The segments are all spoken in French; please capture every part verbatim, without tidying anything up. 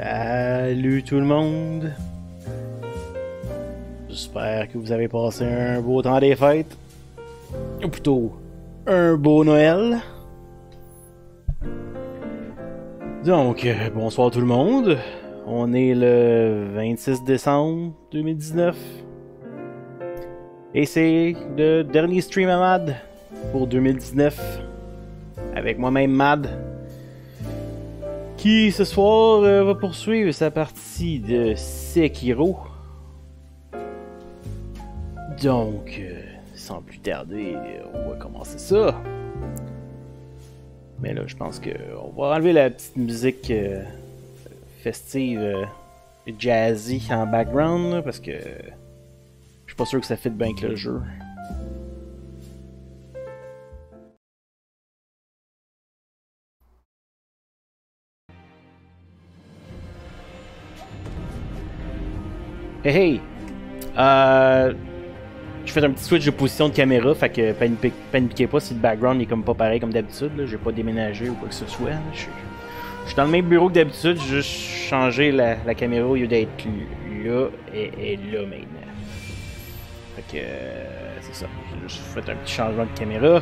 Salut tout le monde! J'espère que vous avez passé un beau temps des fêtes. Ou plutôt, un beau Noël. Donc, bonsoir tout le monde. On est le vingt-six décembre deux mille dix-neuf. Et c'est le dernier stream à Mad pour deux mille dix-neuf. Avec moi-même Mad. Qui ce soir euh, va poursuivre sa partie de Sekiro. Donc, euh, sans plus tarder, on va commencer ça. Mais là, je pense que on va enlever la petite musique euh, festive, euh, jazzy en background, là, parce que je suis pas sûr que ça fit bien avec le jeu. Hey hey! Euh, je fais un petit switch de position de caméra, fait que panique, paniquez pas si le background est comme pas pareil comme d'habitude. J'ai pas déménagé ou quoi que ce soit. Je, je suis dans le même bureau que d'habitude, j'ai juste changé la, la caméra au lieu d'être là et, et là maintenant. Fait que c'est ça. J'ai juste fait un petit changement de caméra,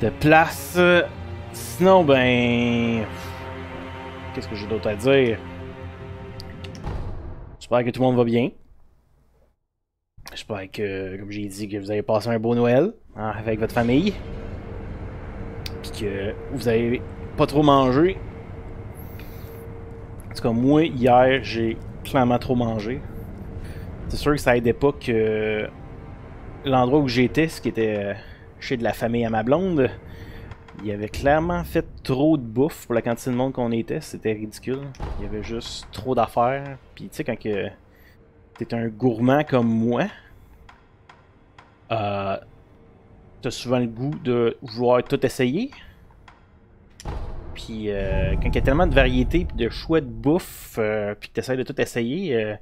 de place. Sinon, ben. Qu'est-ce que j'ai d'autre à dire? J'espère que tout le monde va bien. J'espère que, comme j'ai dit, que vous avez passé un beau Noël hein, avec votre famille. Puis que vous avez pas trop mangé. En tout cas, moi, hier, j'ai clairement trop mangé. C'est sûr que ça aidait pas que l'endroit où j'étais, ce qui était chez de la famille à ma blonde, il avait clairement fait trop de bouffe pour la quantité de monde qu'on était, c'était ridicule. Il y avait juste trop d'affaires. Puis tu sais, quand que t'es un gourmand comme moi, euh, t'as souvent le goût de vouloir tout essayer. Puis euh, quand il y a tellement de variétés et de choix de bouffe, euh, puis que t'essayes de tout essayer, euh,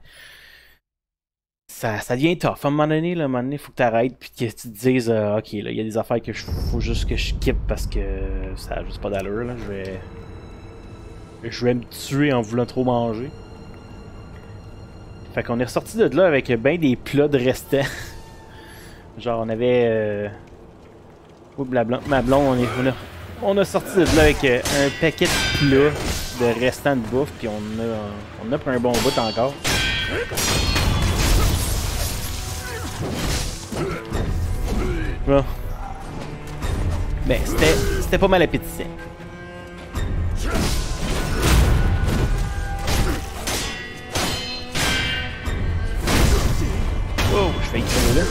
Ça, ça devient tough. À un moment donné, là, un moment donné, faut que t'arrêtes puis que tu te dises euh, ok, là, il y a des affaires que je faut juste que je kippe parce que ça a juste pas d'allure là. Je vais. Je vais me tuer en voulant trop manger. Fait qu'on est ressorti de là avec ben des plats de restants. Genre on avait euh... Oups, la blonde, ma blonde, on est. On a, on a sorti de là avec euh, un paquet de plats de restants de bouffe, puis on a on a pris un bon bout encore. Bon. Ben, c'était c'était pas mal appétissant. Oh, je fais écraser là.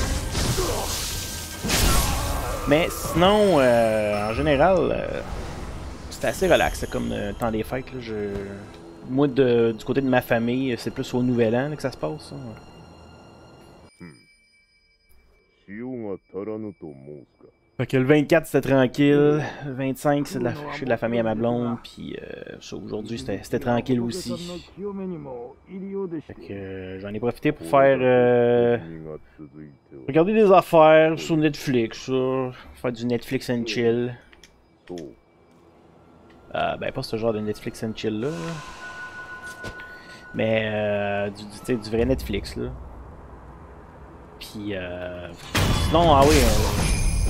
Mais sinon, euh, en général, euh, c'était assez relax comme euh, temps des fêtes. Là, je... Moi, de, du côté de ma famille, c'est plus au Nouvel An là, que ça se passe. Hein. Fait que le vingt-quatre c'était tranquille, le vingt-cinq c'est chez de la famille à ma blonde, puis euh, aujourd'hui c'était tranquille aussi. Fait que euh, j'en ai profité pour faire euh, regarder des affaires sur Netflix, euh, faire du Netflix and chill. Euh, ben pas ce genre de Netflix and chill là, mais euh, du, t'sais, du vrai Netflix là. Puis euh... sinon, ah oui... Euh...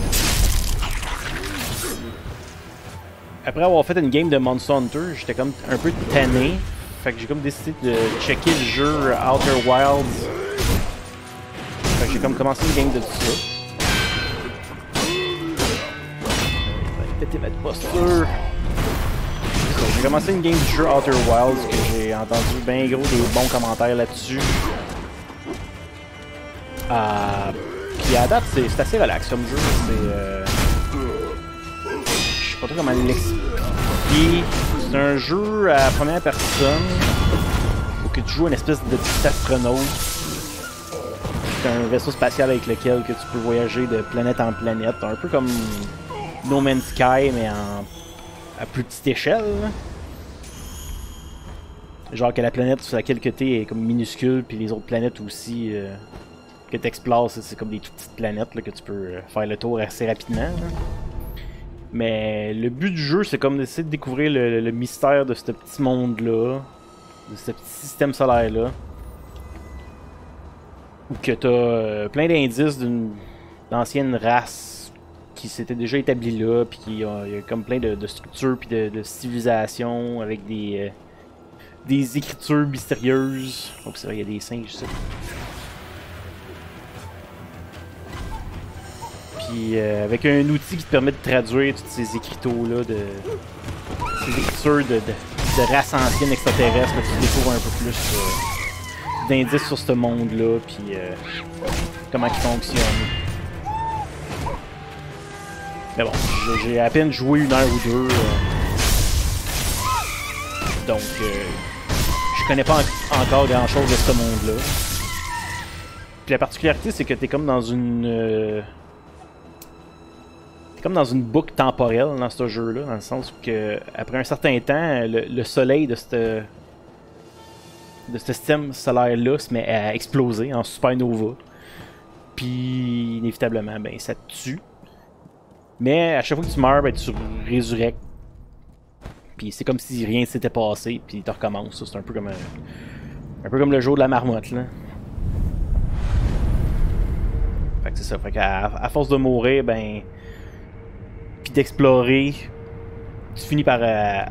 Après avoir fait une game de Monster Hunter, j'étais comme un peu tanné. Fait que j'ai comme décidé de checker le jeu Outer Wilds. Fait que j'ai comme commencé une game de tout ça. Péter ma posture. J'ai commencé une game du jeu Outer Wilds que j'ai entendu bien gros des bons commentaires là-dessus. Euh, puis à date, c'est assez relax comme jeu. C'est. Euh, je sais pas trop comment l'expliquer. C'est un jeu à première personne où que tu joues une espèce de petit astronaute. C'est un vaisseau spatial avec lequel que tu peux voyager de planète en planète. Un peu comme No Man's Sky, mais en, à plus petite échelle. Genre que la planète sur laquelle que t'es est comme minuscule, puis les autres planètes aussi. Euh, que tu explores, c'est comme des toutes petites planètes là, que tu peux faire le tour assez rapidement. Là. Mais le but du jeu, c'est comme d'essayer de découvrir le, le mystère de ce petit monde-là. de ce petit système solaire-là. Où que t'as euh, plein d'indices d'une ancienne race qui s'était déjà établie là, puis il y a comme plein de, de structures puis de, de civilisations avec des, euh, des écritures mystérieuses. Oh, c'est vrai, il y a des singes ici. Puis euh, avec un outil qui te permet de traduire toutes ces écriteaux-là, de ces écritures de, de, de races anciennes extraterrestres, là, tu découvres un peu plus euh, d'indices sur ce monde-là, puis euh, comment il fonctionne. Mais bon, j'ai à peine joué une heure ou deux, euh, donc euh, je connais pas en encore grand-chose de ce monde-là. Puis la particularité, c'est que t'es comme dans une... Euh, C'est comme dans une boucle temporelle dans ce jeu-là, dans le sens que après un certain temps, le, le soleil de ce de ce système solaire-là se met à exploser en supernova. Puis inévitablement, ben ça te tue. Mais à chaque fois que tu meurs, ben tu résurrectes. Puis c'est comme si rien ne s'était passé, puis tu recommences. C'est un peu comme un, un peu comme le jour de la marmotte, là. Fait que c'est ça. Fait qu'à à force de mourir, ben puis d'explorer, tu finis par, euh,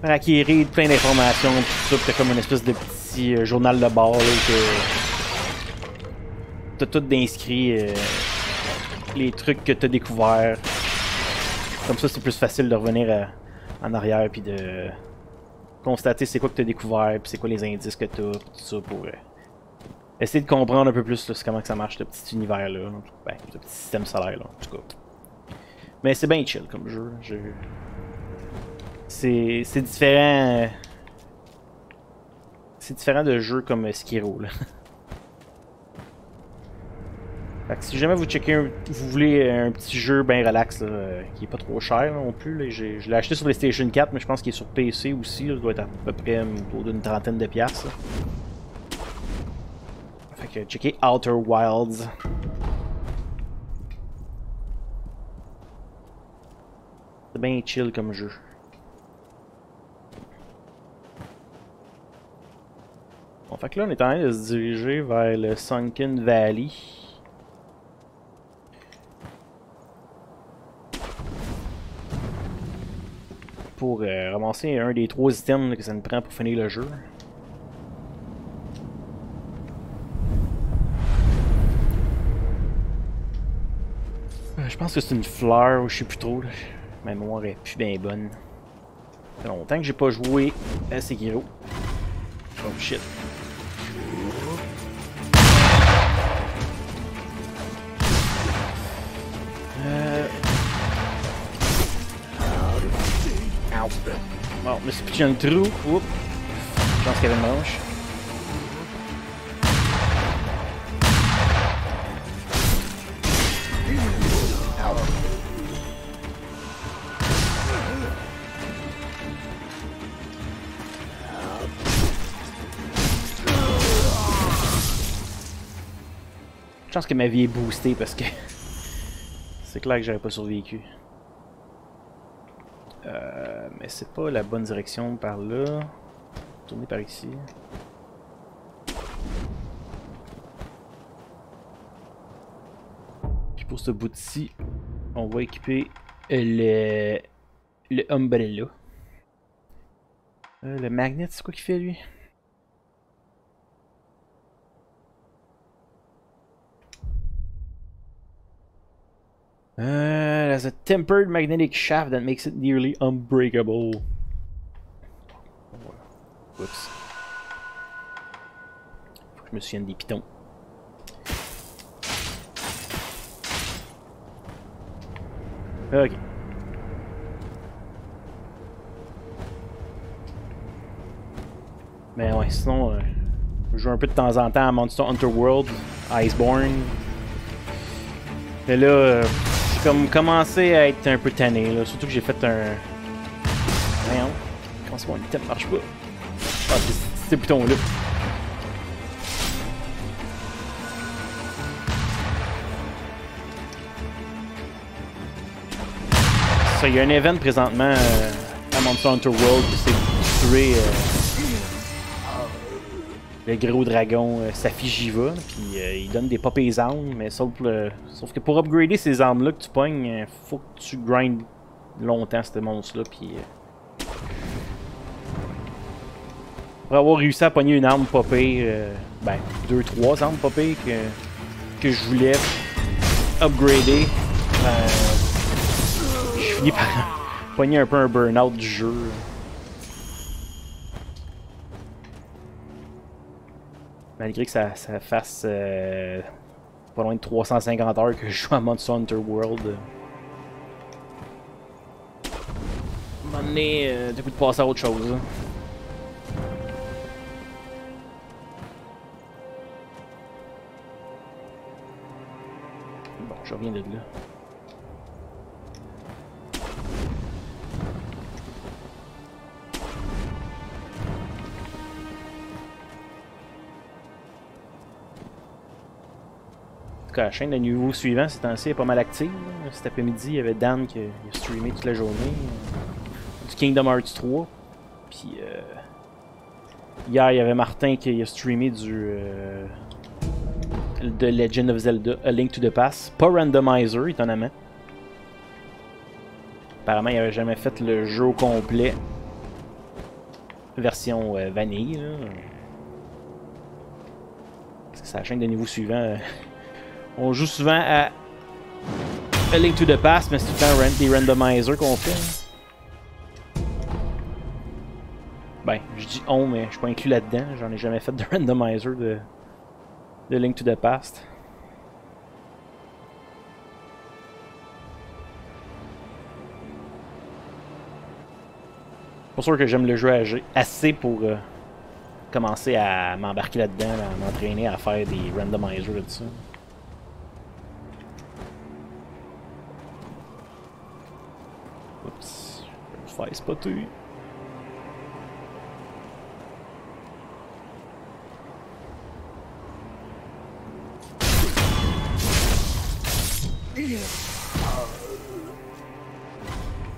par acquérir plein d'informations, tout ça, puis t'as comme une espèce de petit euh, journal de bord, là, que t'as tout d'inscrit, euh, les trucs que t'as découverts. Comme ça, c'est plus facile de revenir à, en arrière, puis de constater c'est quoi que t'as découvert, puis c'est quoi les indices que t'as, tout ça, pour... Euh, Essayer de comprendre un peu plus là, comment que ça marche, ce petit univers-là, ben, ce petit système solaire-là, en tout cas. Mais c'est bien chill comme jeu. Je... C'est différent... C'est différent de jeux comme Sekiro, là. Fait que si jamais vous checkez, un... vous voulez un petit jeu bien relax, là, qui est pas trop cher non plus, là. Je l'ai acheté sur PlayStation quatre, mais je pense qu'il est sur P C aussi, là. Il doit être à peu près autour d'une trentaine de piastres, là. Fait que checker Outer Wilds. C'est bien chill comme jeu. Bon, fait que là on est en train de se diriger vers le Sunken Valley. Pour euh, ramasser un des trois items là, que ça nous prend pour finir le jeu. Je pense que c'est une fleur, je sais plus trop, là. Ma mémoire est plus bien bonne. Ça fait longtemps que j'ai pas joué à Sekiro. Oh shit. Euh... Bon, je me suis pitché dans le trou. Oups. Je pense qu'il y avait une manche. Je pense que ma vie est boostée parce que c'est clair que j'aurais pas survécu. Euh, mais c'est pas la bonne direction par là. Tourner par ici. Puis pour ce bout-ci, on va équiper le, le Umbrella. Euh, le magnet, c'est quoi qu'il fait lui? Uh, there's a tempered magnetic shaft that makes it nearly unbreakable. Whoops. Faut que je me souvienne des pitons. Ok. Mais ouais, sinon, euh, je joue un peu de temps en temps à Monster Hunter World, Iceborne. Et là... Euh, comme commencer à être un peu tanné, là. Surtout que j'ai fait un... Voyons, comment c'est mon item marche pas? Ah, c'est ces boutons-là. Ça, il y a un event présentement euh, à Monster Hunter World, c'est tuer euh, le gros dragon euh, Safi Jiva, puis euh, il donne des pas pires armes, mais sauf, euh, sauf que pour upgrader ces armes-là que tu pognes, faut que tu grindes longtemps ce monstre-là, puis... Euh, pour avoir réussi à pogner une arme pas pire, euh, ben, deux, trois armes pas pires que, que je voulais upgrader, euh, je finis par pogner un peu un burn-out du jeu. Malgré que ça, ça fasse euh, pas loin de trois cent cinquante heures que je joue à Monster Hunter World. À un moment donné, euh, t'as pu de passer à autre chose. Bon, je reviens de là. En tout cas, la chaîne de Niveau Suivant, ces temps-ci, est pas mal active. Cet après-midi, il y avait Dan qui a streamé toute la journée. Du Kingdom Hearts trois. Puis, euh, hier, il y avait Martin qui a streamé du... Euh, de Legend of Zelda A Link to the Past. Pas randomizer, étonnamment. Apparemment, il n'avait jamais fait le jeu au complet. Version euh, vanille, là. Parce que c'est la chaîne de Niveau Suivant... Euh, on joue souvent à A Link to the Past, mais c'est tout le temps des randomizers qu'on fait. Ben, je dis on, mais je suis pas inclus là-dedans. J'en ai jamais fait de randomizer de, de Link to the Past. Pas sûr que j'aime le jeu assez pour euh, commencer à m'embarquer là-dedans, à m'entraîner à faire des randomizers là-dessus. Oups, je vais me faire spotter.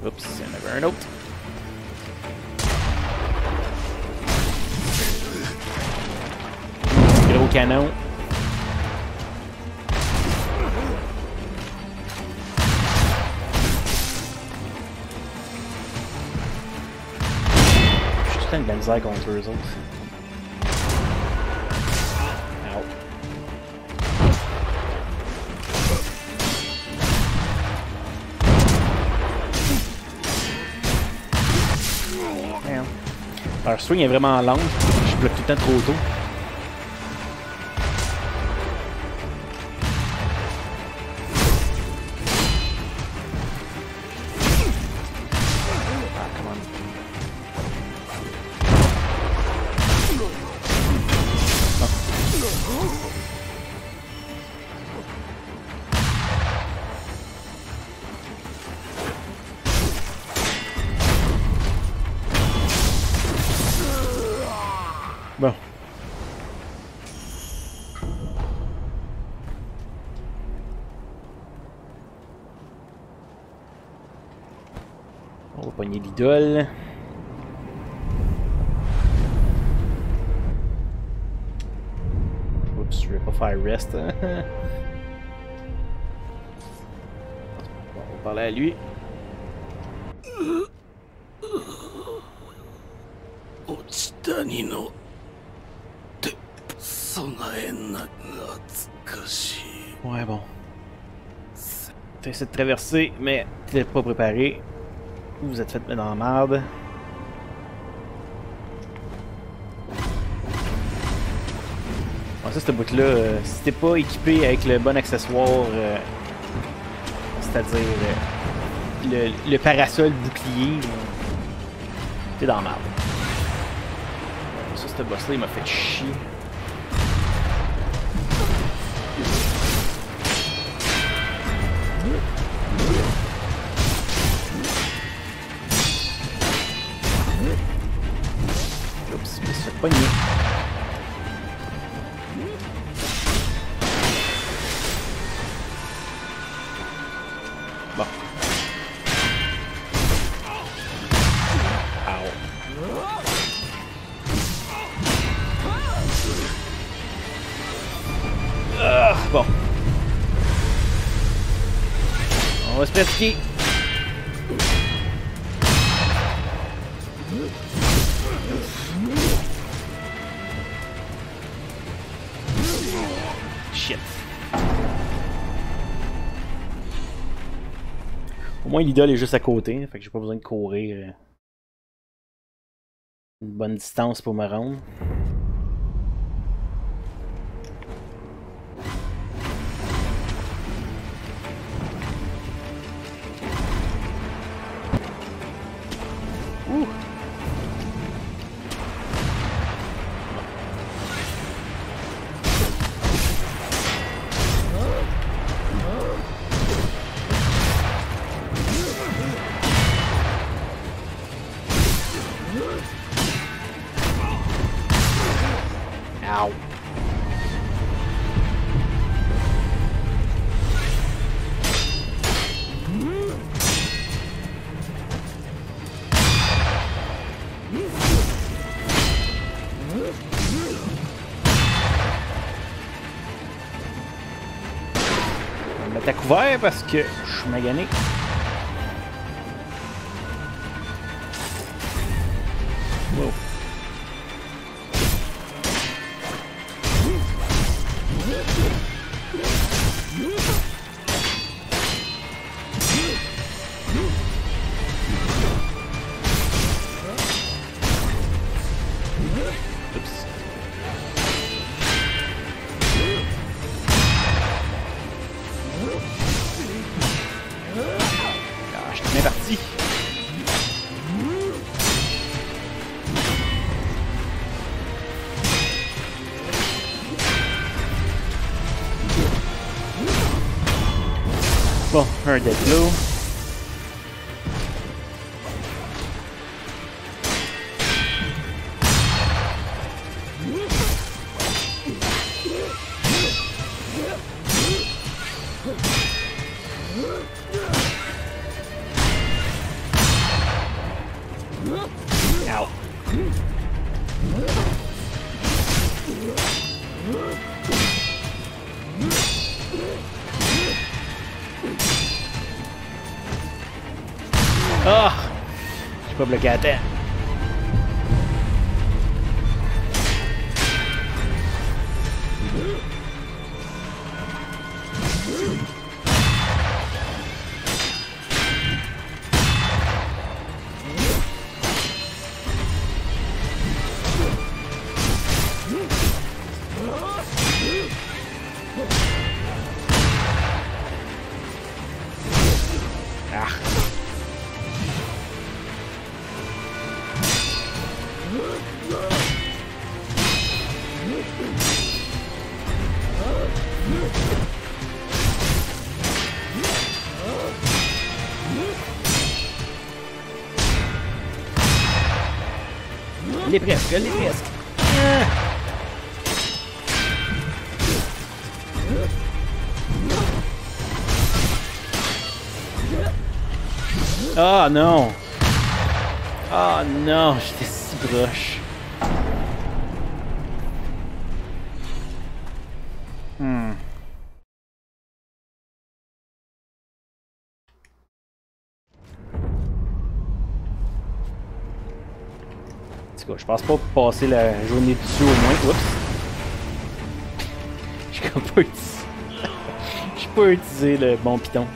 Oups, il y en avait un autre. Gros canon. De la misère contre eux autres. Ow. Damn. Leur swing est vraiment long, je bloque tout le temps trop tôt. L'idole. Oups, je vais pas faire rest. Hein? Bon, on va parler à lui. Ouais, bon. T'as essayé de traverser, mais t'es pas préparé. Vous êtes fait dans la merde. Bon, ça, cette bout-là, euh, si t'es pas équipé avec le bon accessoire, euh, c'est-à-dire euh, le, le parasol bouclier, euh, t'es dans la merde. Ça, cette boss-là, il m'a fait chier. Pogné. Bon. Ow. pas. On va se perquer. Shit. Au moins l'idole est juste à côté, fait que j'ai pas besoin de courir une bonne distance pour me rendre. Ouh. Ouais, parce que je suis magané. Wow. Oups. Bon, un dead blow. Ow. Ah! Je suis pas bloqué à terre. Elle est presque, elle est presque. Ah. Ah non! Ah non, j'étais si proche. Hmm. Je pense pas passer la journée dessus au moins. Oups. J'ai comme pas utilisé. J'ai pas utilisé le bon piton.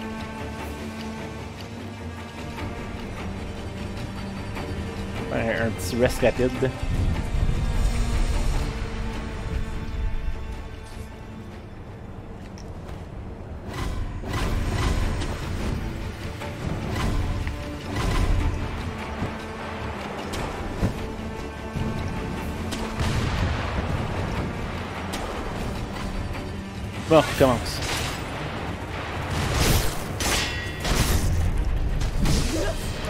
Un, un petit rest rapide. Bon, on commence.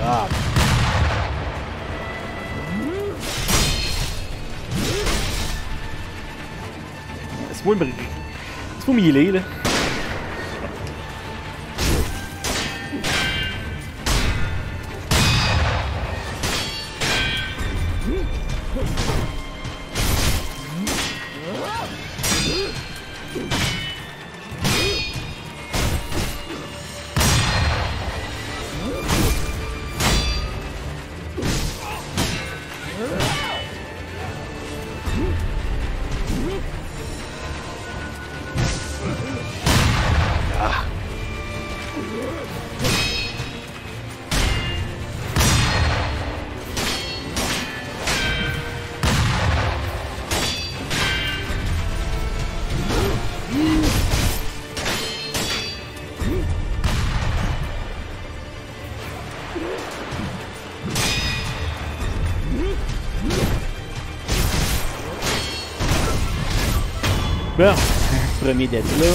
Ah. C'est moi le... C'est pas mêlé, là. Bon, premier d'être là.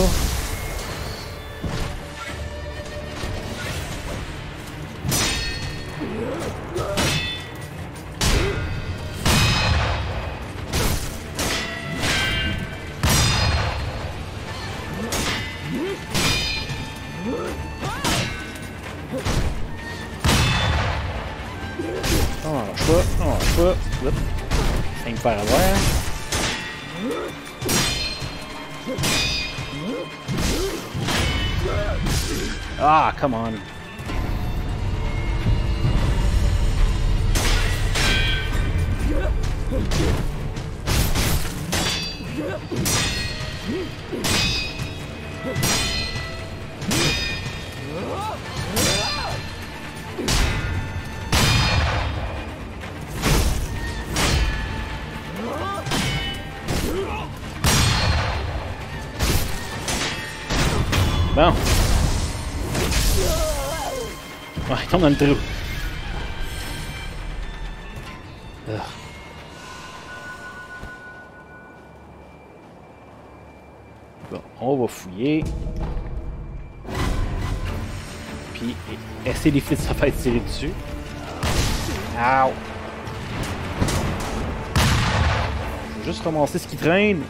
Come on. Bon. Ouais, il tombe dans le trou. Ugh. Bon, on va fouiller. Puis, essayer d'éviter de se faire tirer dessus. Ow! Je vais juste ramasser ce qui traîne.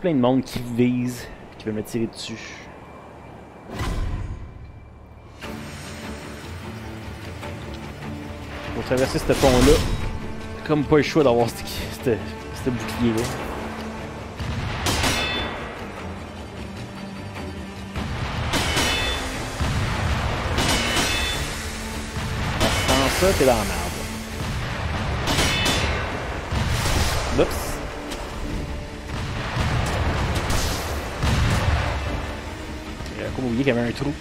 Plein de monde qui vise, qui veut me tirer dessus. Pour traverser ce pont-là, comme pas le choix d'avoir ce bouclier-là. En faisant ça, t'es dans la merde. Oups. J'ai oublié qu'il y avait un trou.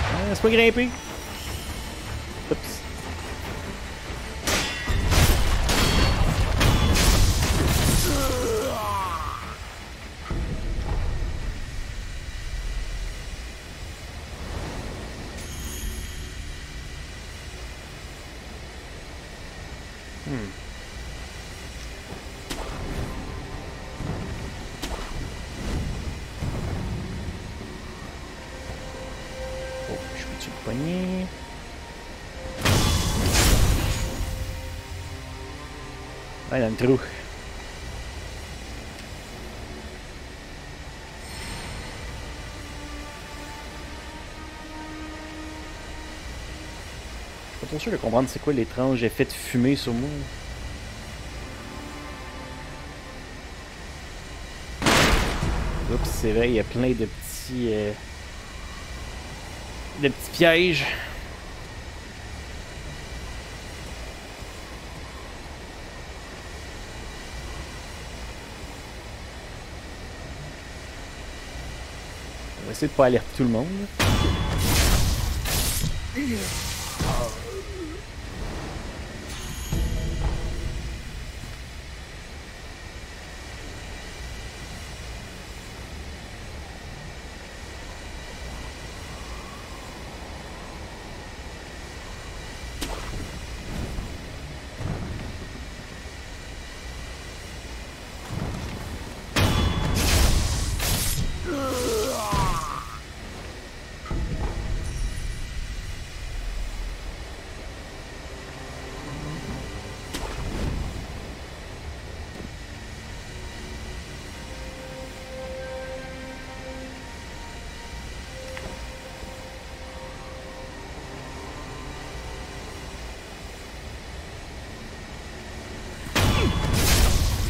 Ah, c'est pas grimpé. Dans le trou. Je suis pas trop sûr de comprendre c'est quoi l'étrange effet de fumée sur moi. Oups, c'est vrai, il y a plein de petits... Euh, de petits pièges. On va essayer de pas alerter tout le monde.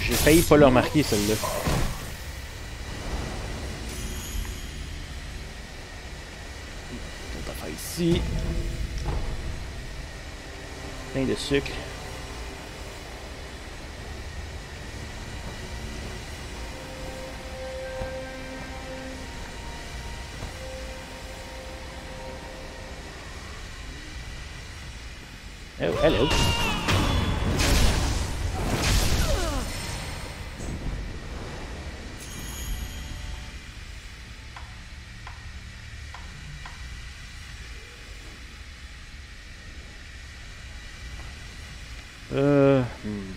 J'ai failli pas le remarquer, celle-là. faire ici. Plein de sucre. Oh, hello. Euh... Hmm.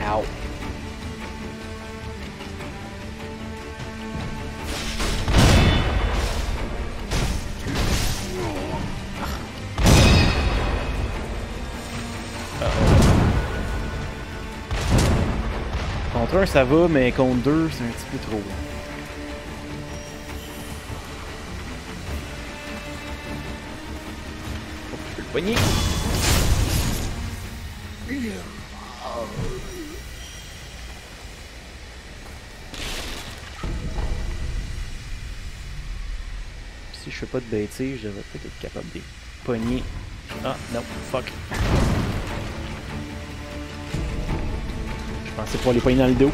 Ow. Uh-oh. Contre un ça va, mais contre deux c'est un petit peu trop. Poigné. Si je fais pas de bêtises, je devrais peut-être être capable de pogner. Ah non, fuck. Je pensais pouvoir les pogner dans le dos.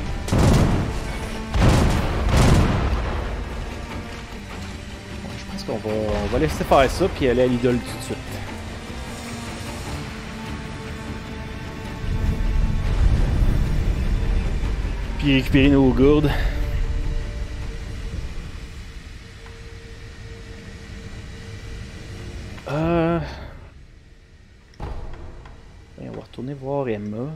Bon, je pense qu'on va, on va laisser faire ça puis aller à l'idole tout de suite. Puis récupérer nos gourdes. Euh... Et on va retourner voir Emma.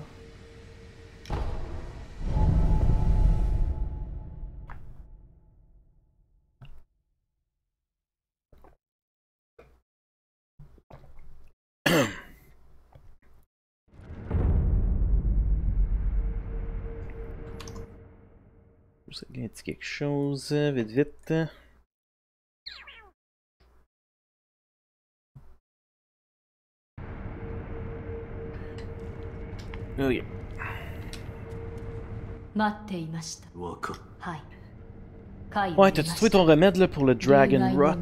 Un petit quelque chose, vite vite. Ok. Ouais, t'as-tu trouvé ton remède là, pour le Dragon Rot?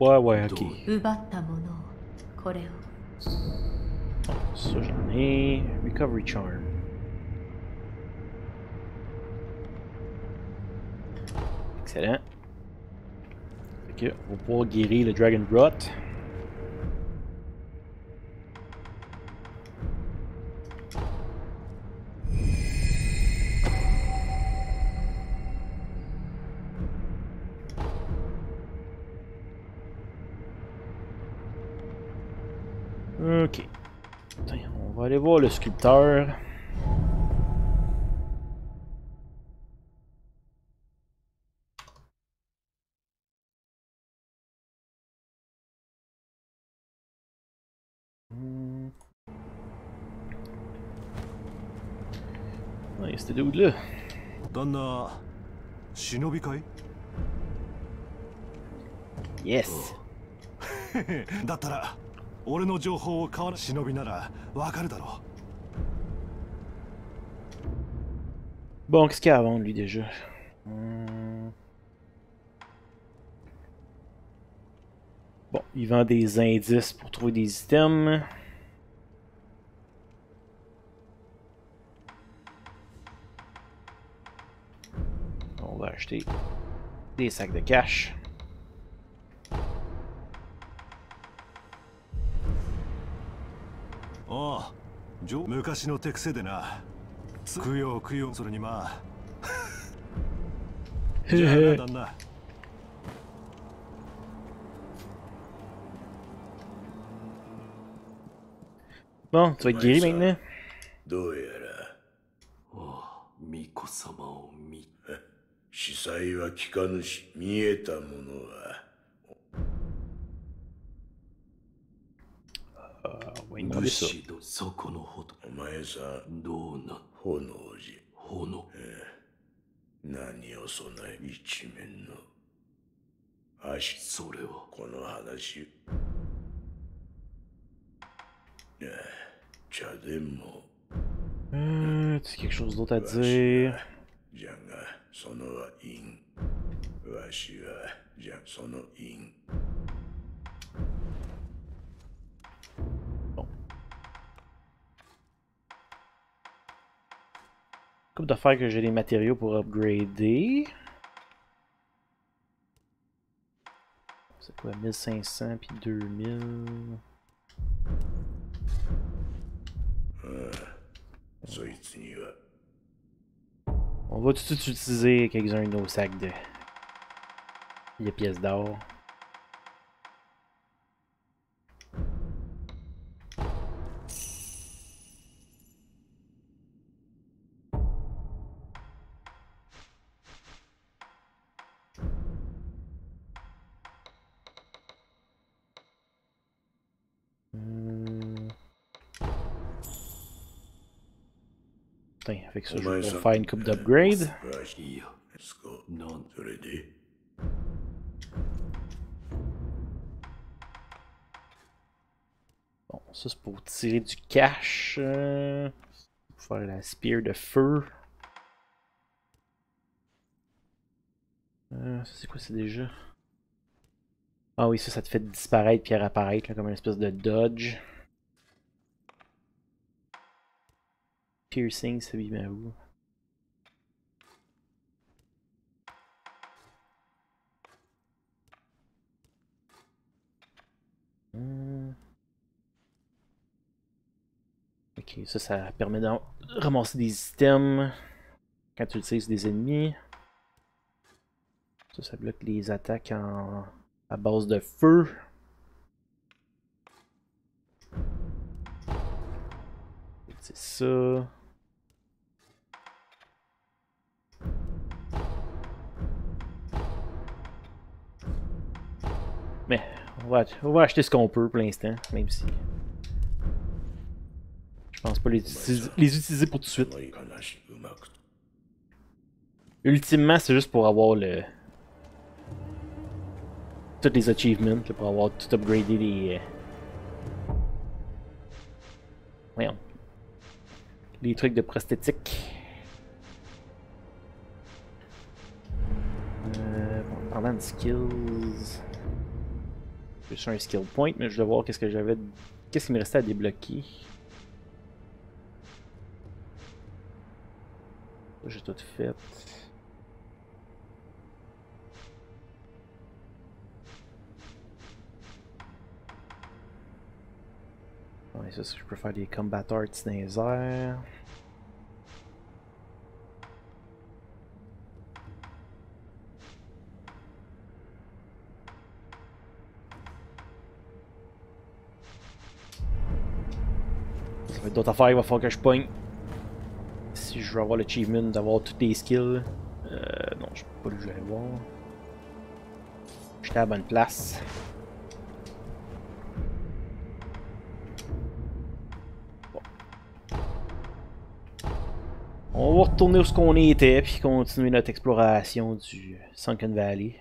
Ouais, ouais, ok. Ça, j'en ai. Recovery Charm. Excellent. Ok, on va pouvoir guérir le Dragon Rot. Ok. Attends, on va aller voir le sculpteur. Hmm. Ah, il y a ce dude-là. Donna Shinobi Kai. Yes. Datara. Bon, qu'est-ce qu'il y a à vendre lui déjà? Hum... Bon, il vend des indices pour trouver des items. On va acheter des sacs de cash. Ah, bon, tu vas être guéri maintenant. Demander ça. Euh, t'as quelque chose d'autre à dire? Bon. Coupe d'affaires que j'ai les matériaux pour upgrader. C'est quoi, mille cinq cents puis deux mille? On va tout de suite utiliser quelques-uns de nos sacs de les pièces d'or. Avec ça, je vais faire une coupe d'upgrade. Bon, ça c'est pour tirer du cash. Euh, pour faire la spear de feu. Euh, c'est quoi, c'est déjà? Ah oui, ça, ça te fait disparaître puis réapparaître là, comme une espèce de dodge. Piercing, ça vit bien où? Hum. Ok, ça, ça permet de ramasser des items quand tu utilises des ennemis. Ça, ça bloque les attaques en... à base de feu. C'est ça. Mais on va, on va acheter ce qu'on peut pour l'instant, même si je pense pas les, utilis les utiliser pour tout de suite. Ultimement, c'est juste pour avoir le tous les achievements, pour avoir tout upgradé les. Voyons. Les trucs de prosthétique. Euh, bon, parlant de skills. Je suis un skill point, mais je dois voir qu'est-ce que j'avais. Qu'est-ce qui me restait à débloquer. J'ai tout fait. Ouais, ça, je peux faire des combat arts dans les airs. Ça va être d'autres affaires, il va falloir que je pogne. Si je veux avoir l'achievement d'avoir toutes les skills. Euh, non, je peux pas le jouer à voir. J'étais à la bonne place. On va retourner où ce qu'on était puis continuer notre exploration du Sunken Valley.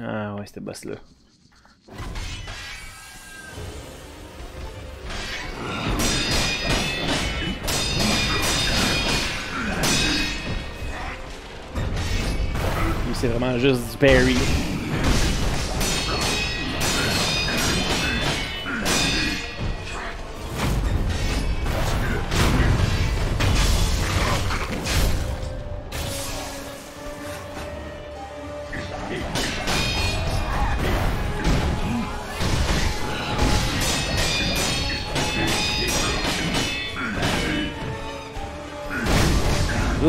Ah ouais, c'était boss là. Lui c'est vraiment juste du parry.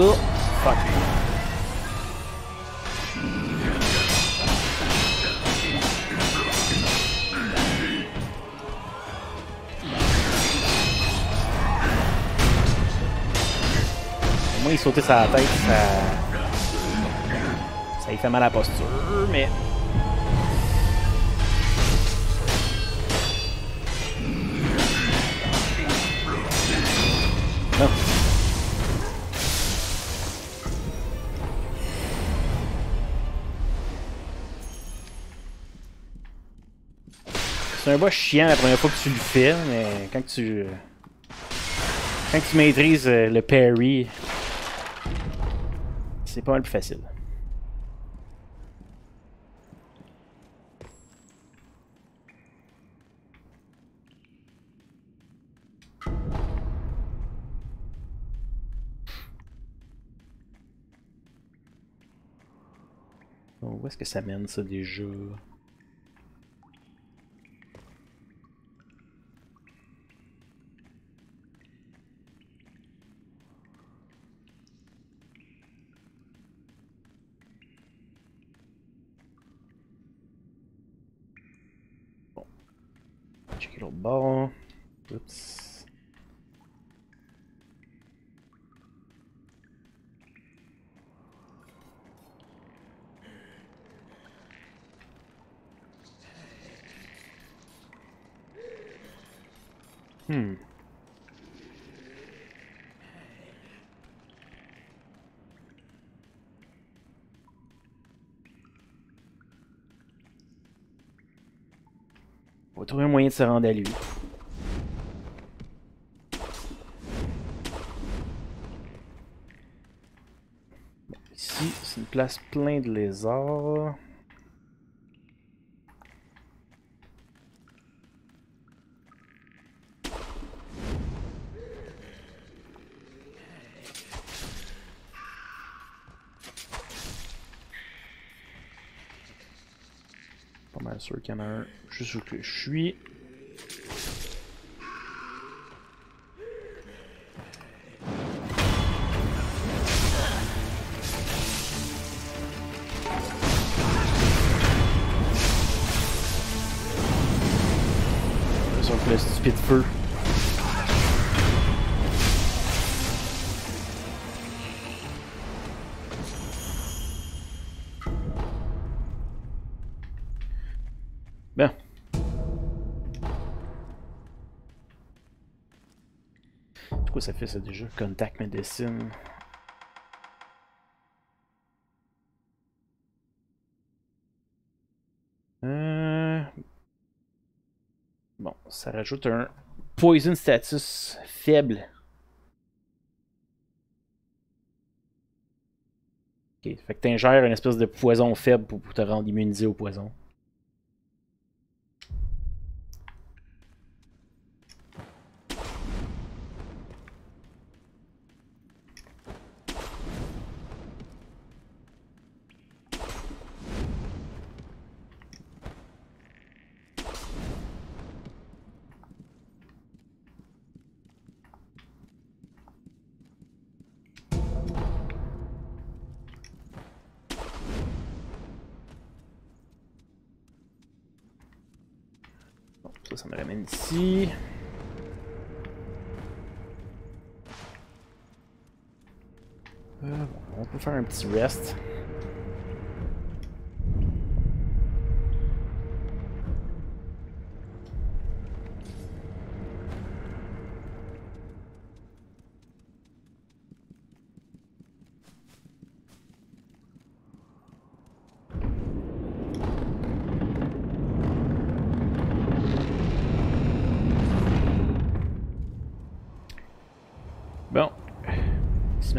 Oh, fuck. moins, sauter sur la tête, ça... ça lui fait mal à la posture, mais... Non. C'est un boss chiant la première fois que tu le fais, mais quand tu... Quand tu maîtrises le parry, c'est pas mal plus facile. Bon, où est-ce que ça mène ça déjà? Checker l'autre bord. Oups. Hmm. On va trouver un moyen de se rendre à lui. Bon, ici, c'est une place pleine de lézards. Sûr qu'il y en a un juste où que je suis. Sauf que le stupide feu. Bien. C'est quoi ça fait ça déjà? Contact Medicine. Euh... Bon, ça rajoute un Poison Status faible. Ok, fait que t'ingères une espèce de poison faible pour, pour te rendre immunisé au poison. Ça me ramène ici. Euh, bon, on peut faire un petit rest.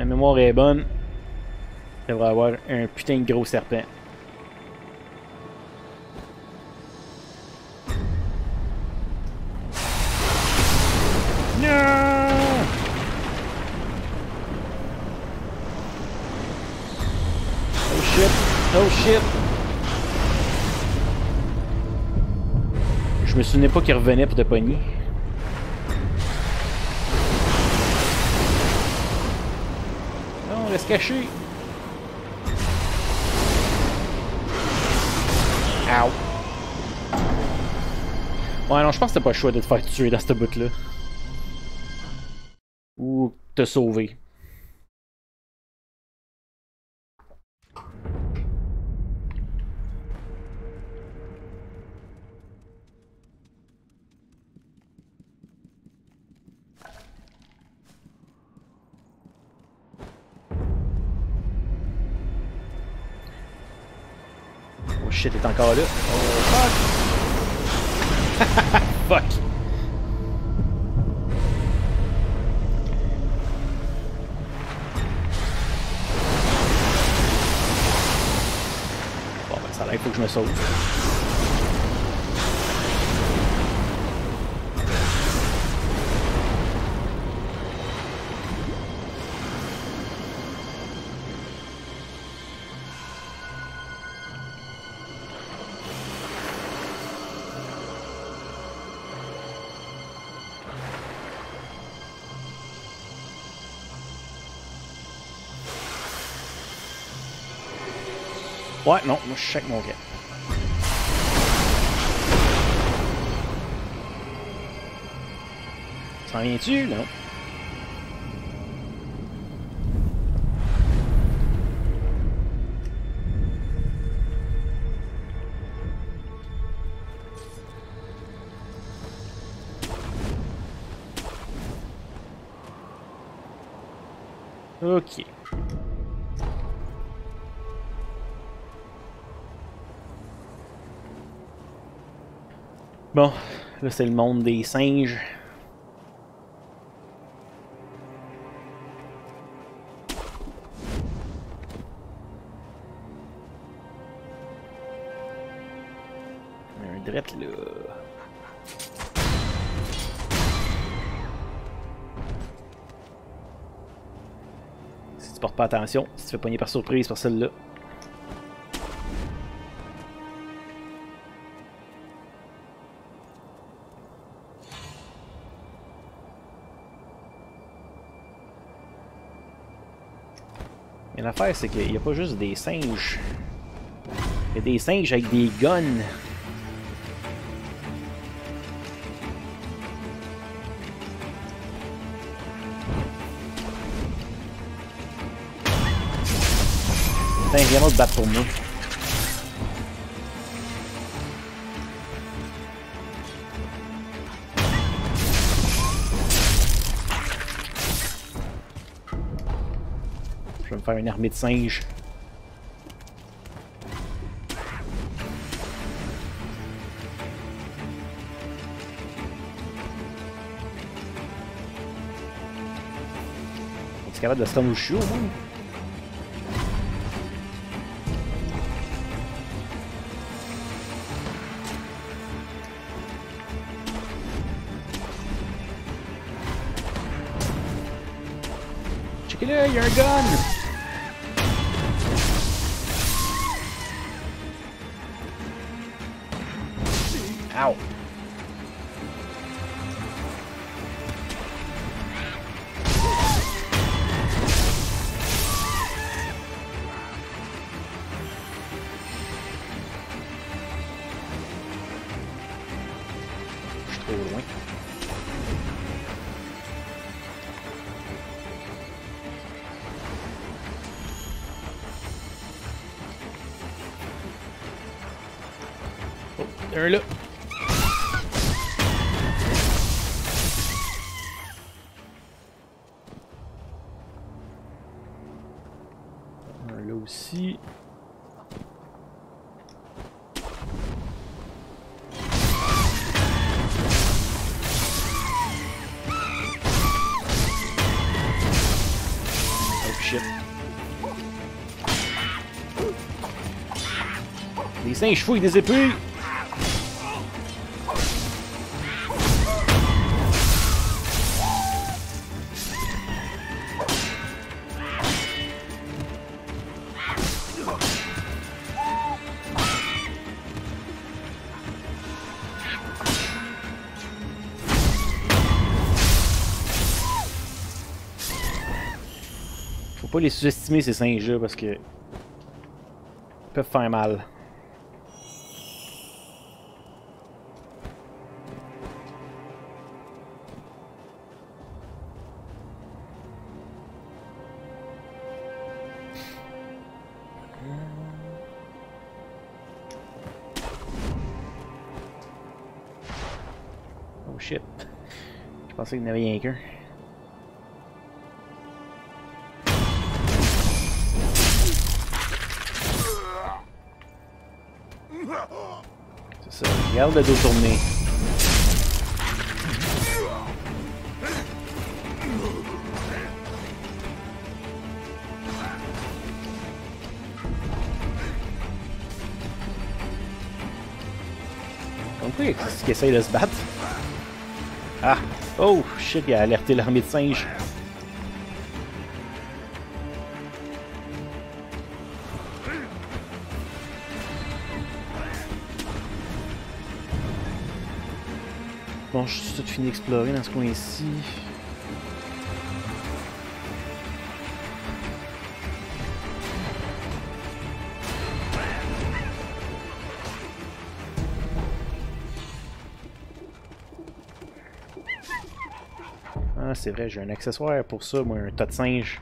Mémoire est bonne, il devrait avoir un putain de gros serpent. Non! Oh shit! Oh shit! Je me souvenais pas qu'il revenait pour te pogner. Reste caché. Ow. Ouais, non, je pense que t'as pas le choix de te faire tuer dans ce bout-là. Ou te sauver. Oh shit, il est encore là. Oh fuck! Fuck! Bon, ben ça là, il faut que je me sauve. Ouais, non, moi je check mon gars. T'en viens-tu, là? Ok. Bon, là c'est le monde des singes. Un drette là. Si tu portes pas attention, si tu fais pogner par surprise par celle-là. Mais l'affaire, c'est qu'il n'y a pas juste des singes. Il y a des singes avec des guns. Putain, viens te battre pour moi. Faire une armée de singes. Es-tu capable de se rendre où je suis au moins? Check it out, il y a un gun! Ow. Je suis trop loin. Oh, there we go. Les singes fouillent des épées! Faut pas les sous-estimer ces singes-là parce que... ils peuvent faire mal. Shit. Je pensais qu'il n'y avait rien qu'un. C'est ça, garde le dos tourné. Compris, c'est qu'il essaye de se battre. Ah! Oh shit, il a alerté l'armée de singes. Bon, je suis tout fini d'explorer dans ce coin-ci. Ah, c'est vrai, j'ai un accessoire pour ça, moi, un tas de singes.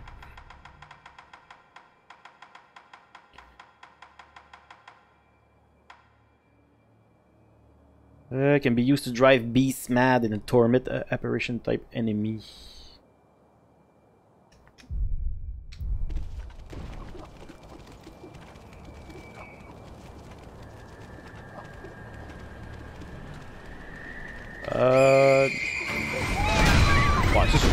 Uh, can be used to drive beasts mad in a torment uh, apparition type enemy. Euh... Ouais, c'est ça.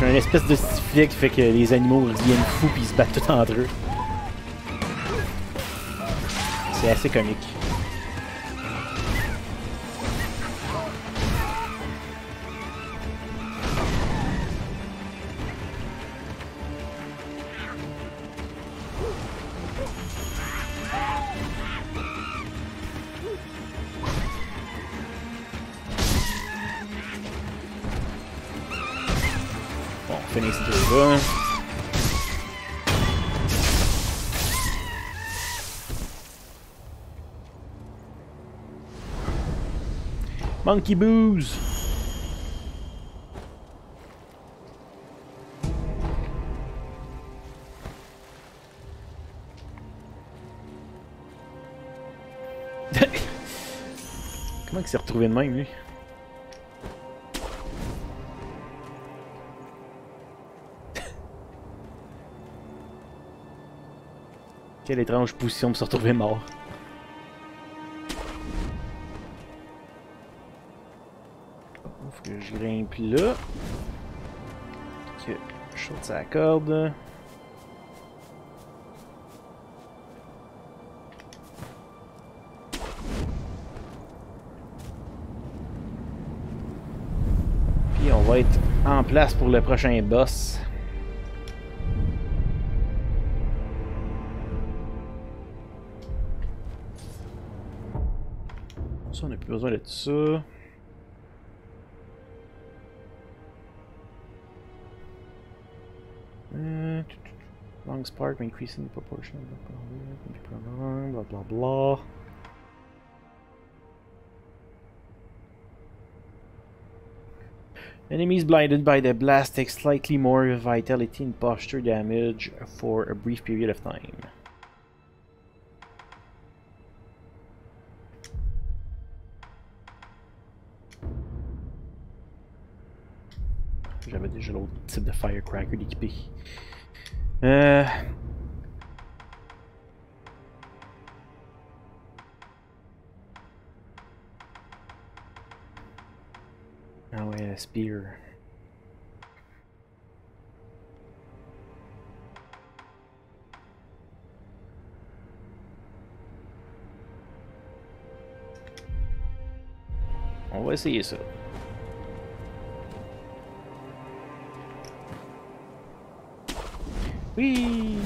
J'ai une espèce de stifique qui fait que les animaux deviennent fous pis ils se battent tout entre eux. C'est assez comique. Bon, on finit ce jeu-là. Monkey Booze! Comment il s'est retrouvé de même, lui? Quelle étrange position de se retrouver mort. Je grimpe là. Okay. Je saute sa corde. Puis on va être en place pour le prochain boss. Ça, on n'a plus besoin de tout ça. Long spark increasing the proportion of blah blah blah. Enemies blinded by the blast take slightly more vitality and posture damage for a brief period of time. J'avais déjà l'autre type de firecracker d'équipé. Euh... Ah ouais, la spear. On va essayer ça. Oui.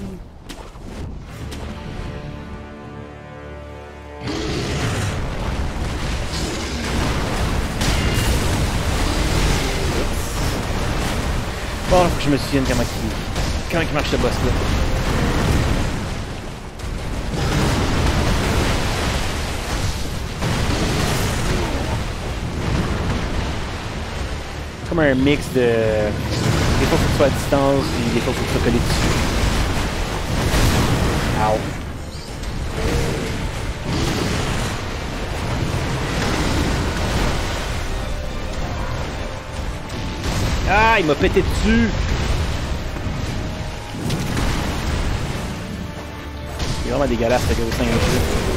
Bon, faut que je me souvienne comment il, comment il marche ce boss-là. Comme un mix de... Des fois, faut que tu sois à distance, puis des fois, faut que tu sois collé dessus. Ow. Ah, il m'a pété dessus! C'est vraiment dégueulasse ce gros singe là.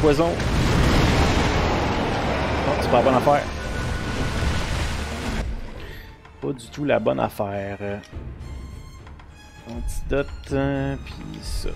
Poison. Oh, c'est pas la bonne affaire. Pas du tout la bonne affaire. Antidote, puis ça.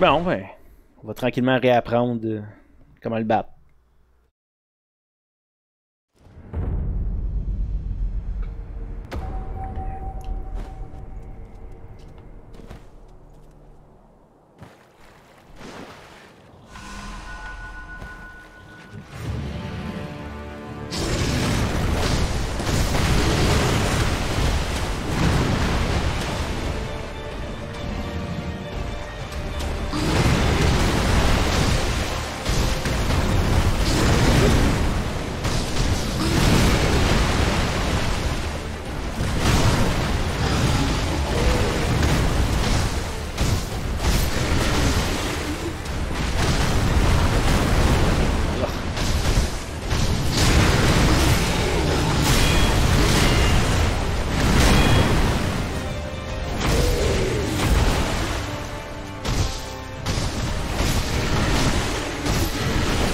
Bon, ben, on va tranquillement réapprendre comment le battre.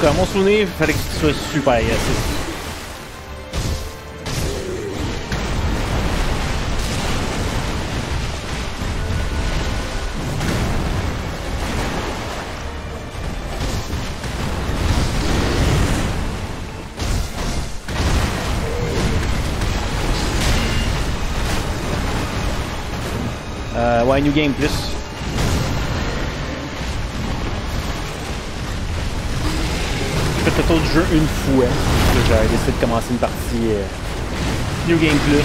À mon souvenir, il fallait que ce soit super agressif. Euh, ouais, New Game Plus. Tour du jeu une fois que j'ai décidé de commencer une partie euh, New Game Plus.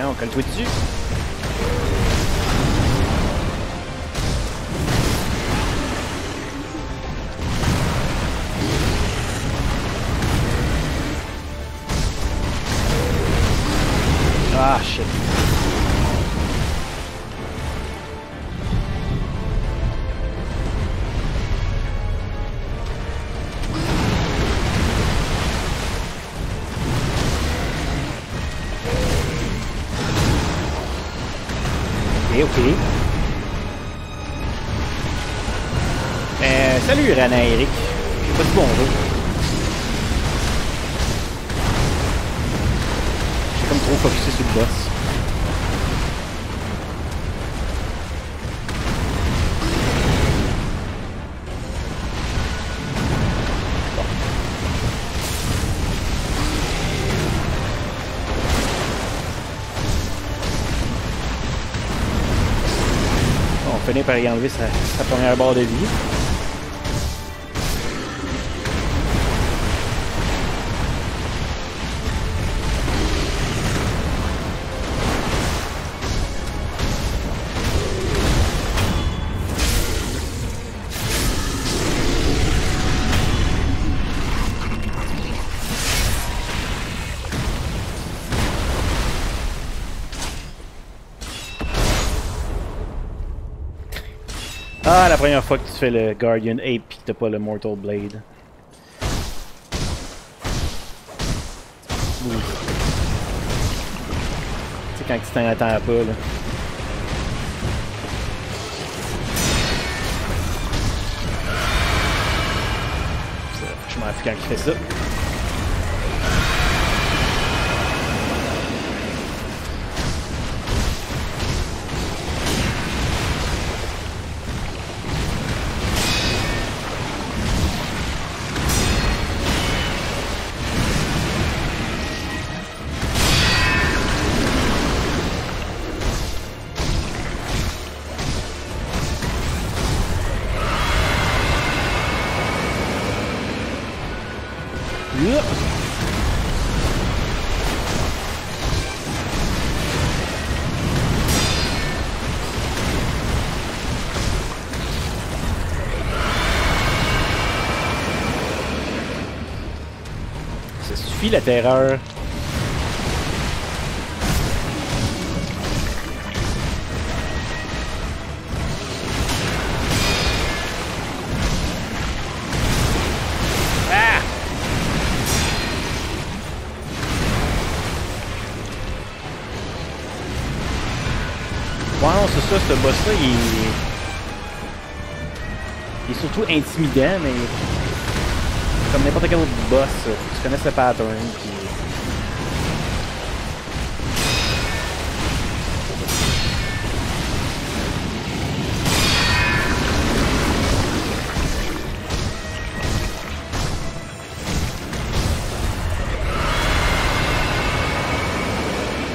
Hein, on colle tout dessus. Ah shit. Okay. Euh, salut Rana et Eric, je sais pas si bonjour. J'ai comme trop focusé sur le boss. Par y enlever sa, sa première barre de vie. Ah, la première fois que tu fais le Guardian Ape et que t'as pas le Mortal Blade. Ouh. Tu sais, quand tu t'en attends pas, là. Je m'en fous quand il fait ça. Ça suffit la terreur. Ça, ce boss-là, il est... il est surtout intimidant, mais comme n'importe quel autre boss, tu connais le pattern, puis...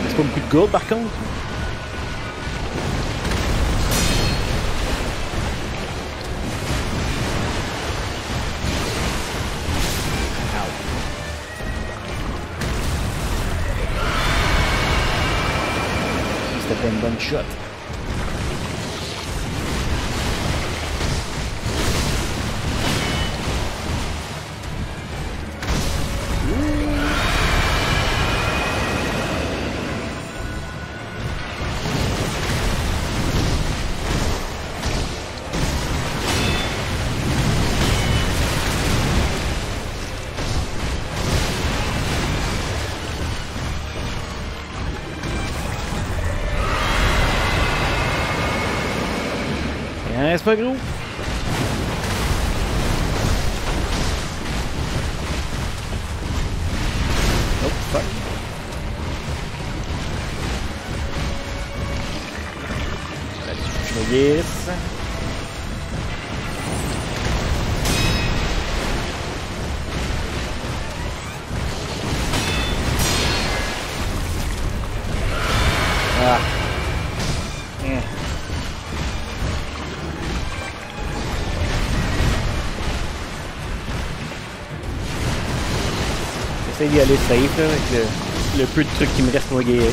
C'est pas beaucoup de gold, par contre. Shot. C'est pas gros. Oh, fuck. Je me glisse. Ah. Mmh. J'essaie d'y aller safe là, avec le, le peu de trucs qui me reste pour guérir.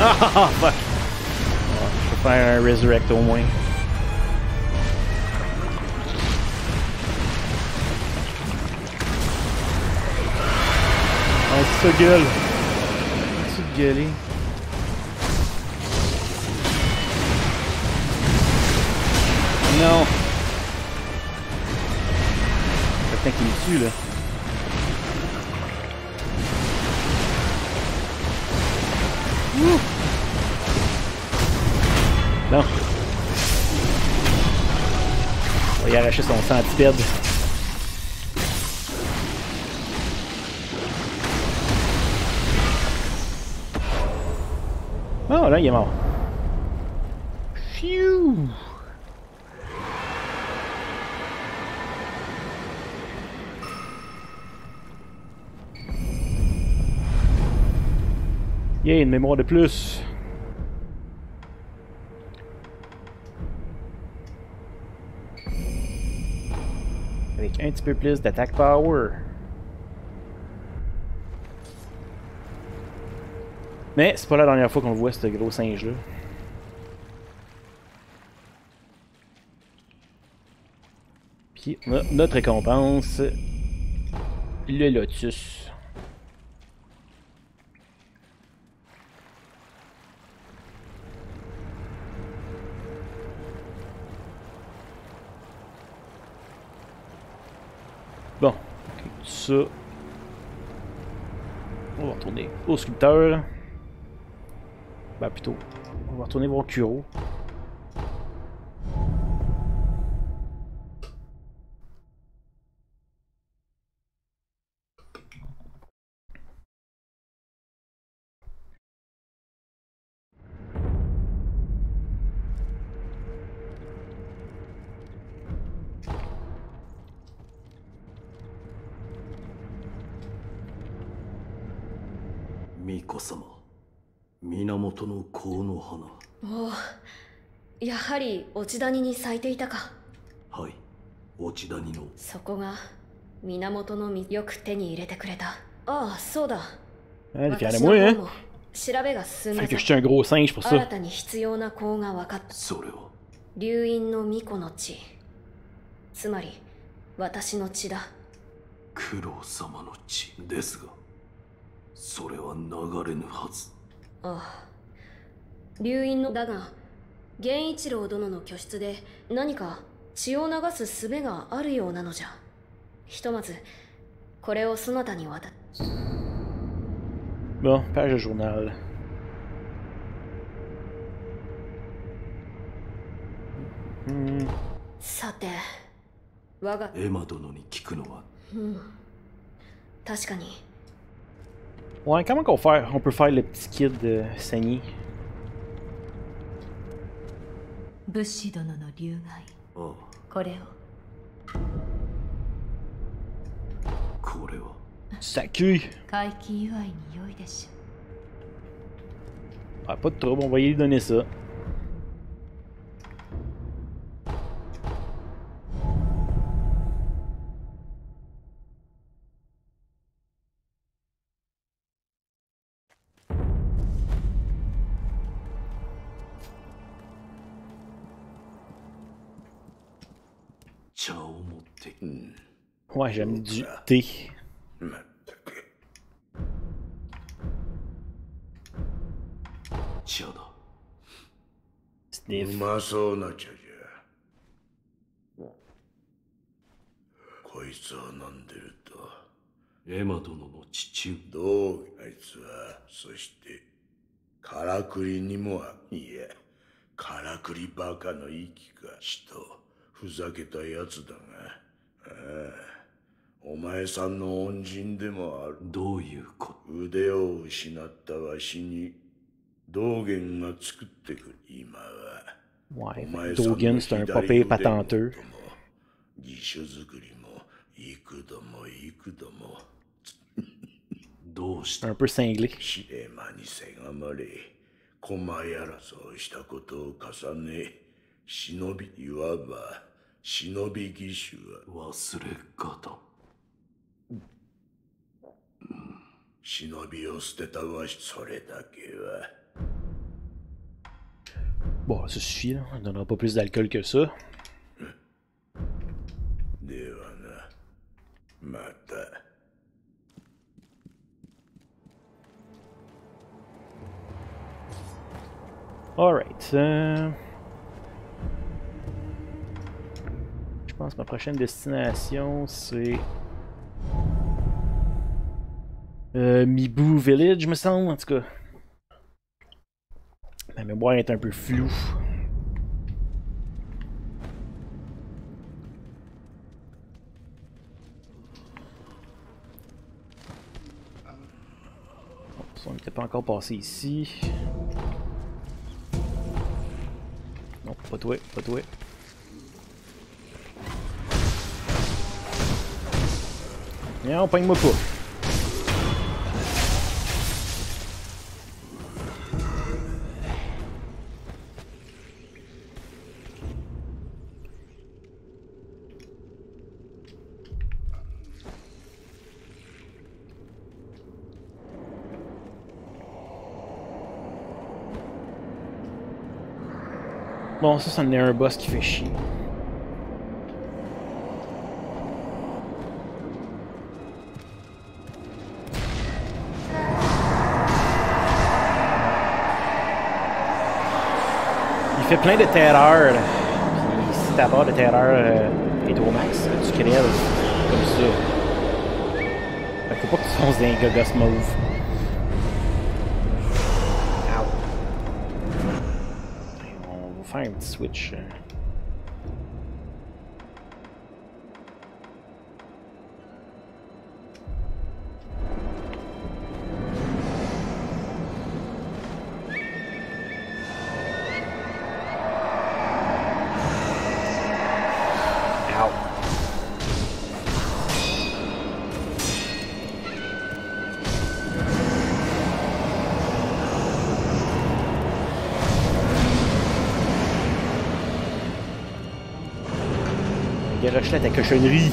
Ah fuck! Je vais faire un resurrect au moins. Ça gueule. Tu te gueules. Non. C'est quelqu'un qui me tue là. Ouh. Non. On va y arracher son centipède. Oh là, il est mort. Phew! Y'a une mémoire de plus. Avec un petit peu plus d'attaque power. Mais c'est pas la dernière fois qu'on voit ce gros singe-là. Puis on a notre récompense. Le lotus. Bon. Okay, ça. On va retourner au sculpteur. Bah plutôt, on va retourner voir Kuro. おお、やはり落ち谷に咲いていたか。はい、落ち谷の。そこが源の実、よく手に入れてくれた。ああ、そうだ。私の方も調べが進んだ。新たに必要な項が分かった。それは流因の巫女の血。つまり私の血だ。九郎様の血ですが、それは流れぬはず。ああ、流因のだが、源一郎殿の居室で何か血を流す術があるようなのじゃ。ひとまずこれをそなたに渡。Bon, page de journal. Hmm. さて、我がエマ殿に聞くのは。確かに。Ouais, comment qu'on fait? On peut faire le petit kid de Sani. Bushi dono no ryugai. Oh. Kore wo. Kore wo. Saku. Kaiki yuai ni yoi deshu. Ah, pas de trouble, on va y lui donner ça. Ouais, j'aime du thé. Sniff. Ouais, Dogen, c'est un papier patenteux. C'est un peu cinglé. Bon, ça suffit, là. On ne donnera pas plus d'alcool que ça. Alright. Euh... Je pense que ma prochaine destination, c'est... Euh, Mibu Village, me semble, en tout cas. Ma mémoire est un peu floue. On n'était pas encore passé ici. Non, pas toi, pas toi. Non, pogne-moi pas. Bon, ça, c'en est un boss qui fait chier. Il fait plein de terreur. Puis si t'as pas de terreur et au max, tu crèves. Comme ça. Fait que faut pas que tu fasses des gogos mauves. Un petit switch. garoche-la ta cochonnerie.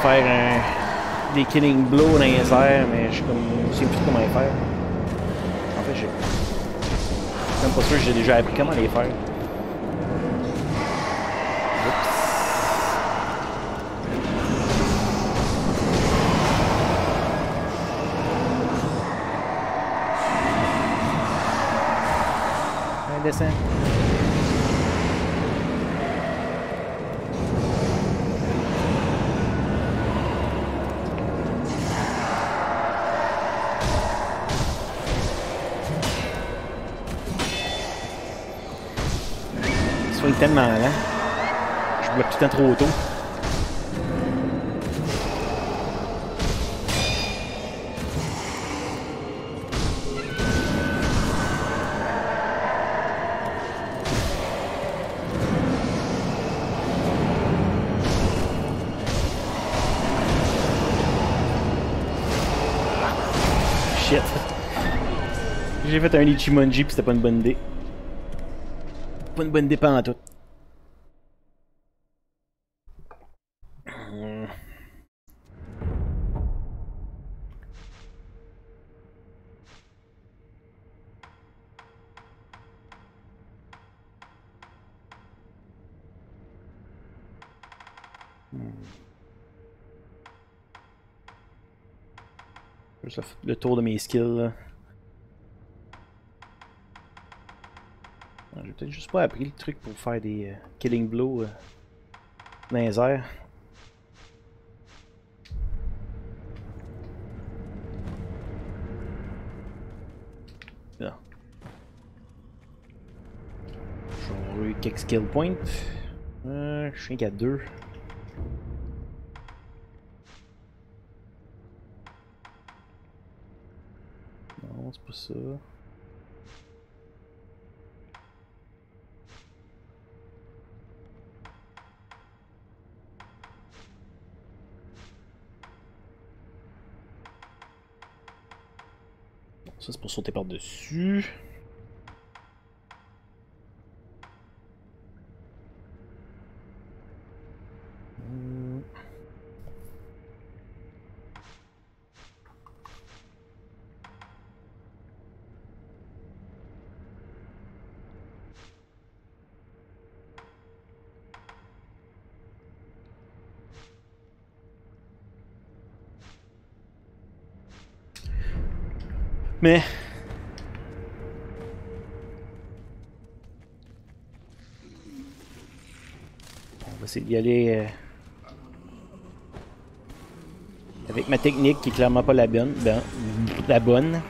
Faire un, des killing blows dans les airs, mais je sais plus comment les faire. En fait, je suis même pas sûr que j'ai déjà appris comment les faire. Oups. Un dessin. Tellement, hein? Je bloque tout le temps trop tôt. Shit. J'ai fait un Ichimonji pis c'était pas une bonne idée. Pas une bonne idée pendant tout. Le tour de mes skills là. J'ai peut-être juste pas appris le truc pour faire des euh, killing blows euh, dans les airs. Là. J'aurais eu quelques skill points. Euh, je suis qu'à deux. C'est pas ça. Bon, ça c'est pour sauter par-dessus. Mais on va essayer d'y aller euh... avec ma technique qui est clairement pas la bonne. Ben, la bonne.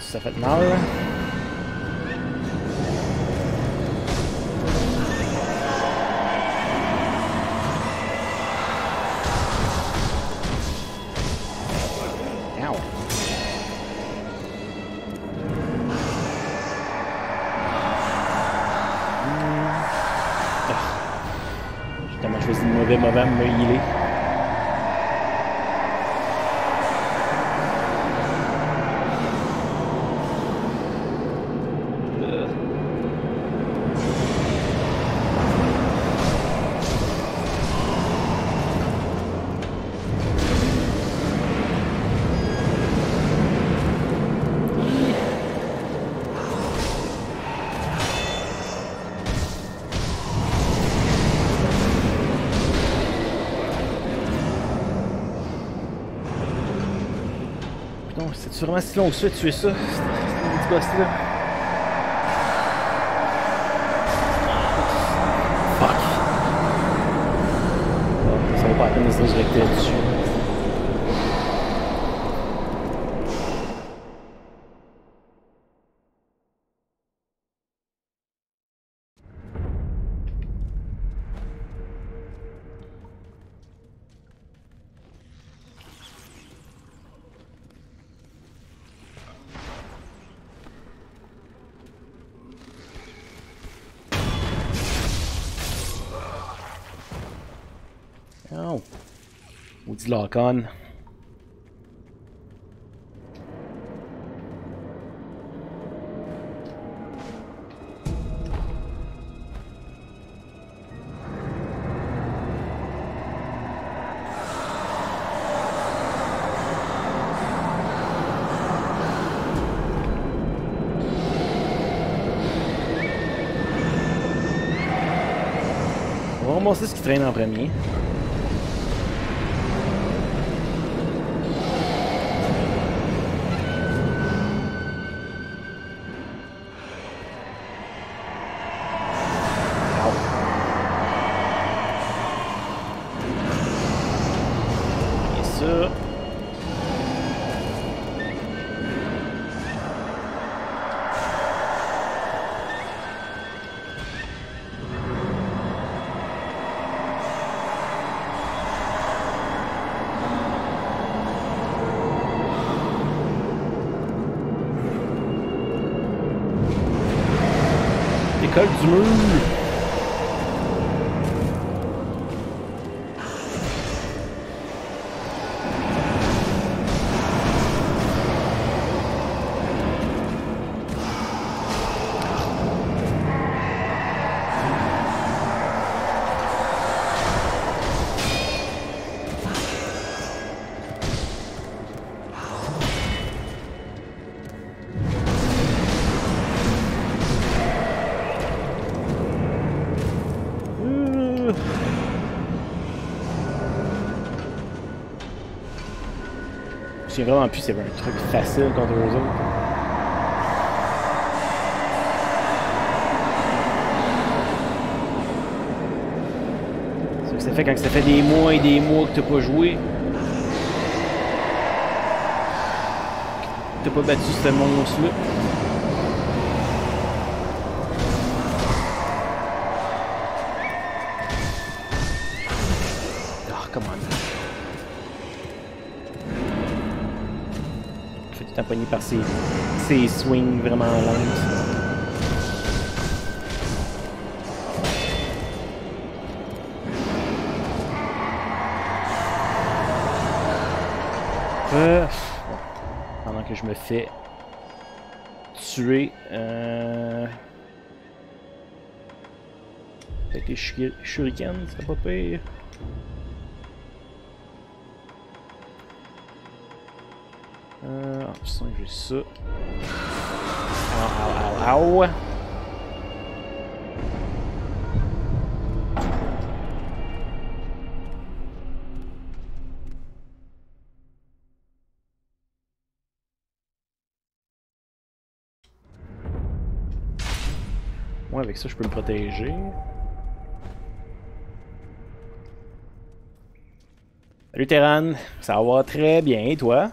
Ça fait mal. mauvais moment de me healer. C'est sûrement si long que ça de tuer ça, ce petit boss là. Fuck! Oh, ça vaut pas la peine de se directer là-dessus. Lock on. On va ramasser ce qui traîne en premier. Du mur. J'ai vraiment plus, c'est un truc facile contre eux autres. C'est ce que ça fait quand ça fait des mois et des mois que t'as pas joué. T'as pas battu ce monstre-là. Pogné par ses, ses swings vraiment lents. Euh, pendant que je me fais tuer, euh... avec les shurikens, c'est pas pire. Juste ça. Au, au, au, au. Moi, avec ça, je peux me protéger. Salut Terran, ça va très bien, et toi?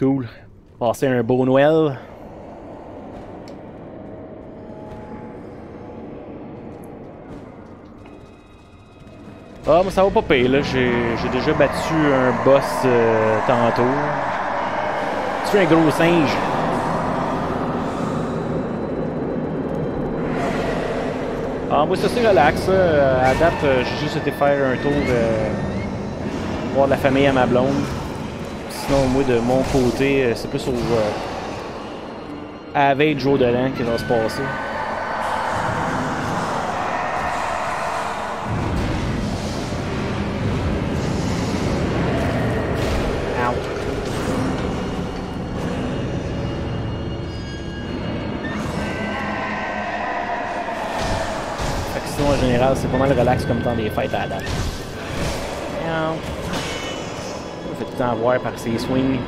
Cool. Passez un beau Noël. Ah, moi ça va pas payer là, j'ai déjà battu un boss euh, tantôt. C'est un gros singe. Ah, moi ça c'est relax, ça. À date, j'ai juste été faire un tour euh, voir de la famille à ma blonde. Sinon, moi de mon côté, c'est plus au euh, à la veille du jour de l'an qui va se passer. C'est pas mal relax comme temps des fêtes à la date. On fait tout le temps voir par ses swings.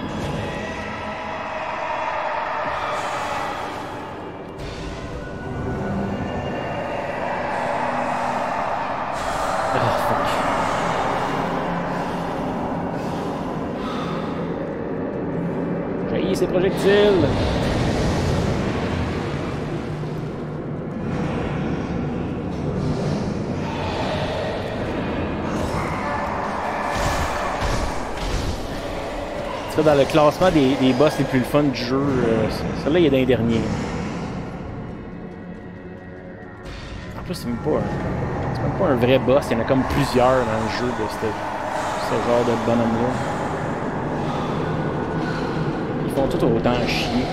Oh, fuck. J'ai eu ses projectiles. Dans le classement des, des boss les plus fun du jeu, euh, celui-là il est dans les derniers. En plus c'est même pas un, c'est même pas un vrai boss, il y en a comme plusieurs dans le jeu de ce, ce genre de bonhomme-là. Ils font tout autant chier.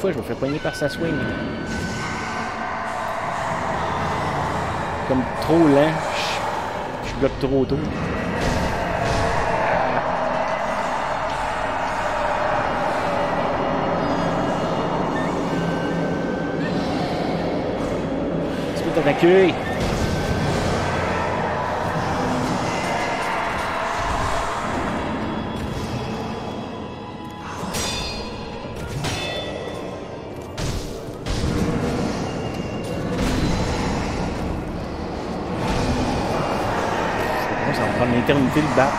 Fois, je me fais poigner par sa swing. Comme trop lent, je, je bloque trop tôt. Est-ce que t'as accueilli? L'éternité de battre.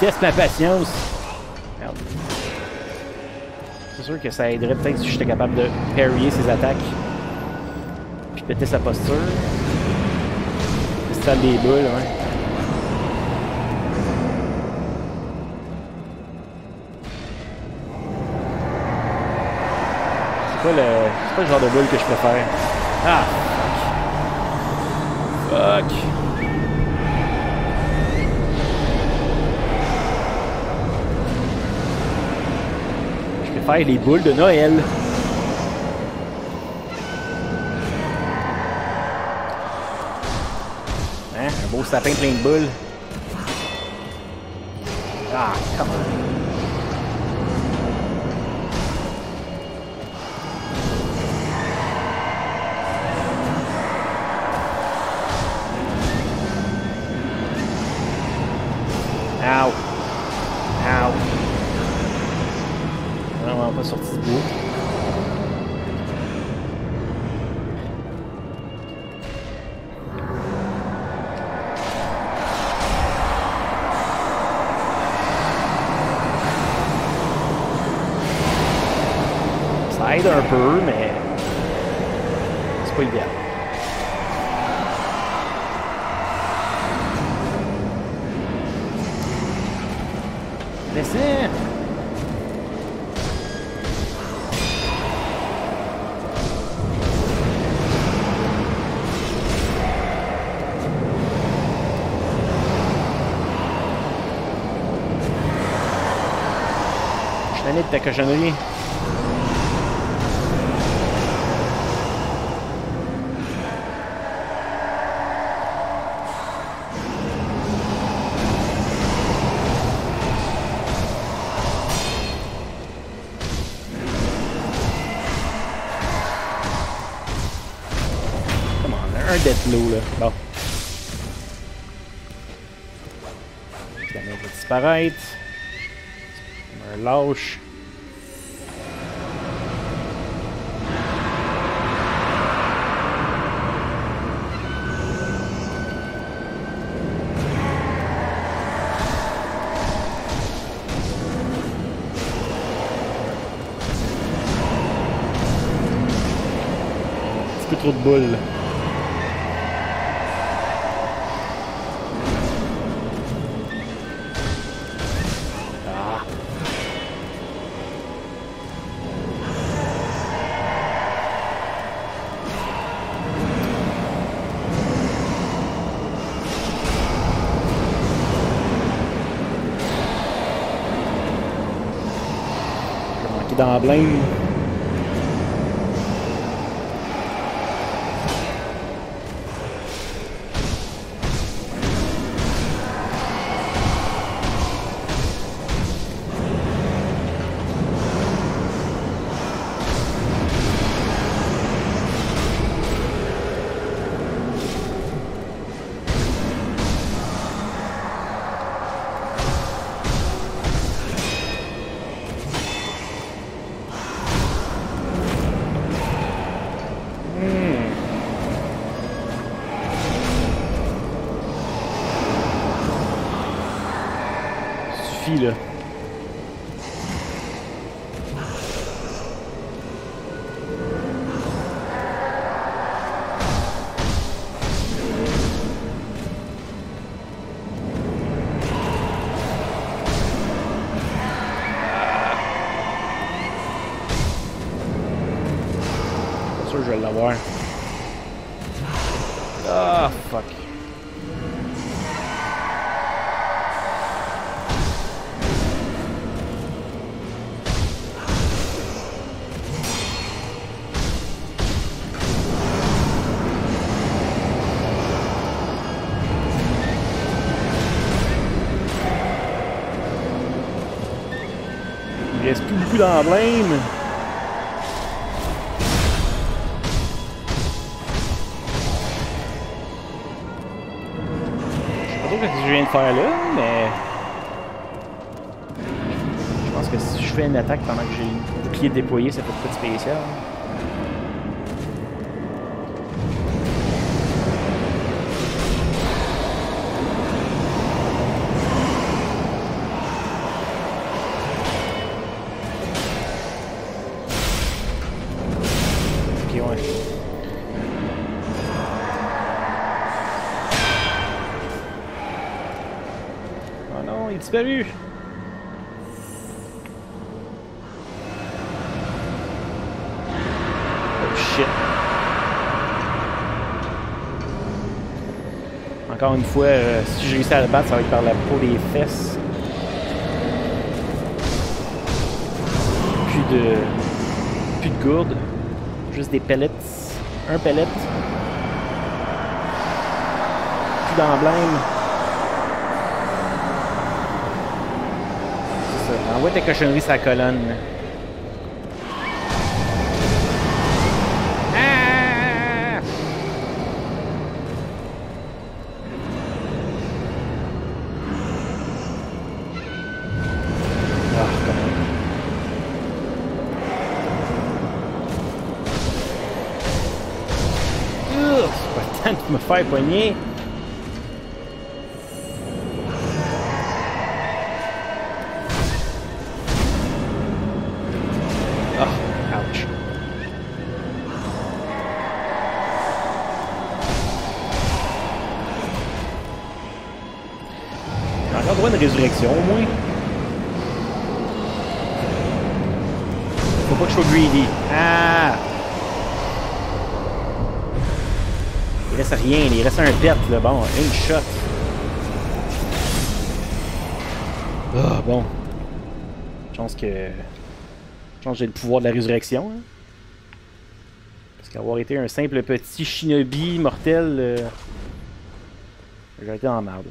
Teste ma patience. C'est sûr que ça aiderait peut-être si j'étais capable de parrier ses attaques. Puis péter sa posture. C'est ça des bulles, ouais. C'est pas le. C'est pas le genre de bulle que je préfère. Ah! Fuck! Fuck! Faire les boules de Noël. Hein? Un beau sapin plein de boules. Ah, come on. Ow. Ow. On va sortir du bout. Ça aide un peu, mais c'est pas idéal. Laissez. arrête ta cochonnerie. L'eau là, bon. La main va disparaître. Un lâche. Un petit peu trop de boules. Dans la blinde. Là. C'est sûr que je vais l'avoir. Ah, fuck. Il reste plus beaucoup d'emblèmes. Je sais pas trop ce que je viens de faire là, mais... Je pense que si je fais une attaque pendant que j'ai le bouclier déployé, ça peut être très spécial. Disparu. Oh shit. Encore une fois, euh, si je réussis à le battre, ça va être par la peau des fesses. Plus de... Plus de gourde. Juste des pellets. Un pellet. Plus d'emblème. Envoie tes cochonneries sur la colonne. Ah! Ah, quand même. Urgh, c'est pas le temps de me faire poigner. Résurrection au moins. Faut pas que je sois greedy. Ah! Il reste rien, il reste un pet là, bon, une shot. Ah, bon. Je pense que... Je pense que j'ai le pouvoir de la résurrection. Hein. Parce qu'avoir été un simple petit shinobi mortel, euh, j'ai été en merde.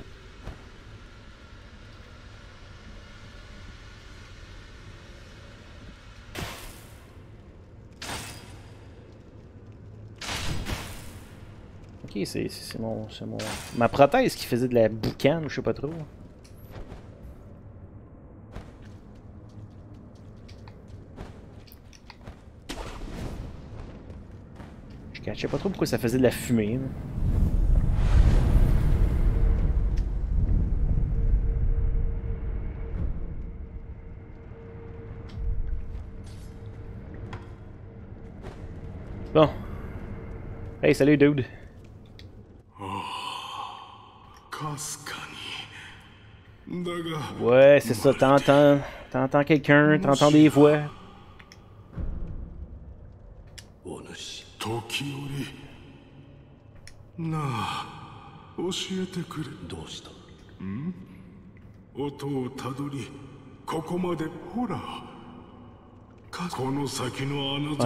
Ok, c'est mon, mon... ma prothèse qui faisait de la boucane, je sais pas trop. Je sais pas trop pourquoi ça faisait de la fumée. Bon. Hey, salut dude. Ouais, c'est ça, t'entends. T'entends quelqu'un, t'entends des voix. Ouais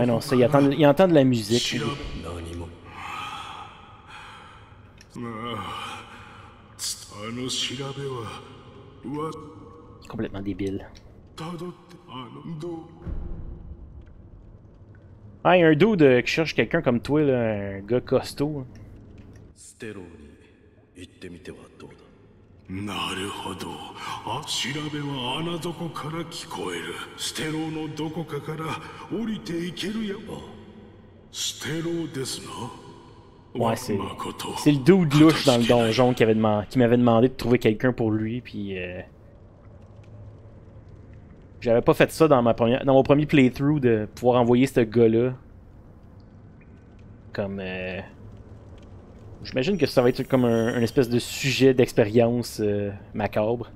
non, ça, il entend, il entend de la musique. Complètement débile. Ah, y'a un dude qui cherche quelqu'un comme toi, là, un gars costaud. Ouais, c'est le dude louche dans le donjon qui m'avait demand... demandé de trouver quelqu'un pour lui, puis... Euh... J'avais pas fait ça dans ma première, dans mon premier playthrough de pouvoir envoyer ce gars-là. Comme... Euh... J'imagine que ça va être comme un, un espèce de sujet d'expérience euh, macabre.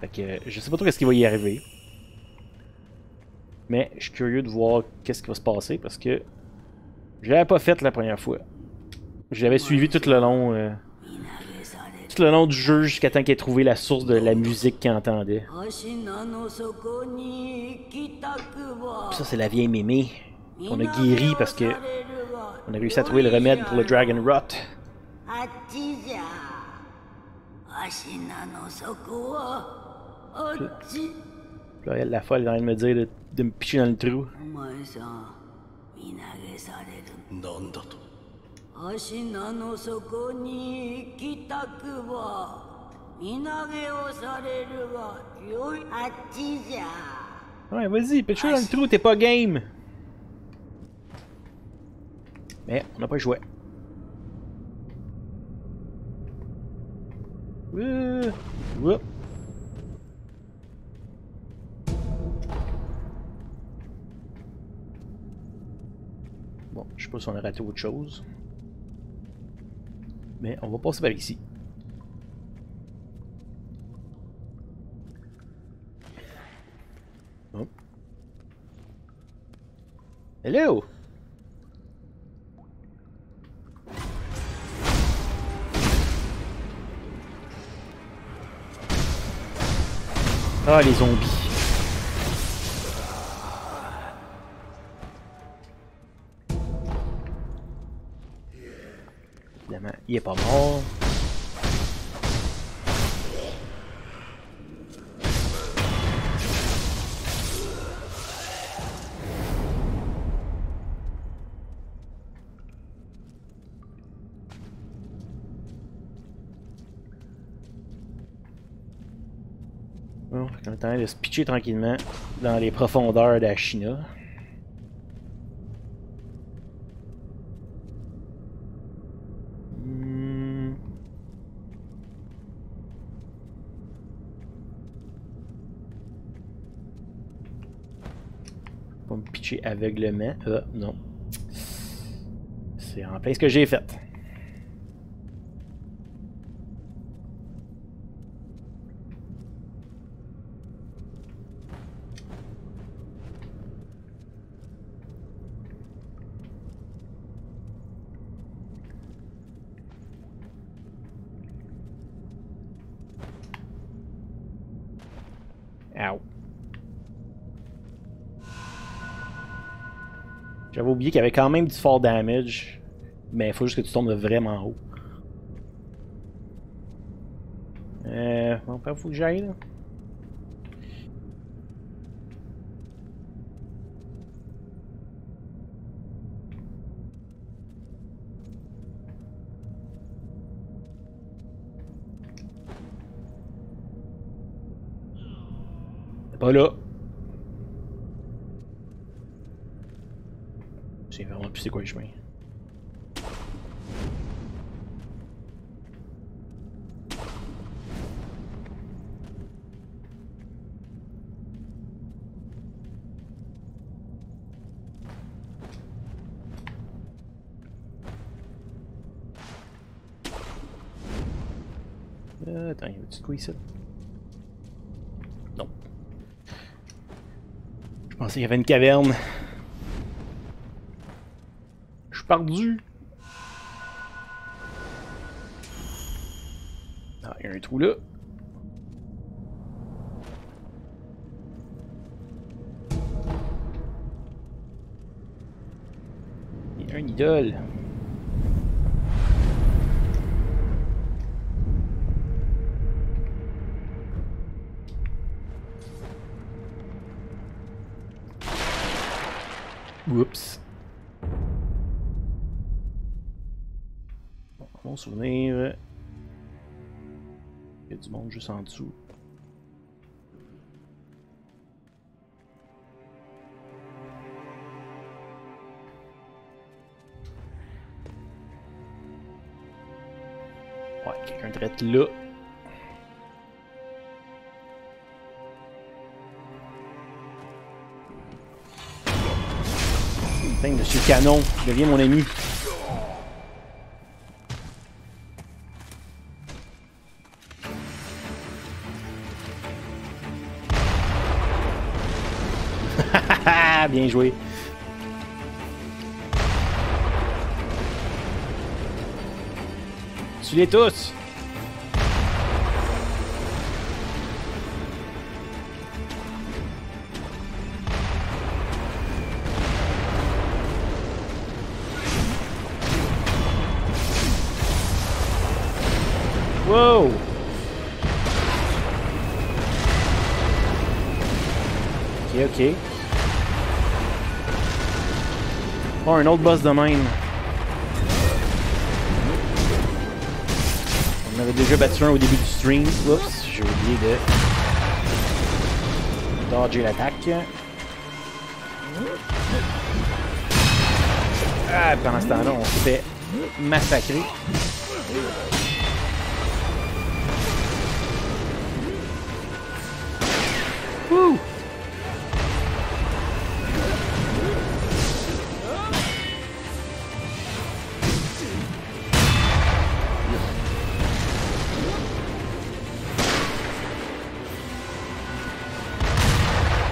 Fait que euh, je sais pas trop qu'est-ce qui va y arriver. Mais je suis curieux de voir qu'est-ce qui va se passer parce que... Je l'avais pas fait la première fois. Je l'avais suivi tout le long... Euh... le nom du jeu jusqu'à temps qu'il ait trouvé la source de la musique qu'il entendait. Ça, c'est la vieille mémé qu'on a guérie parce que on a réussi à trouver le remède pour le Dragon Rot. Là, elle, la folle, est en train de me dire de, de me picher dans le trou. Ouais, vas-y, pêche-toi dans le trou, t'es pas game! Mais on n'a pas joué. Euh, ouais. Bon, je sais pas si on a raté autre chose. Mais on va passer par ici. Oh. Hello! Ah, les zombies. Il est pas mort. Bon, on est en train de se pitcher tranquillement dans les profondeurs de la Chine. Aveuglement. Ah, non. C'est en plein ce que j'ai fait. Ow. J'avais oublié qu'il y avait quand même du fall damage, mais il faut juste que tu tombes vraiment haut. Euh. On peut faut que j'aille là. Pas là. C'est vraiment plus c'est quoi les chemins. Euh, attends, il y a une petite couille ici. Non. Je pensais qu'il y avait une caverne. Je suis perdu. Ah, il y a un trou là. Il y a une idole. Oups. Mon souvenir. Il y a du monde juste en dessous. Ouais, quelqu'un traite là. Monsieur Canon, deviens mon ami. Bien joué. Tuez-les tous. Wow! Ok, ok. Oh, un autre boss de même. On avait déjà battu un au début du stream. Oups, j'ai oublié de dodger l'attaque. Ah, pendant ce temps-là, on se fait massacrer. Wouh!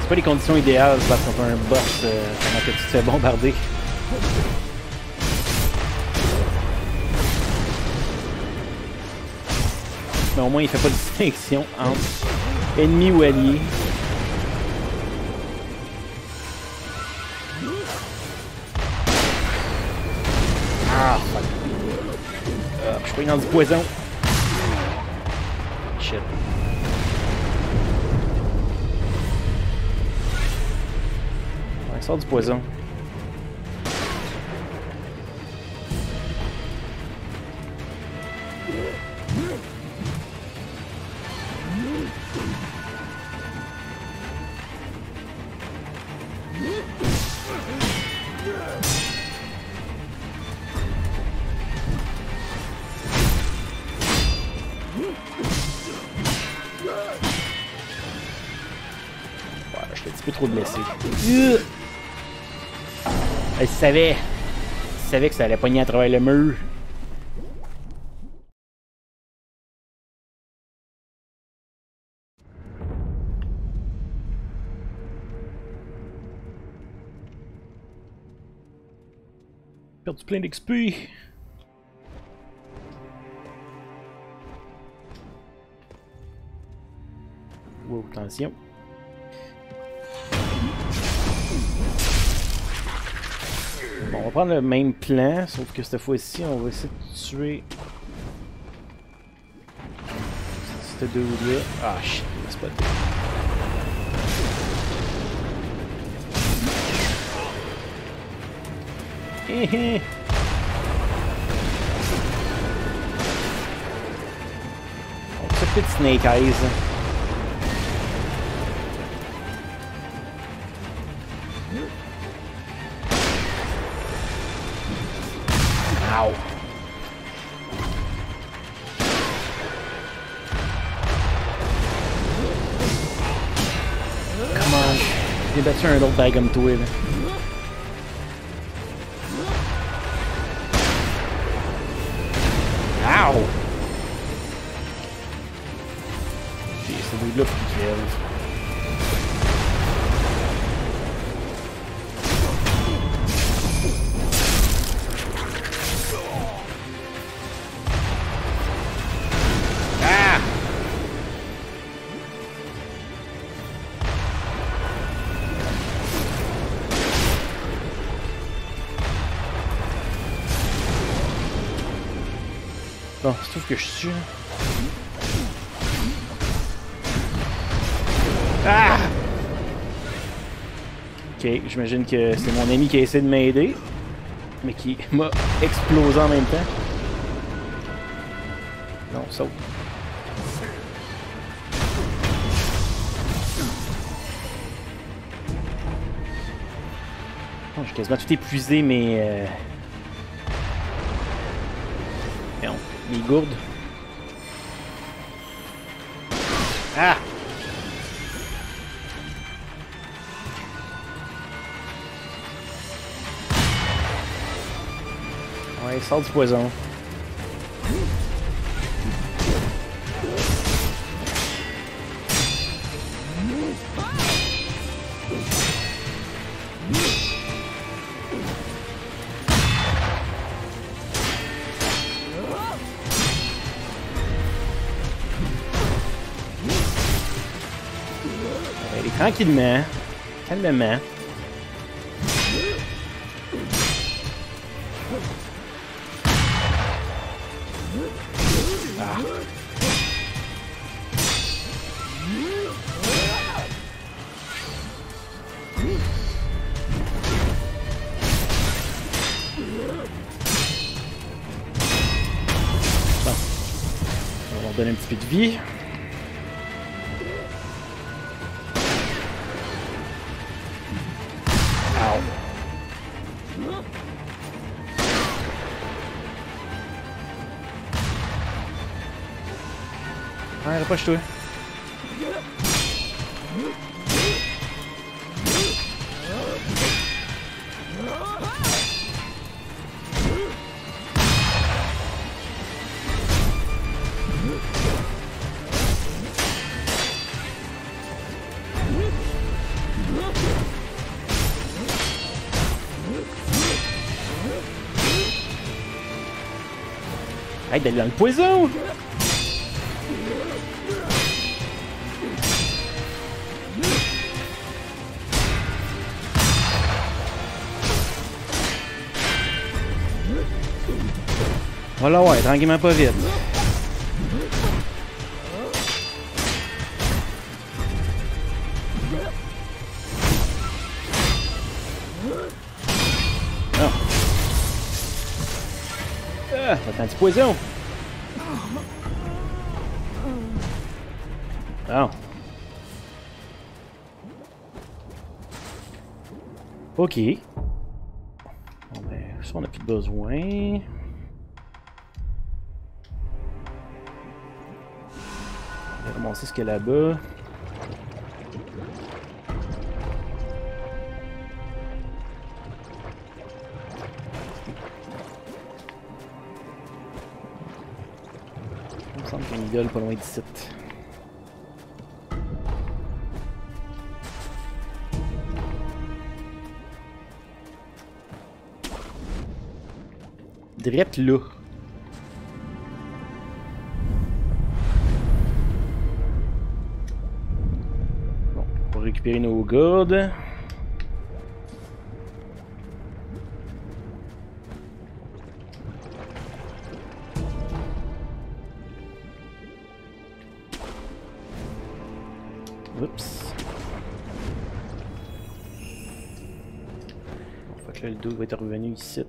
C'est pas les conditions idéales parce qu'on fait un boss euh, pendant que tu te fais bombarder. Mais au moins il fait pas de distinction entre ennemi ou allié. Dans du poison. Shit. Ouais, sort du poison. Trop blessé. Euh, je savais. Je savais que ça allait pogner à travers le mur. J'ai perdu plein d'X P. Wow, attention. va prendre le même plan, sauf que cette fois-ci, on va essayer de tuer... C'était deux ou deux. Ah, shit, c'est pas deux. Hé hé! On fait plus de Snake Eyes. Ow! Come on! J'ai battu un autre bag comme toi, là. Look at you. Ah! Bon, je trouve que je suis... Ah! Ok, j'imagine que c'est mon ami qui a essayé de m'aider, mais qui m'a explosé en même temps. Non, saute. Oh, j'ai quasiment tout épuisé, mais... Euh... Non, les gourdes. Ah! Ouais, sort du poison. Allez, tranquillement, calmement. Donne un petit peu de vie. Ow. Ah, rapproche-toi. Hey, d'aller dans le poison! Voilà, ouais, tranquillement pas vite. Un petit poison. Oh. Ok. Bon ben, ça on n'a plus besoin. On va ramasser ce qu'il y a là-bas. Pas loin d'ici. Drette là. Bon, on va récupérer nos gourdes. Oups. Bon, fait que là, le dos va être revenu ici.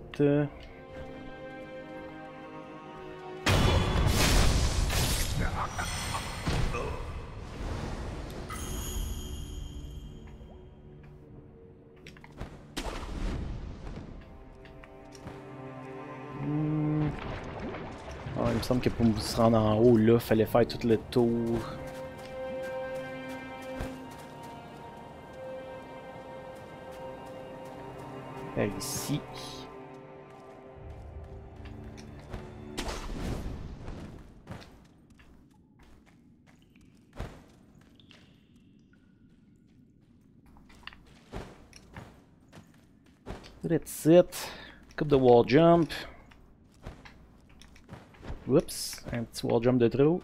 Il me semble que pour me se rendre en haut, là, il fallait faire tout le tour. Faire ici. That's it. Coupe de wall jump. Oups, un petit wall jump de trop.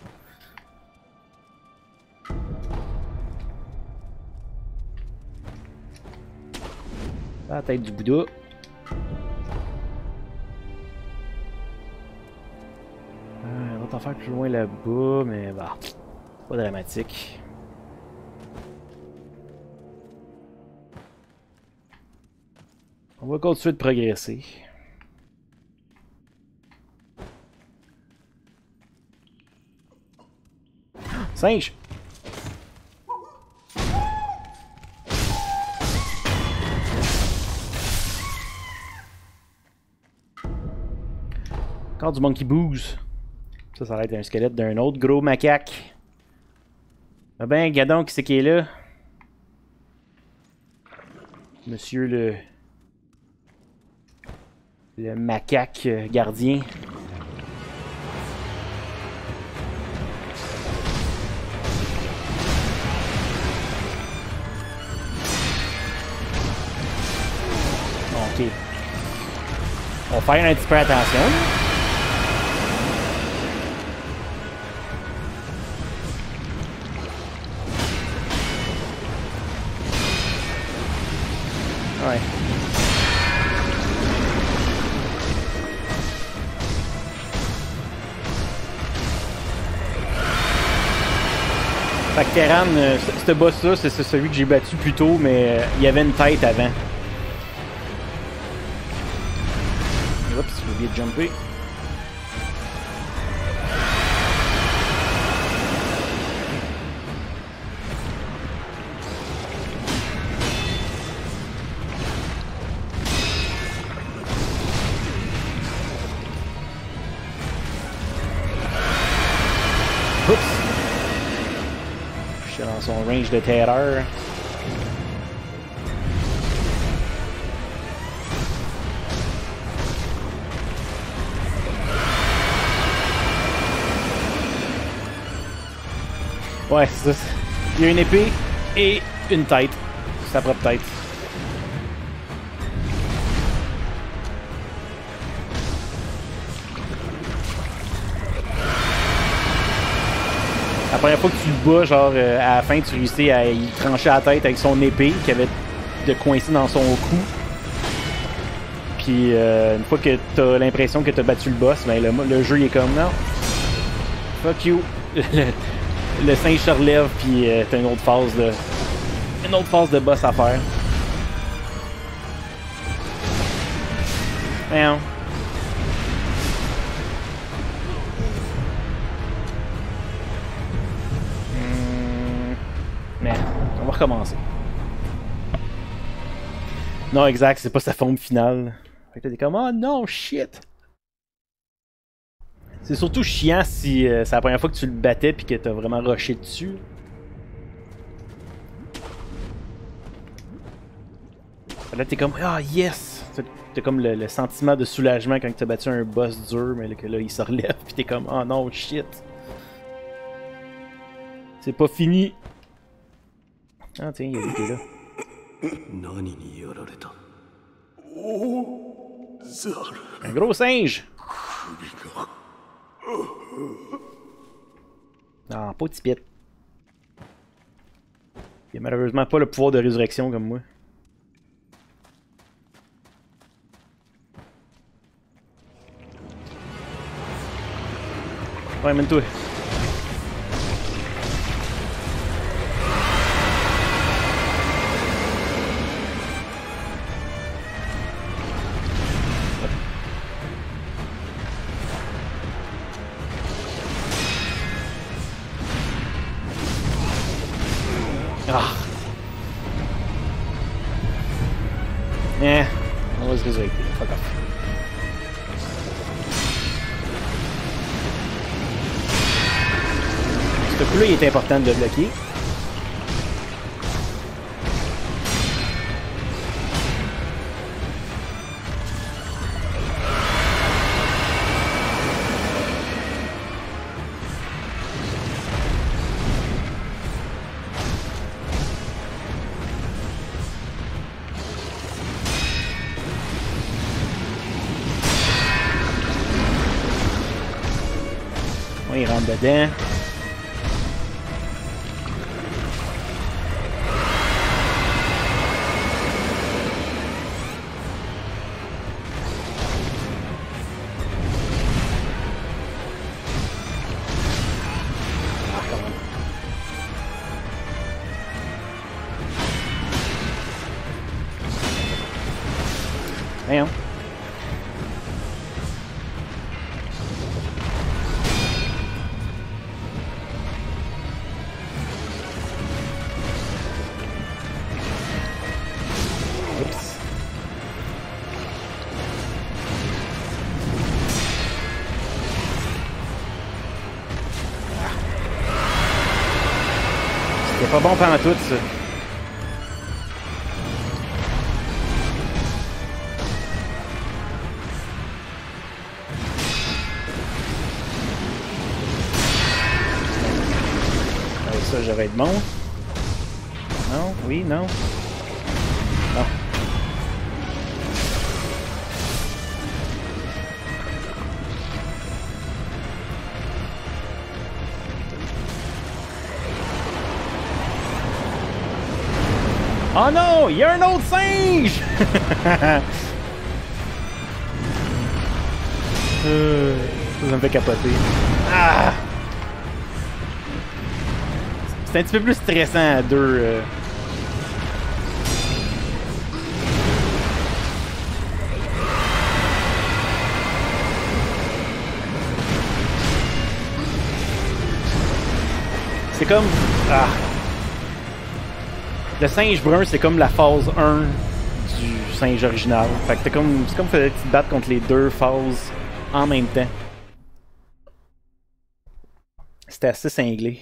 La tête du Bouddha. Euh, on va t'en faire plus loin là-bas, mais bah, pas dramatique. On va continuer de progresser. Singe! Encore du monkey booze. Ça, ça va être un squelette d'un autre gros macaque. Ah ben, gadon, qui c'est qui est là? Monsieur le... le macaque gardien. Ok. On va faire un petit peu attention. Ouais. Fait que Terran, euh, ce, ce boss-là, c'est celui que j'ai battu plus tôt, mais euh, il y avait une tête avant. J'ai oublié de jumper. Oups! Je suis dans son range de terreur. Ouais, c'est ça. Il y a une épée et une tête. Sa propre tête. La première fois que tu le bats, genre, euh, à la fin, tu réussis à y trancher la tête avec son épée qui avait de coincé dans son cou. Puis, euh, une fois que t'as l'impression que t'as battu le boss, ben, le, le jeu il est comme, non. Fuck you. Le singe se relève, puis euh, t'as une autre phase de une autre phase de boss à faire. Merde. Mmh. Merde. On va recommencer. Non, exact, c'est pas sa forme finale. Fait que t'es comme, oh non, shit! C'est surtout chiant si euh, c'est la première fois que tu le battais puis que t'as vraiment rushé dessus. Là t'es comme ah yes! T'as comme le, le sentiment de soulagement quand t'as battu un boss dur, mais là, que là il se relève puis t'es comme oh non shit! C'est pas fini! Ah tiens, il y a lui qui est là. Un gros singe! Non, pas de tipiette. Il a malheureusement pas le pouvoir de résurrection comme moi. Ouais, mène-toi. Eh, I was this way. Fuck off. Ce coup-là, il est important de le bloquer. On y rentre dedans. Pas bon pendant tout ça. Ça, j'aurais de bon. Non, oui, non. Non. Oh non, il y a un autre singe! euh, ça me fait capoter. Ah! C'est un petit peu plus stressant à deux. Euh. C'est comme... Ah! Le singe brun, c'est comme la phase un du singe original. Fait que c'est comme si tu te battre contre les deux phases en même temps. C'était assez cinglé.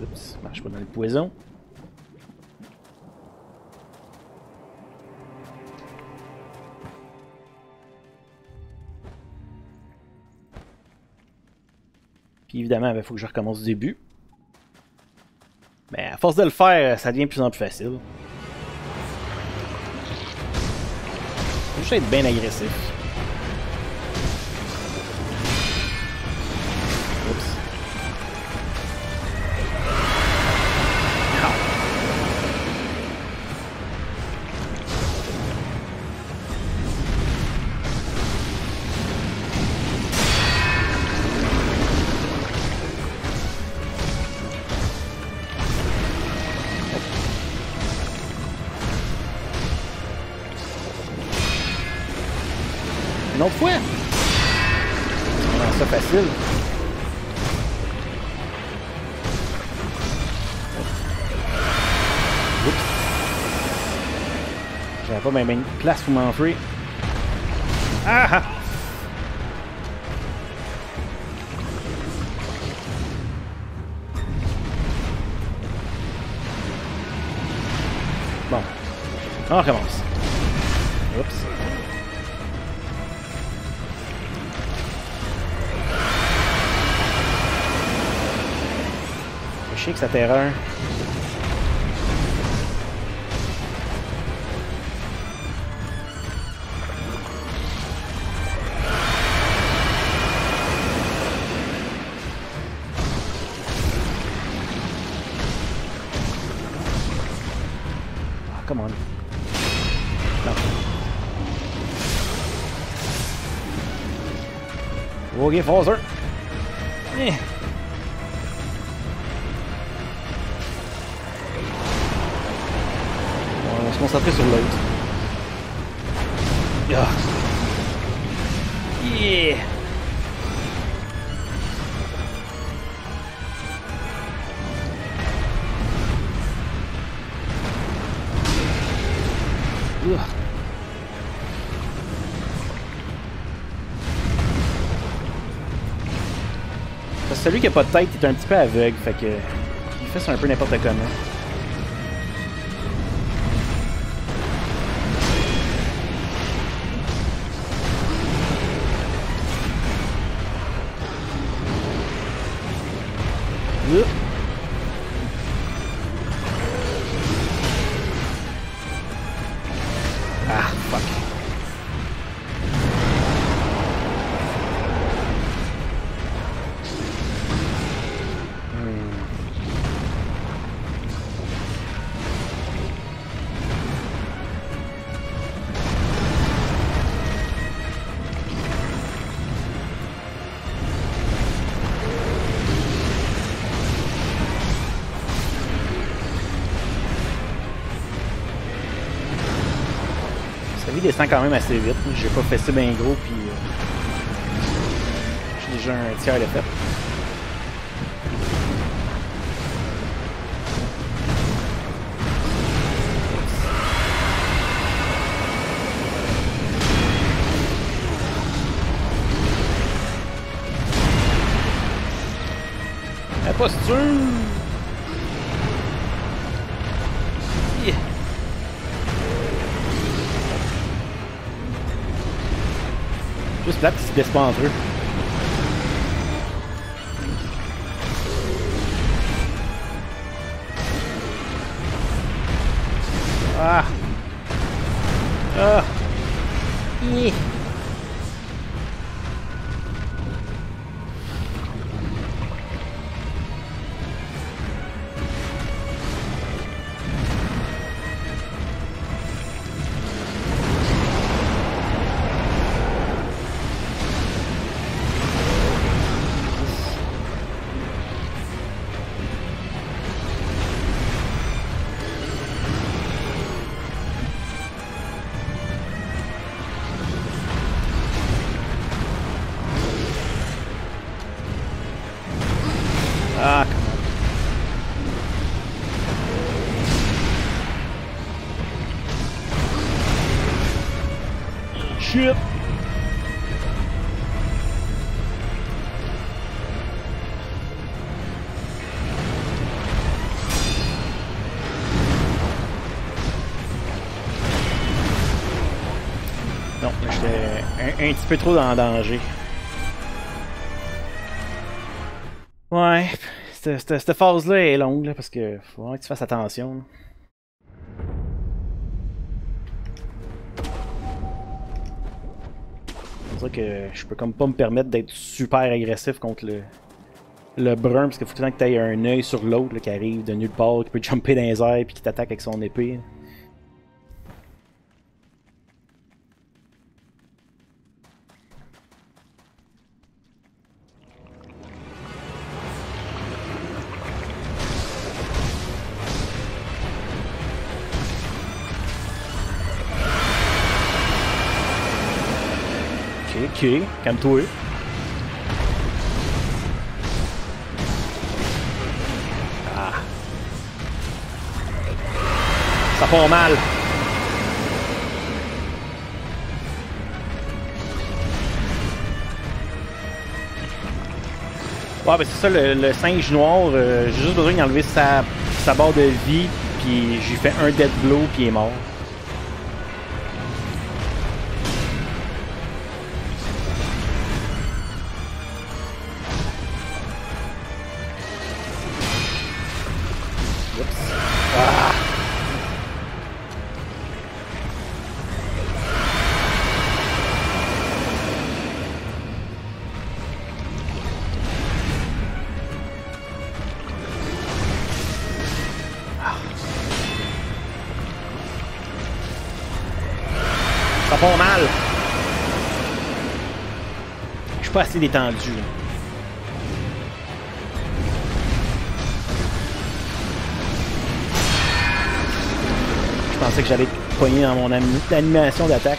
Oups, marche pas dans le poison. Puis évidemment, il faut que je recommence du début. Mais à force de le faire, ça devient de plus en plus facile. Faut juste être bien agressif. Oups. Ah. Quoi? On rend ça facile. Oups. J'avais pas même une place pour m'enfuir. Ah! Bon. On recommence. Oups. Que sa terreur. Ah, come on. Non. Ok, Foster. Eh. On se concentrer sur l'autre. Yeah. Yeah. Ugh. Parce que celui qui a pas de tête est un petit peu aveugle, fait que il fait ça un peu n'importe comment. Ugh. Ah, fuck. Hmm. Il descend quand même assez vite, j'ai pas fait ça bien gros puis euh, j'ai déjà un tiers de fait. La posture! Juste plate qui se blesse pas entre eux. Ah! Ah! Yeah. Shit. Non, j'étais un, un petit peu trop dans le danger. Ouais, cette, cette, cette phase-là est longue là, parce que faut vraiment que tu fasses attention. Là. C'est que je peux comme pas me permettre d'être super agressif contre le, le brun parce qu'il faut tout le temps que tu aies un œil sur l'autre qui arrive de nulle part, qui peut jumper dans les airs puis qui t'attaque avec son épée. Ok, calme-toi. Ah. Ça part mal. Ouais, ben c'est ça, le, le singe noir, euh, j'ai juste besoin d'enlever sa, sa barre de vie, puis j'ai fait un dead blow, puis il est mort. Pas mal. Je suis pas assez détendu. Je pensais que j'allais pogner dans mon animation d'attaque.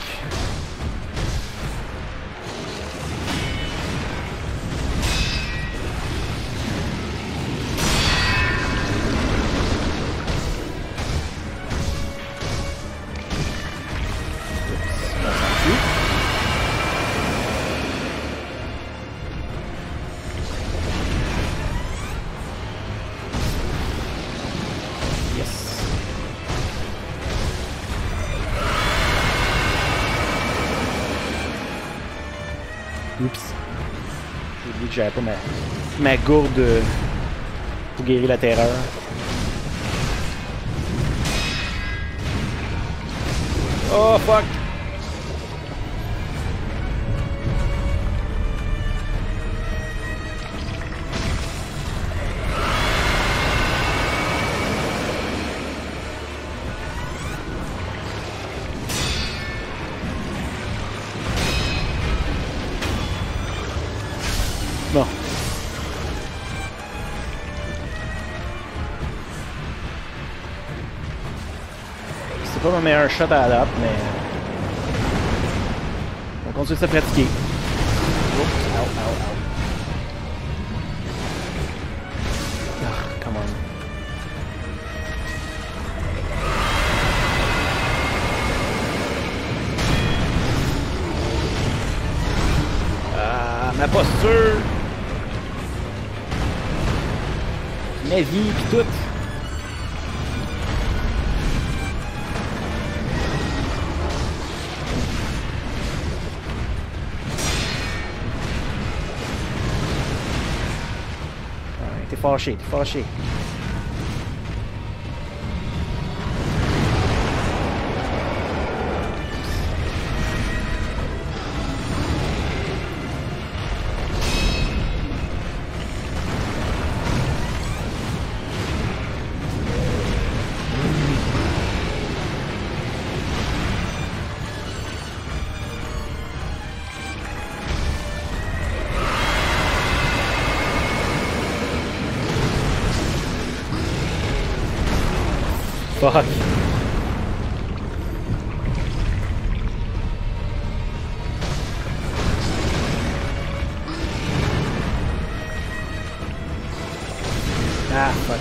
Oups. J'ai oublié que j'avais pas ma, ma gourde pour guérir la terreur. Oh fuck! C'est pas mon meilleur shot à la date, mais on continue de se pratiquer. Oh, ow, ow, ow. Ah, come on. Ah, ma posture. Ma vie, pis tout. Fâché, t'es fâché. Fuck. Ah, fuck.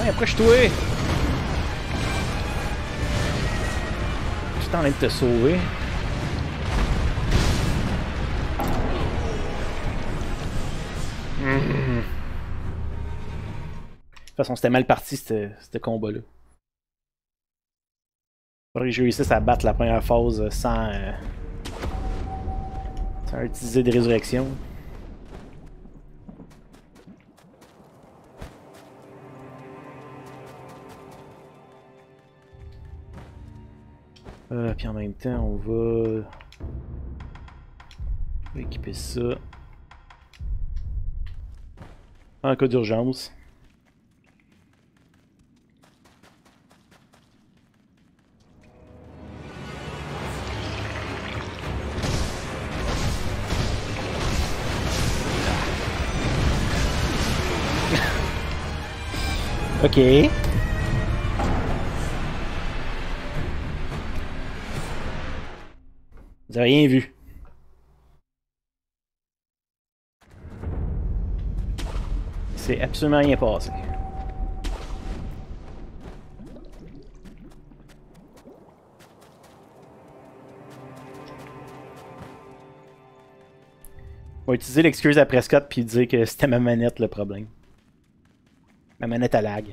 Ouais, approche-toi. En train de te sauver. Mmh. De toute façon, c'était mal parti ce combat-là. Faudrait que je réussisse à battre la première phase sans, euh, sans utiliser des résurrections. Euh, puis en même temps, on va, on va équiper ça en cas d'urgence. Ok. Vous avez rien vu. C'est absolument rien passé. On va utiliser l'excuse à Prescott puis dire que c'était ma manette le problème. Ma manette à lag.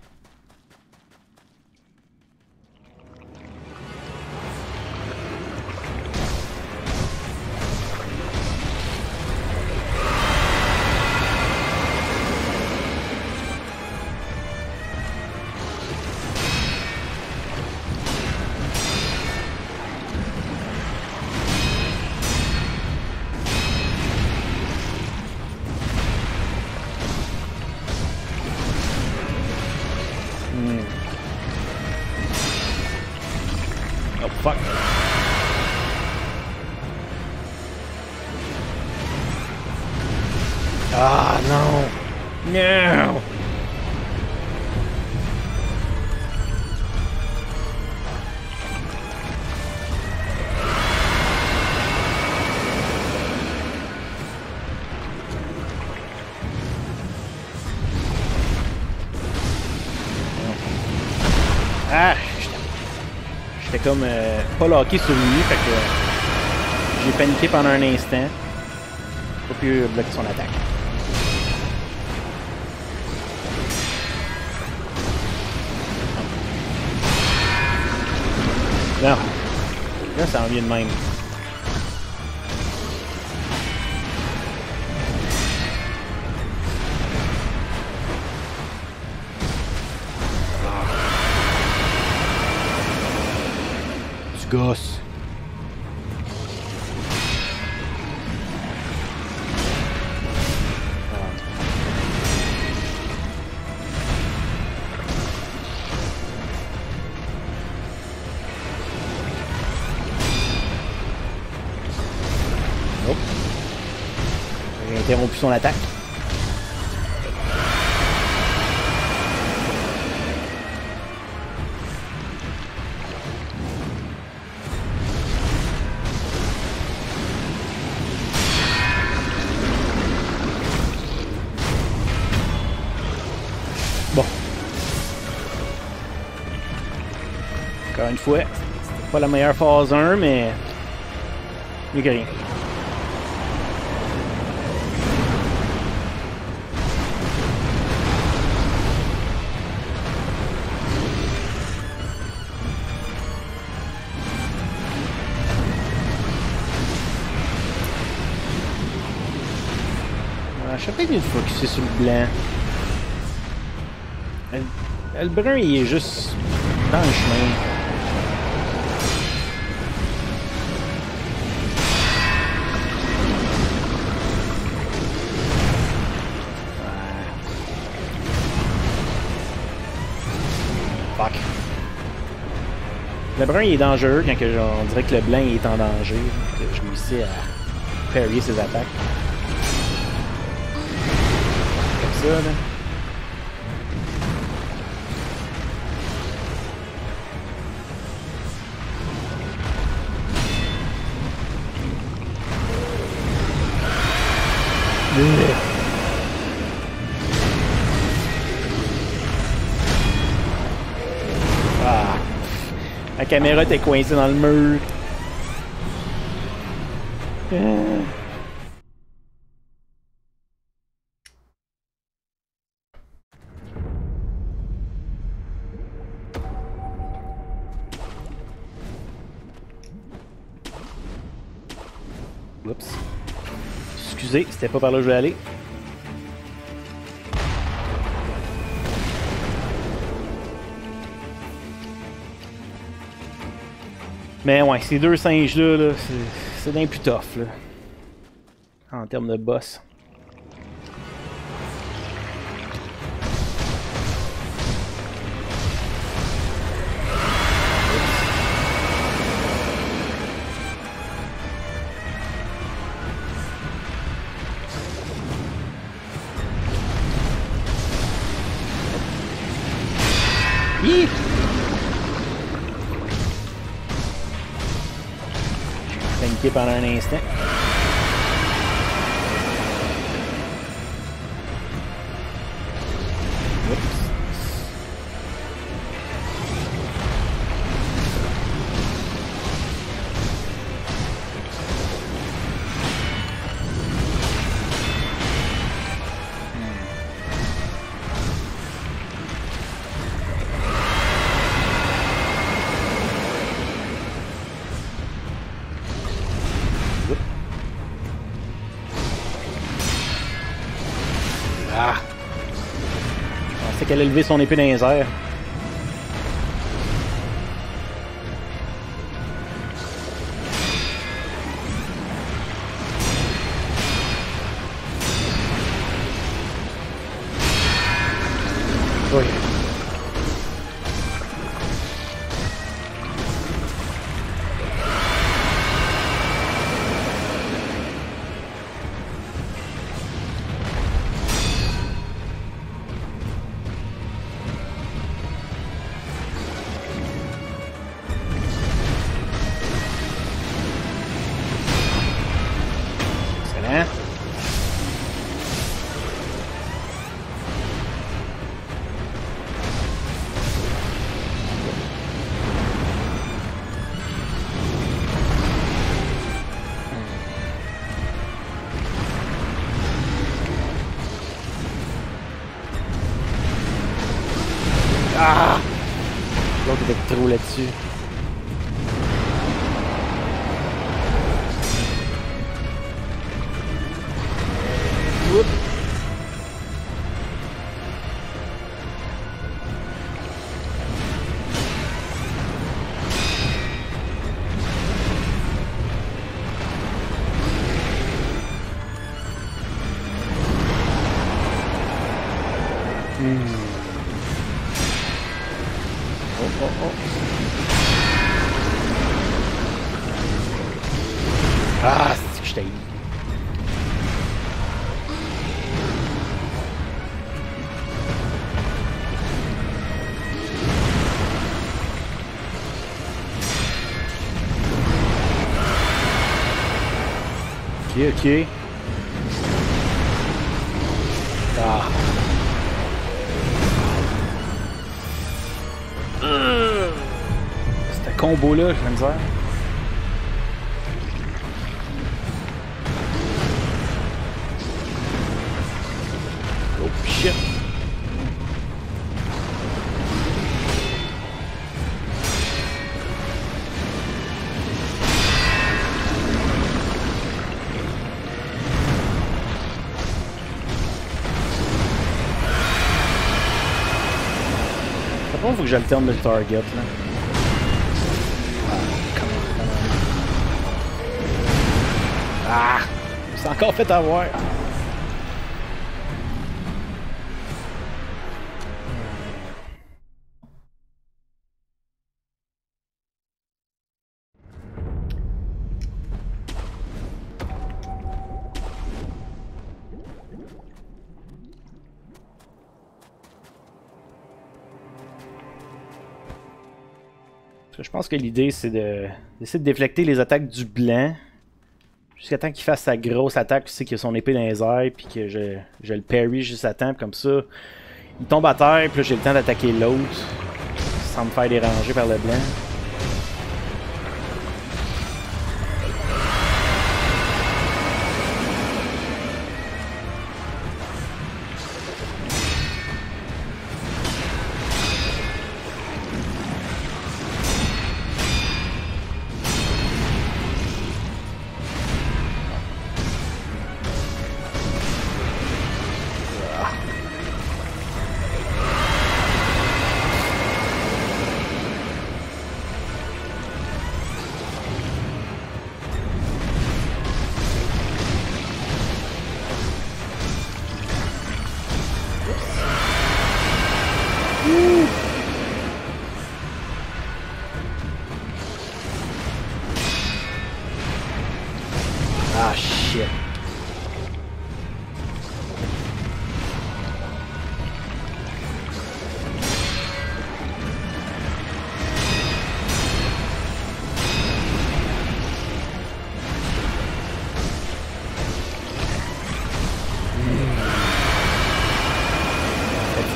Comme euh, pas locké sur lui, fait que euh, j'ai paniqué pendant un instant. Faut plus bloquer son attaque. Là, là ça en vient de même. Tu gosses. Interrompu son attaque. Bon. Encore une fois, pas la meilleure phase un, mais mieux que rien. Je sais pas qu'il faut focusser sur le blanc. Le, le brun, il est juste dans le chemin. Ah. Fuck. Le brun, il est dangereux quand que, genre, on dirait que le blanc il est en danger. Je réussis à parry ses attaques. Ça, là. Ah. La caméra t'est coincée dans le mur. Ah. C'était pas par là que je voulais aller. Mais ouais, ces deux singes-là, -là, c'est d'un plus tough, là. En termes de boss. Pendant un instant. Oups. Elle a levé son épée dans les airs. Oui. Là-dessus. Wolfenstein. Ok, ok. Ah. C'était combo là, je me disais. Oh shit. Faut que j'alterne le target là. Ah! C'est encore fait avoir! Je pense que l'idée c'est de d'essayer de déflecter les attaques du blanc jusqu'à temps qu'il fasse sa grosse attaque, tu sais, qu'il a son épée dans les airs, puis que je, je le parry juste à temps, puis comme ça il tombe à terre, puis là j'ai le temps d'attaquer l'autre sans me faire déranger par le blanc.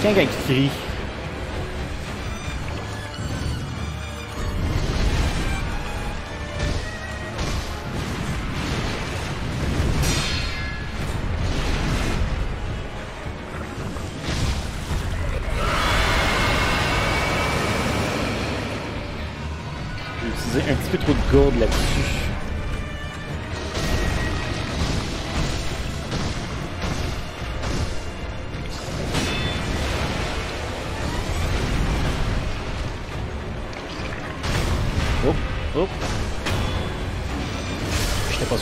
Quand il crie. J'ai utilisé un petit peu trop de gourde là-dessus.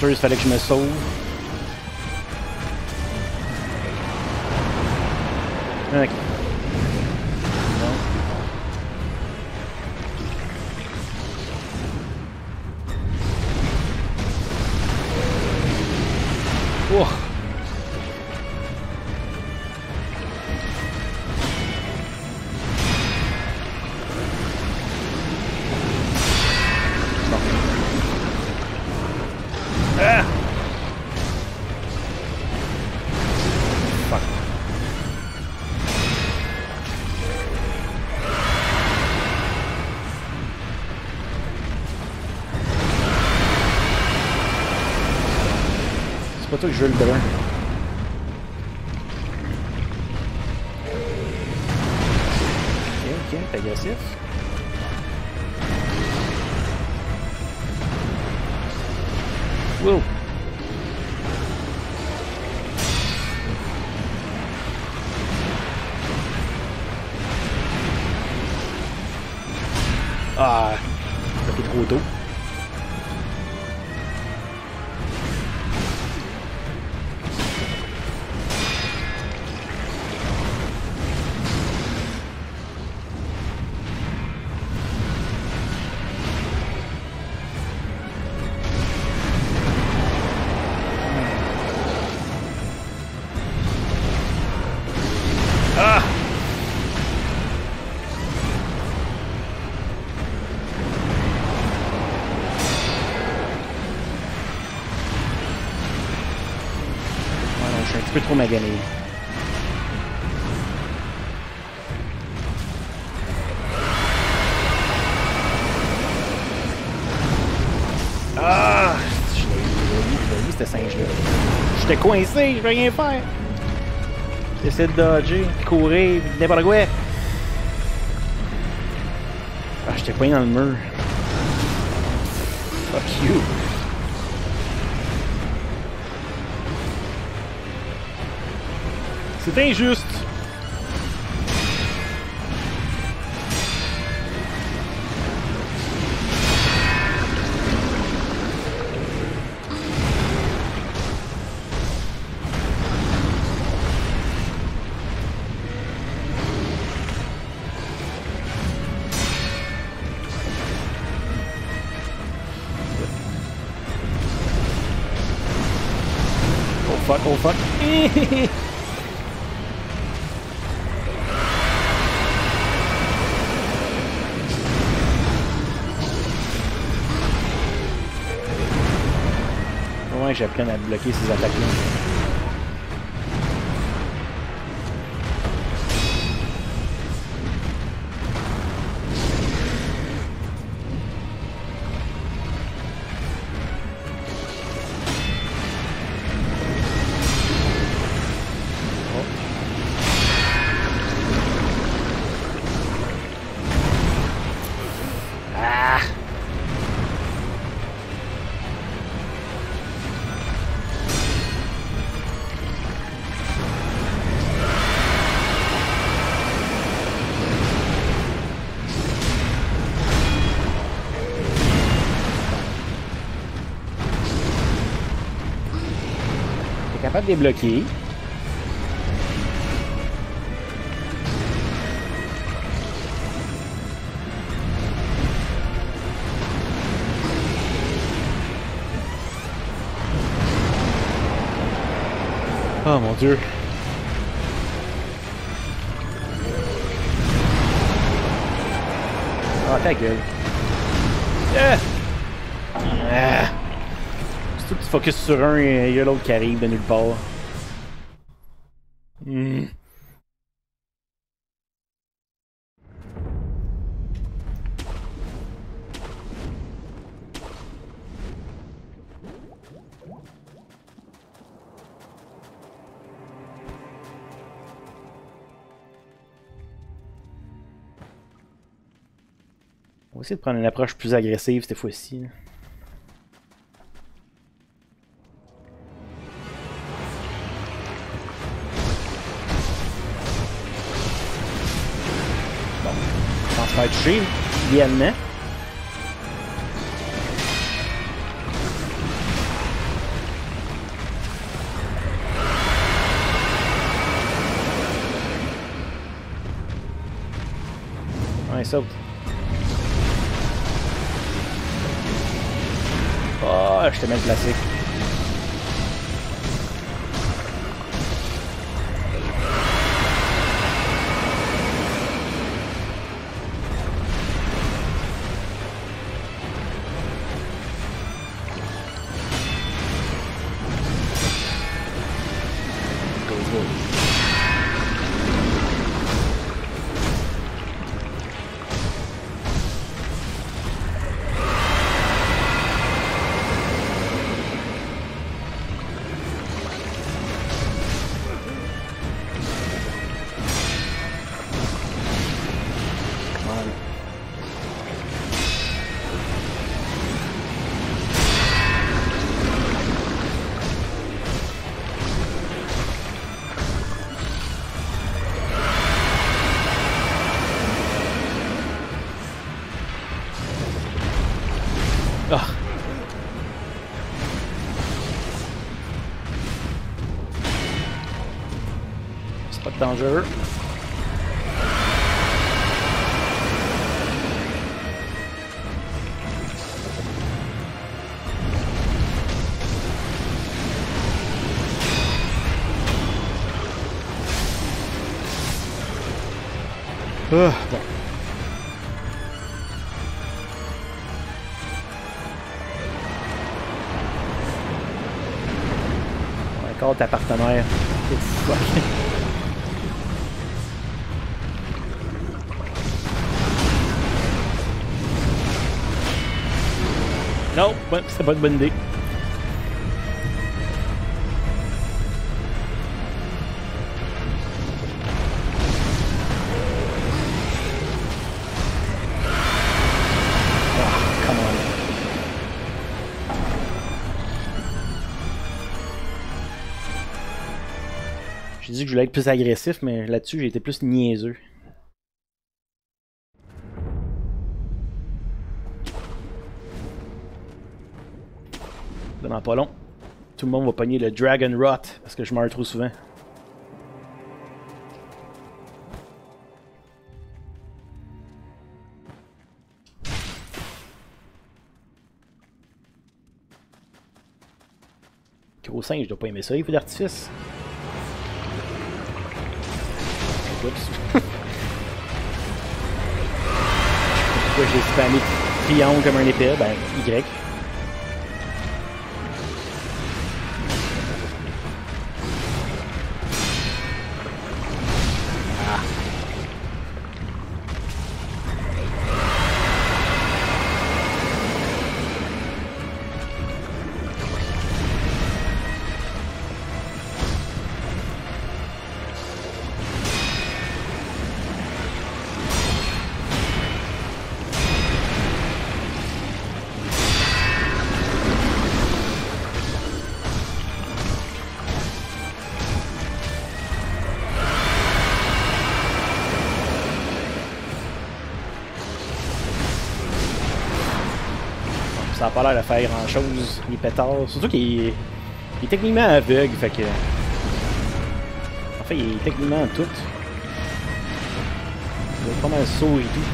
Il fallait que je me sauve. Okay. Oh. Que je veux le ballon. Ok, ok, t'es agressif. Wow! Ah, ça fait trop tôt. peu trop magané. Ah! Je l'ai eu, je l'ai eu, ce singe-là. J'étais coincé, je peux rien faire. J'essaie de dodger, de courir, n'importe quoi. Ah, j'étais poigné dans le mur. Fuck you. C'est injuste. Oh fuck, oh fuck. J'apprenne à bloquer ces attaques-là. Oh. Ah! Pas débloqué. Oh mon Dieu. Ah, ta gueule. Ah! Ah! Tout tu focus sur un et il y a l'autre qui arrive de nulle part. Mm. On va essayer de prendre une approche plus agressive cette fois-ci. Pas touché, idéalement. Ouais, saute. Oh, je t'ai mal placé. Dangereux. Oh, bon. Encore ta partenaire. Good fucking... Non, ouais, c'est pas de bonne idée. J'ai dit que je voulais être plus agressif, mais là-dessus, j'ai été plus niaiseux. Dans pas long, tout le monde va pogner le Dragon Rot parce que je meurs trop souvent. Gros singe, je dois pas aimer ça, il faut d'artifice. Oups. Pourquoi j'ai spammé triangle comme un épée? Ben, Y. Ça n'a pas l'air de faire grand chose, les pétards. Surtout qu'il est, il est techniquement aveugle, fait que. En fait, il est techniquement tout. Il est pas mal saut et tout.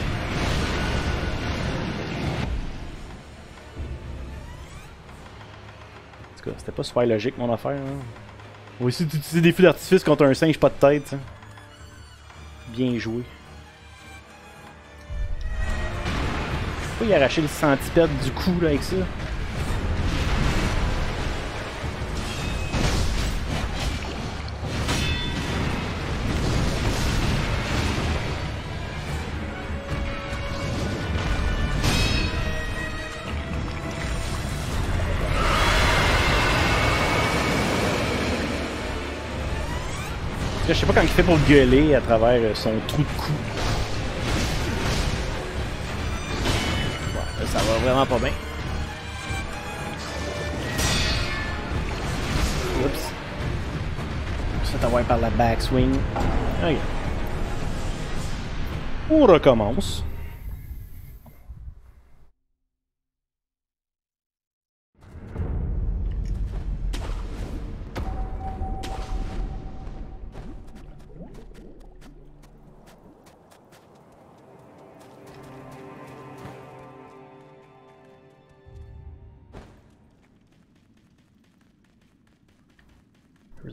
En tout cas, c'était pas super logique mon affaire. Hein. On va essayer d'utiliser des feux d'artifice contre un singe pas de tête. Hein. Bien joué. Faut y arracher le centipède du cou là avec ça. Je sais pas quand il fait pour gueuler à travers son trou de cou. Ça va vraiment pas bien. Oups. Ça t'envoie par la backswing. Ok. On recommence.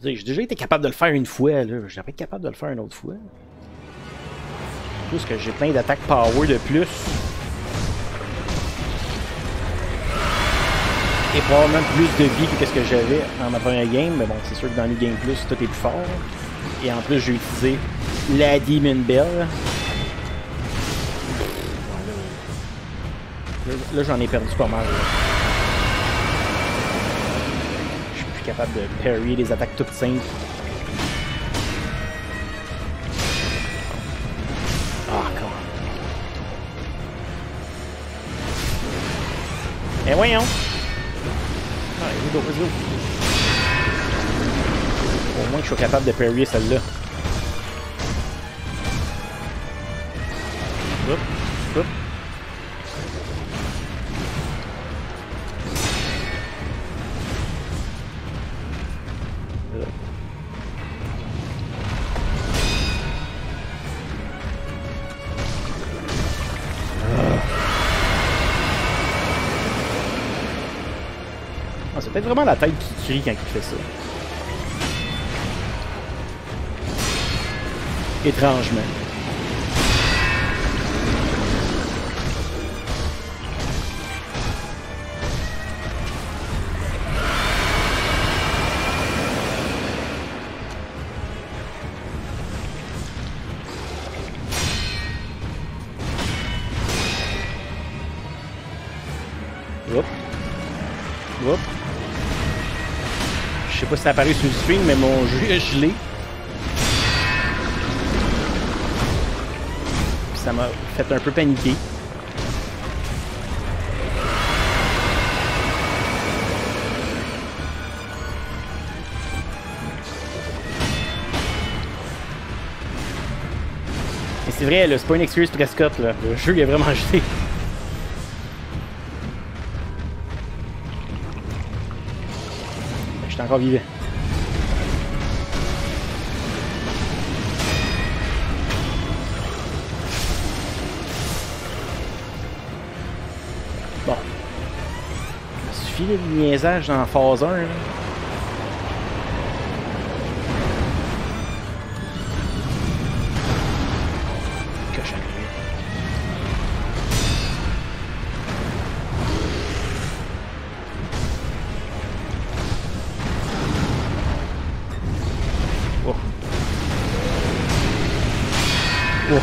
J'ai déjà été capable de le faire une fois, là. Je vais être capable de le faire une autre fois. Juste que j'ai plein d'attaques power de plus. Et probablement plus de vie que ce que j'avais dans ma première game. Mais bon, c'est sûr que dans le game plus, tout est plus fort. Et en plus, j'ai utilisé la Demon Bell. Là, là j'en ai perdu pas mal, là. Capable de parry les attaques toutes simples. Ah, come on. Eh voyons! Allez, let's go, let's go. Au moins que je sois capable de parry celle-là. Hop, hop. C'est vraiment la tête qui crie quand il fait ça. Étrangement. Oups. Je sais pas si ça apparaît sur le stream, mais mon jeu est gelé. Ça m'a fait un peu paniquer. Et c'est vrai, c'est pas une excuse pour Prescott, là. Le jeu il est vraiment gelé. J'étais encore vivant. Le niaisage dans phase un. Là. Que j'arrive. Oh. Oh.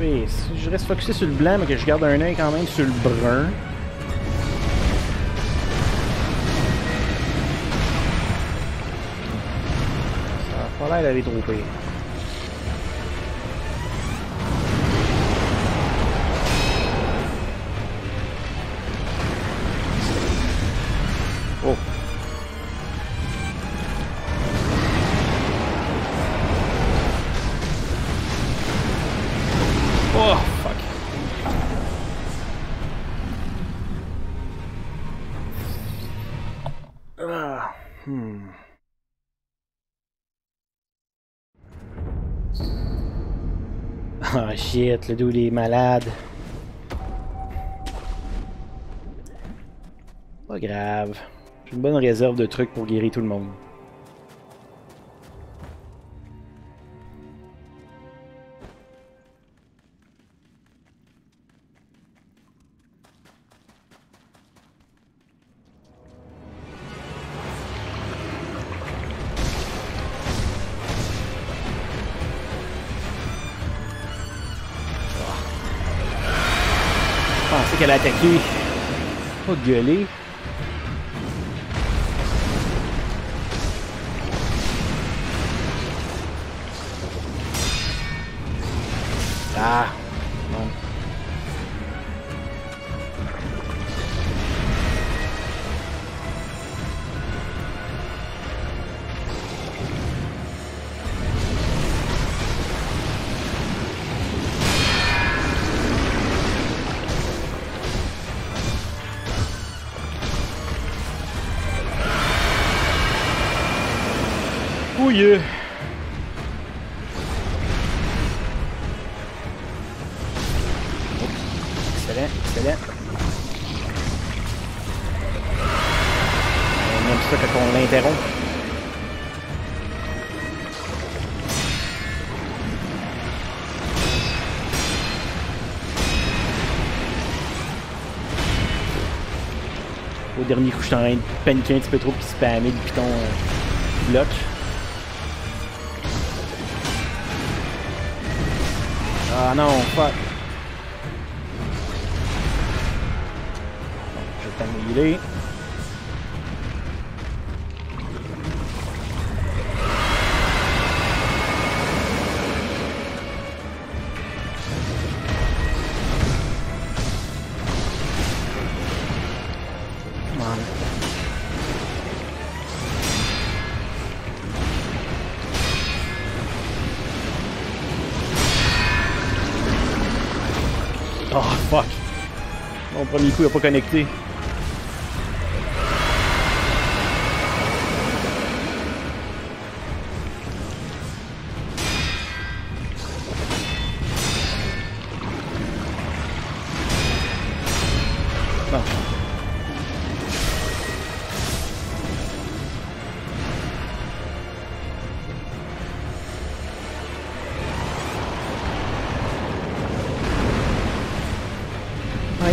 Je reste focusé sur le blanc, mais que je garde un œil quand même sur le brun. Ça a pas l'air d'aller trop pire. Le dude est malade. Pas grave. J'ai une bonne réserve de trucs pour guérir tout le monde. Qu'elle a attaqué. Pas gueuler. Ah! Non. Yeah. Excellent, excellent. On aime ça quand on l'interrompt. Au dernier coup, je suis en train de paniquer un petit peu trop puis spammer le piton euh, bloc. Ah non, fuck! Je vais t'annuler. Premier coup, il n'a pas connecté. Bon.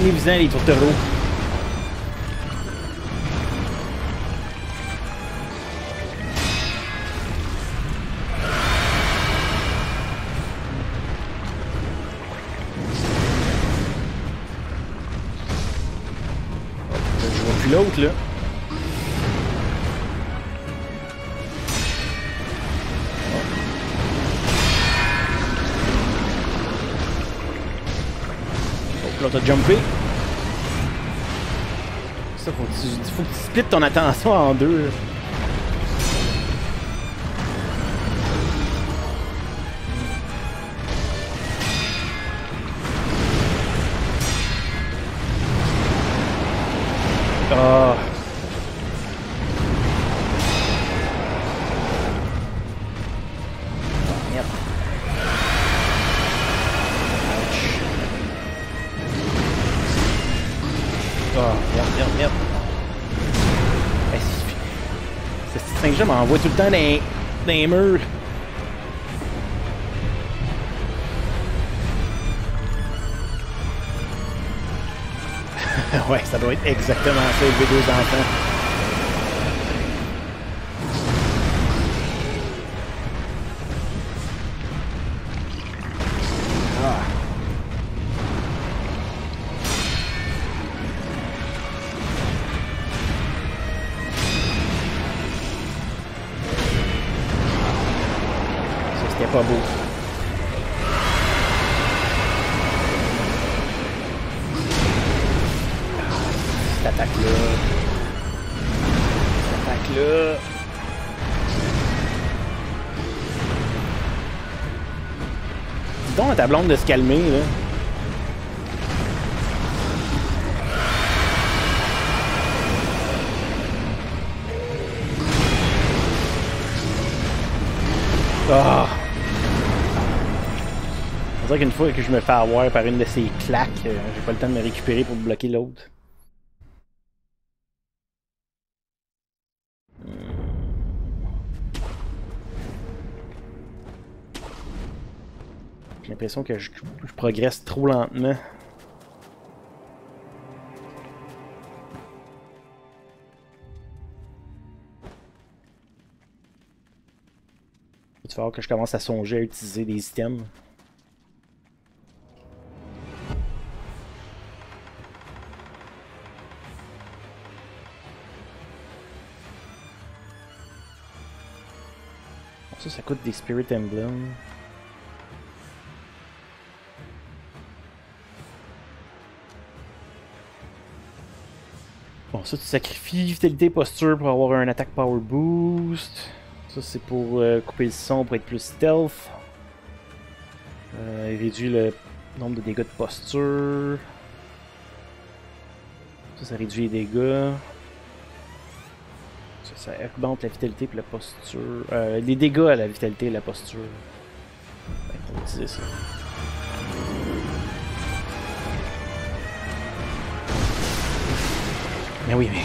évident, les tourtereaux. Je vois plus l'autre, là. T'as jumpé. Ça, faut que tu, faut que tu splits ton attention en deux. Là. Je m'envoie tout le temps dans les, dans les murs. Ouais, ça doit être exactement ça, élever deux enfants. Ta blonde de se calmer là. Ah! On dirait qu'une fois que je me fais avoir par une de ces claques, euh, j'ai pas le temps de me récupérer pour bloquer l'autre. J'ai l'impression que je, je progresse trop lentement. Il faut que je commence à songer à utiliser des items. Ça, ça coûte des Spirit Emblem. Ça, tu sacrifies vitalité posture pour avoir un attaque power boost. Ça, c'est pour euh, couper le son pour être plus stealth. Euh, il réduit le nombre de dégâts de posture. Ça, ça réduit les dégâts. Ça, ça augmente la vitalité et la posture. Euh, les dégâts à la vitalité et la posture. Ben, on va utiliser ça. Mais oui, mais...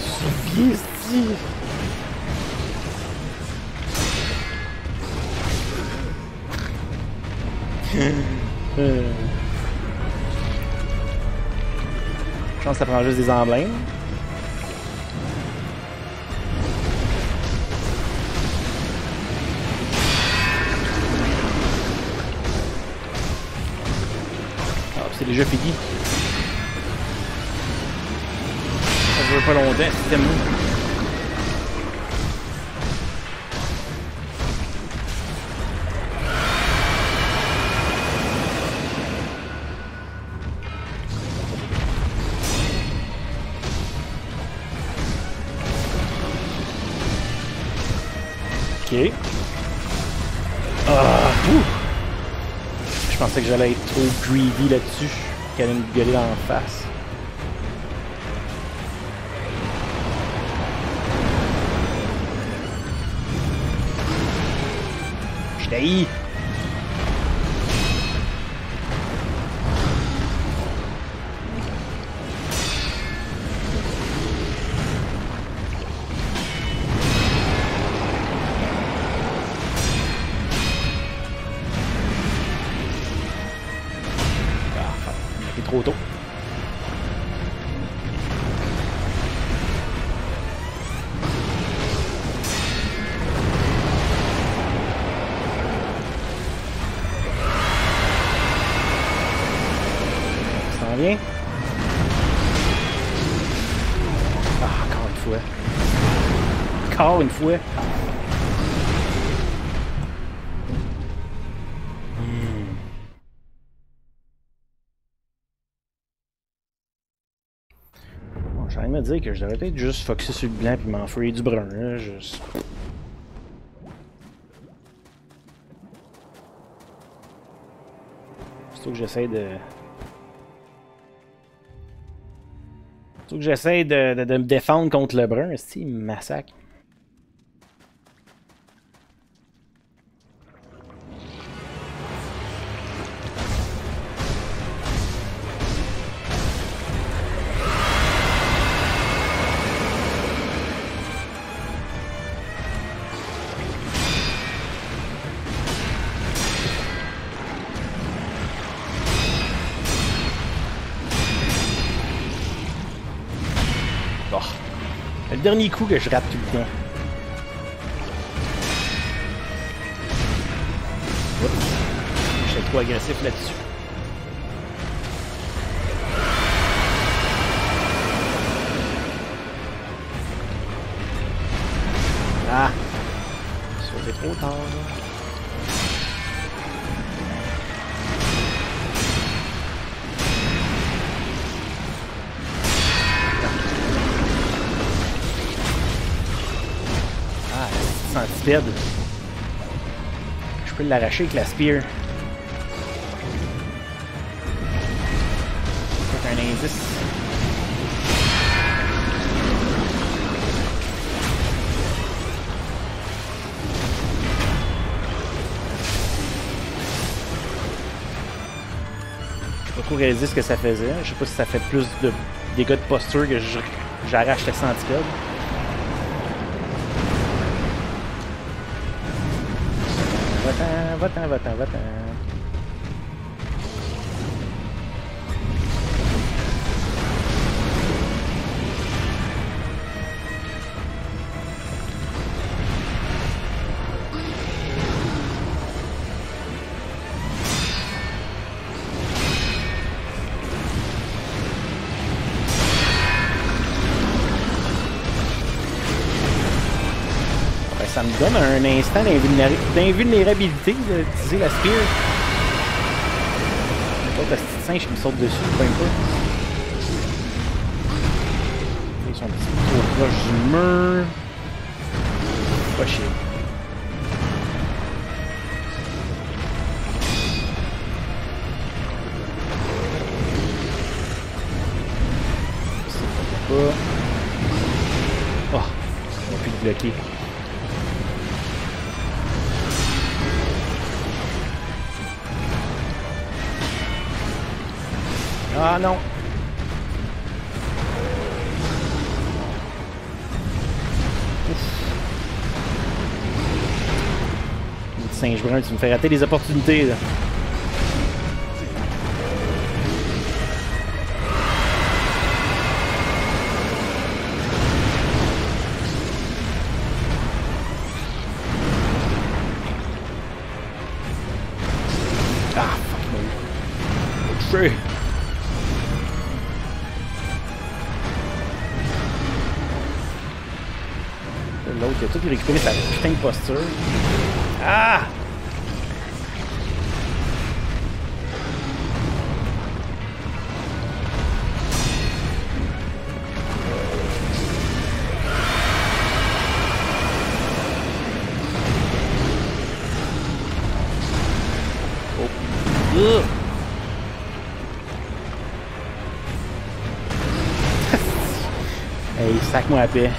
Suffit, si! euh... Je pense que ça prend juste des emblèmes. Ah, c'est déjà fini. Pas longtemps, c'était mou. Ok. Ah, ouh. Je pensais que j'allais être trop greedy là-dessus, qu'elle allait me gueuler en face. Hey. Ah, il est trop tôt. fouet. Encore une fouet. Hmm. Bon, j'ai envie de me dire que je devrais peut-être juste focuser sur le blanc puis m'enfuir du brun, là, juste... Surtout que j'essaie de... Surtout que j'essaie de, de, de me défendre contre le brun, c'est-tu, il me massacre. Dernier coup que je rate tout le temps. Je suis trop agressif là-dessus. Ah! Sauver trop tard. Je peux l'arracher avec la spear. C'est un indice. Je n'ai pas trop réalisé ce que ça faisait. Je sais pas si ça fait plus de dégâts de posture que j'arrache le centipède. Va-t'en, va-t'en, va-t'en. Ça me donne un instant d'invulnérabilité d'utiliser la spear. L'autre petite singe qui me saute dessus, peu importe. Ils sont un petit peu trop proches du mur. Pas chier. Oh, on n'a plus de bloquer. Ah non! Petit singe brun, tu me fais rater les opportunités là. Ah fuck me. True. Il a tout récupéré sa putain de posture. Ah! Oh. Ugh. Hey, sac-moi la paix.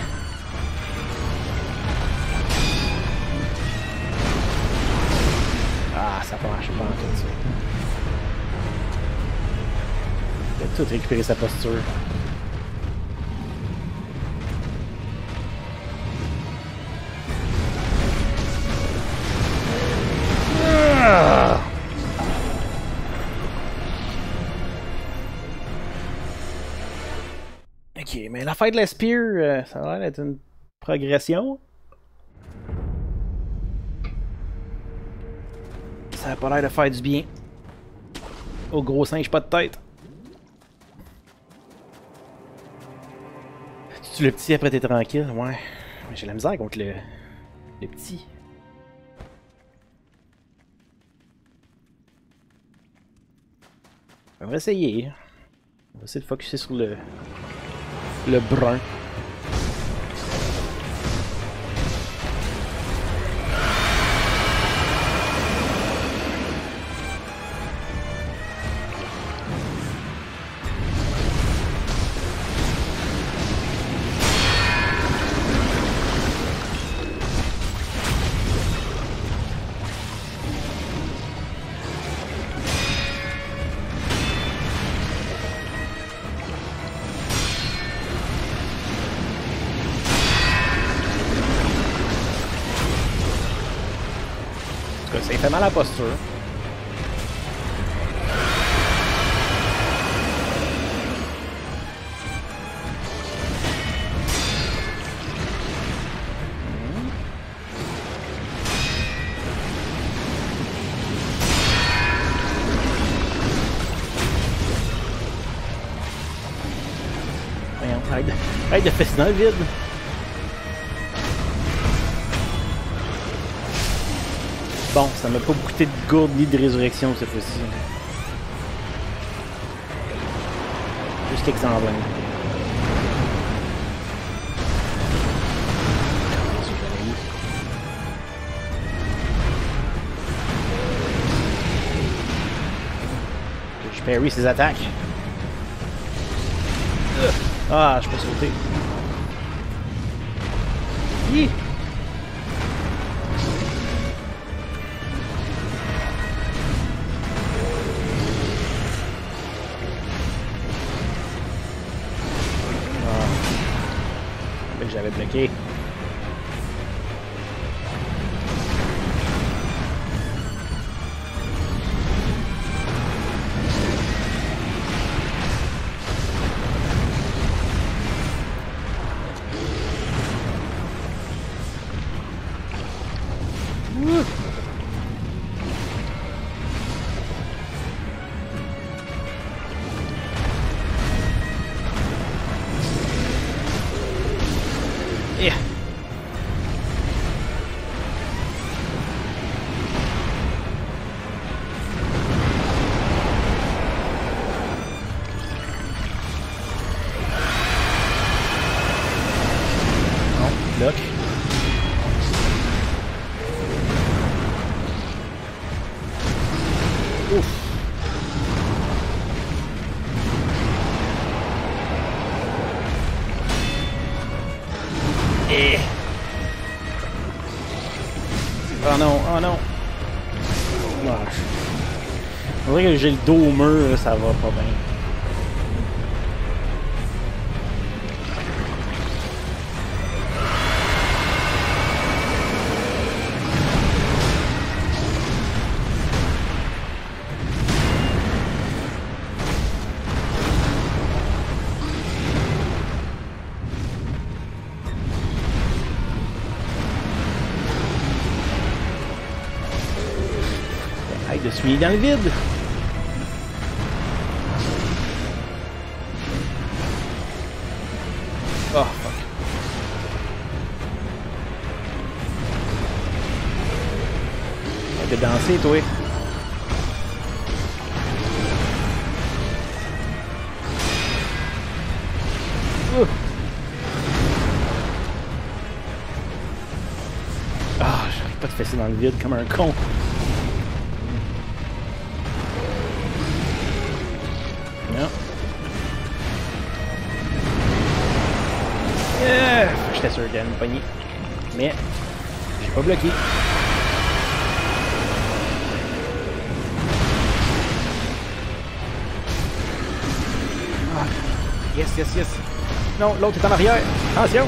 Tout récupérer sa posture. Ah! Ok, mais la fête de la spear, euh, ça a l'air d'être une progression. Ça a pas l'air de faire du bien. Oh gros singe, pas de tête. Si le petit après t'es tranquille, ouais. J'ai la misère contre le, le petit. On va essayer. On va essayer de focusser sur le, le brun. Fait mal à la posture. Voyons, arrête de, arrête de fesser dans le vide. Bon, ça m'a pas coûté de gourde ni de résurrection cette fois-ci. Juste exemple. Je parry ses attaques. Ah, je peux sauter. Hi! J'avais bloqué. Que j'ai le dos au mur, ça va pas bien. Arrête de se mettre dans le vide. Danser, toi. Ouh. Ah, j'arrive pas de fesser dans le vide comme un con. Non. Yeah. J'étais sûr qu'il y avait une poignée. Mais j'ai pas bloqué. Yes, yes, yes. Non, l'autre est en arrière. Attention!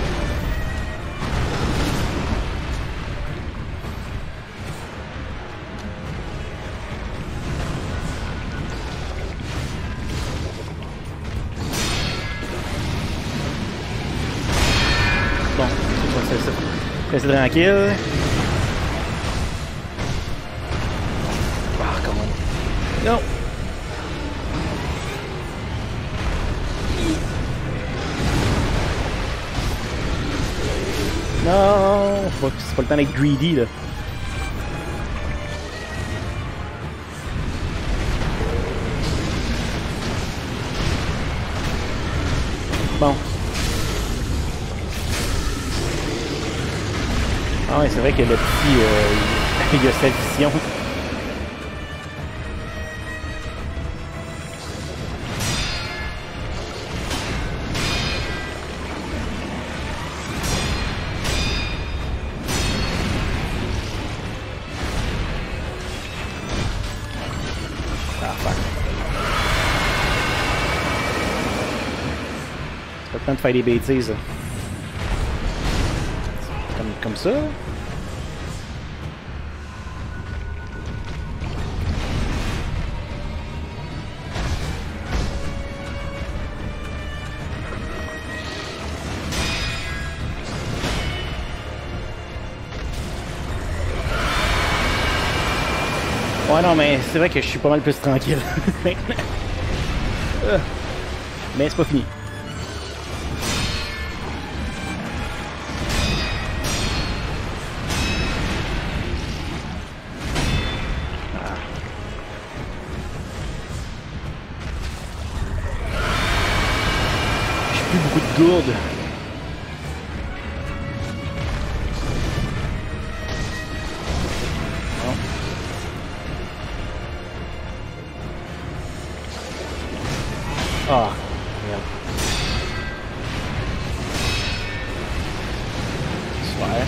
Bon, c'est ça. Restez tranquille. Ah, comment? Non! Non, faut que c'est pas le temps d'être greedy là. Bon. Ah ouais, c'est vrai que le petit, euh, il y a sa vision. De faire des bêtises. Comme, comme ça. Ouais non mais c'est vrai que je suis pas mal plus tranquille. Mais c'est pas fini. Gourde. Bon. Ah, merde. Super.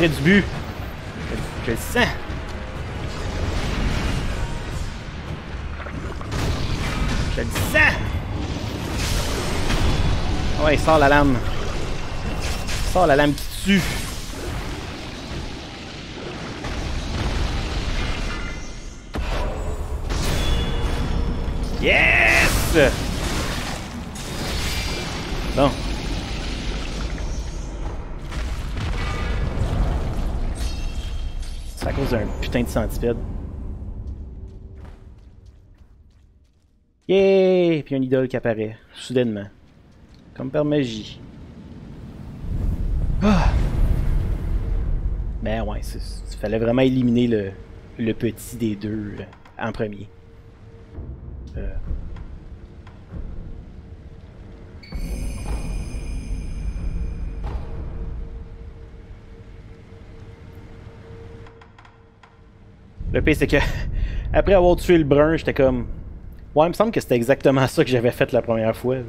Du but. Je, je le sens. Je le sens. Ouais, il sort la lame. Il sort la lame qui tue. Yes! Bon. C'est à cause d'un putain de centipède. Yay! Puis une idole qui apparaît, soudainement. Comme par magie. Ah! Ben ouais, il fallait vraiment éliminer le, le petit des deux euh, en premier. Euh. Le pire, c'est que, après avoir tué le brun, j'étais comme... Ouais, il me semble que c'était exactement ça que j'avais fait la première fois. Il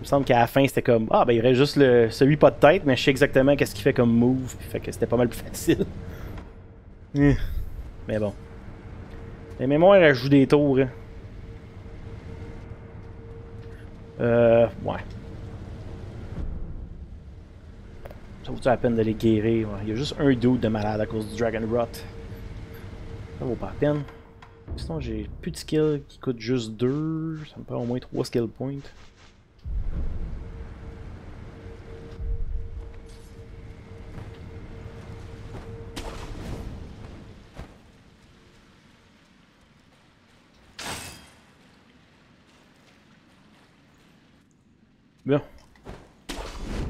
me semble qu'à la fin, c'était comme... Ah, ben il y aurait juste le... celui pas de tête, mais je sais exactement qu'est-ce qu'il fait comme move. Puis fait que c'était pas mal plus facile. Mmh. Mais bon. Les mémoires, elles jouent des tours. Hein. Euh... Ouais. Ça vaut-tu la peine de les guérir? Ouais. Il y a juste un dude de malade à cause du Dragon Rot. Ça vaut pas la peine. Sinon, j'ai plus de skills qui coûtent juste deux. Ça me prend au moins trois skill points. Bien.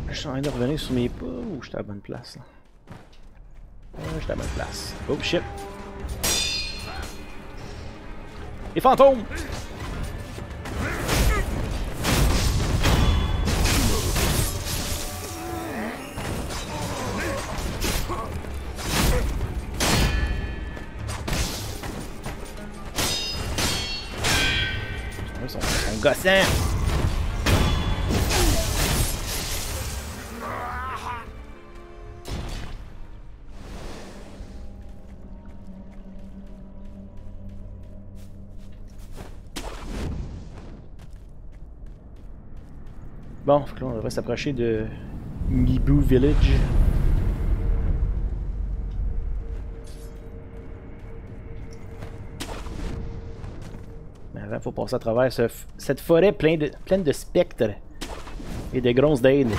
Je suis en train de revenir sur mes pas ou j'étais à la bonne place là? Euh, j'étais à la bonne place. Oh shit! Les fantômes! Ils sont, ils sont gossants! Bon, là, on devrait s'approcher de Nibu Village. Mais avant, il faut passer à travers ce cette forêt pleine de, pleine de spectres et de grosses dailes.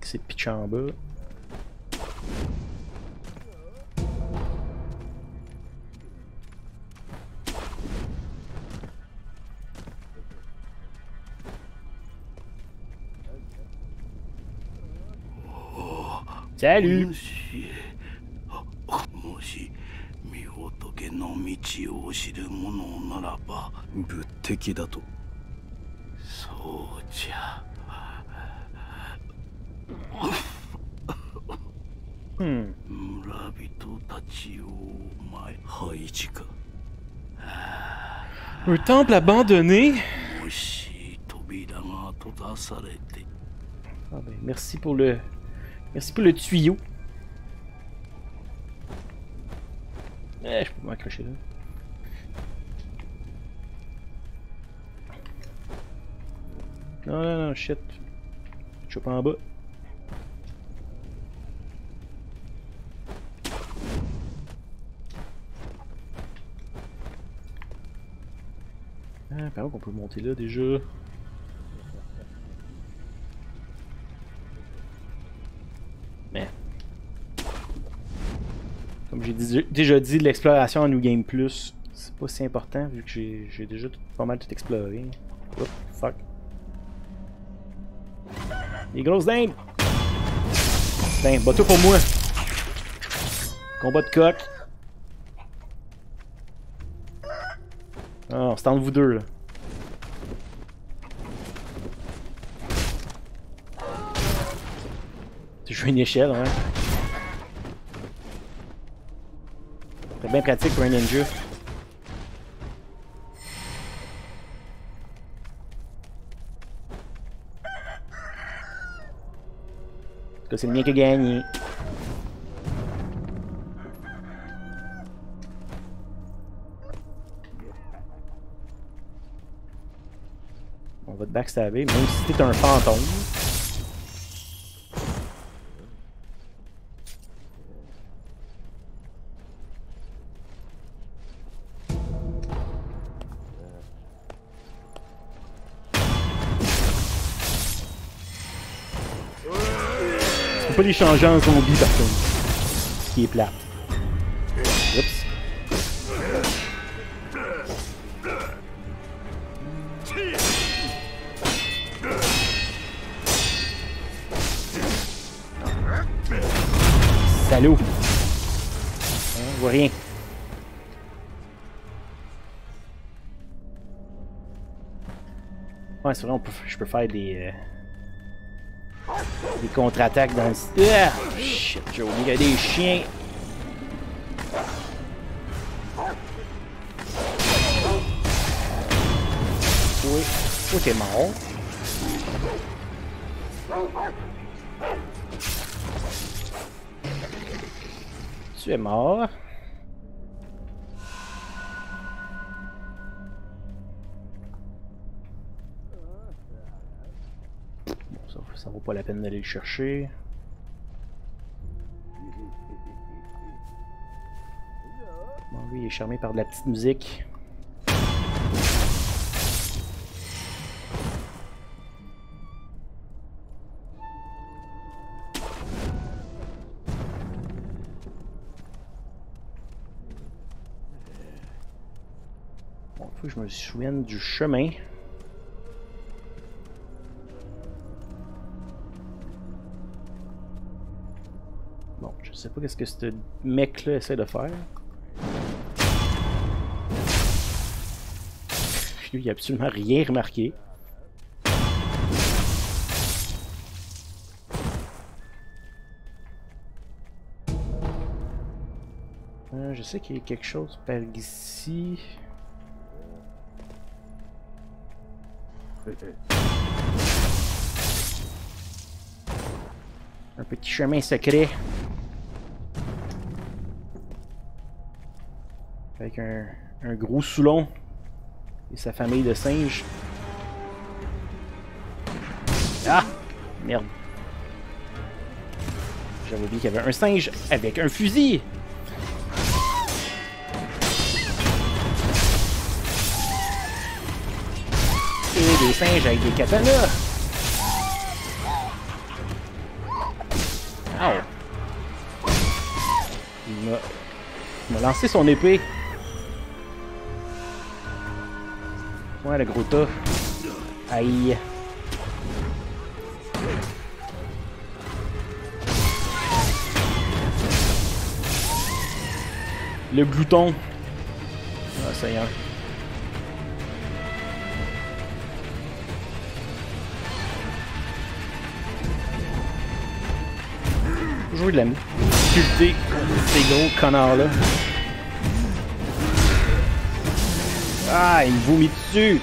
C'est pitché en bas. Salut! Hmm. Un temple abandonné? Ah ben, merci pour le... Merci pour le tuyau. Eh, je peux m'accrocher là. Non, non, non, shit. Je suis pas en bas. Ah, par contre, on peut monter là déjà. Mais. Comme j'ai déjà dit, l'exploration nous gagne plus. C'est pas si important vu que j'ai déjà tout, pas mal tout exploré. Oh, fuck. Les grosses dingues! Putain, bats-toi pour moi! Combat de coq! Ah, c'est entre vous deux là. Tu joues une échelle, hein? C'est bien pratique pour un ninja. En tout cas, c'est le mien qui a gagné. On va te backstabber, même si t'es un fantôme. Pas les changer en zombie par contre, ce qui est plat. Oups. Salaud. On voit rien. Ouais, c'est vrai, on peut, je peux faire des... Euh... Des contre-attaques dans le... Ah! Shit, j'ai oublié des chiens! Oui. Oh, t'es mort! Tu es mort! Ça vaut pas la peine d'aller le chercher. Bon, lui, il est charmé par de la petite musique. Bon, il faut que je me souvienne du chemin. Je sais pas qu'est-ce que ce mec-là essaie de faire. Lui, il a absolument rien remarqué. je sais qu'il y a quelque chose par ici. Un petit chemin secret. Avec un, un gros Soulon et sa famille de singes. Ah! Merde. J'avais oublié qu'il y avait un singe avec un fusil! Et des singes avec des katanas! Ow! Il m'a... Il m'a lancé son épée! Ouais, le gros tas! Aïe! Le glouton. Ah, ça y est. Jouer de la difficulté contre ces gros connards-là. Ah, il me vomit dessus.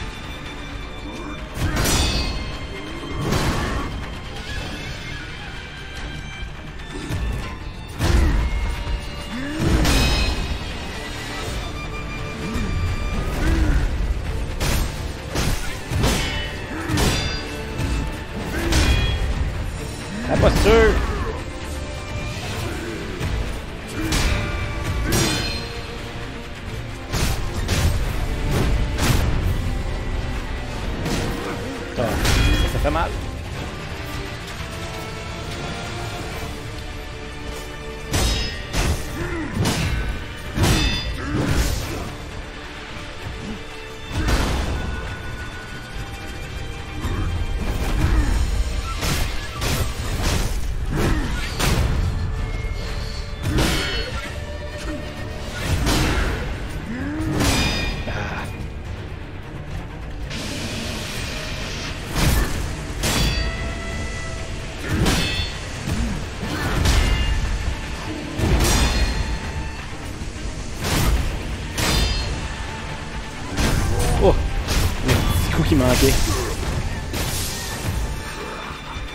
Manqué.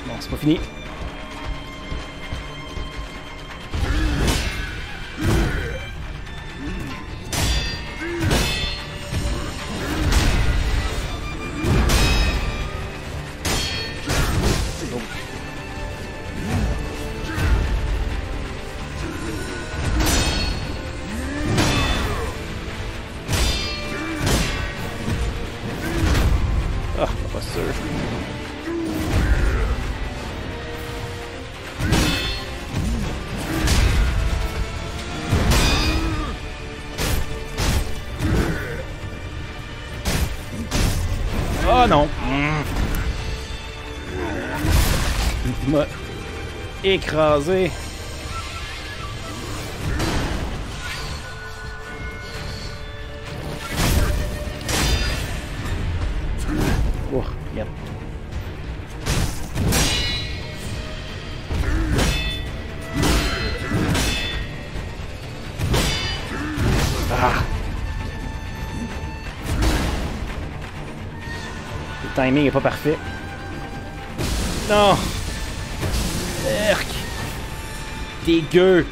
Bon, c'est pas fini. Oh non! Il m'a écrasé! Oh, yep. Ah! Le timing est pas parfait. Non! Erk! Dégueu!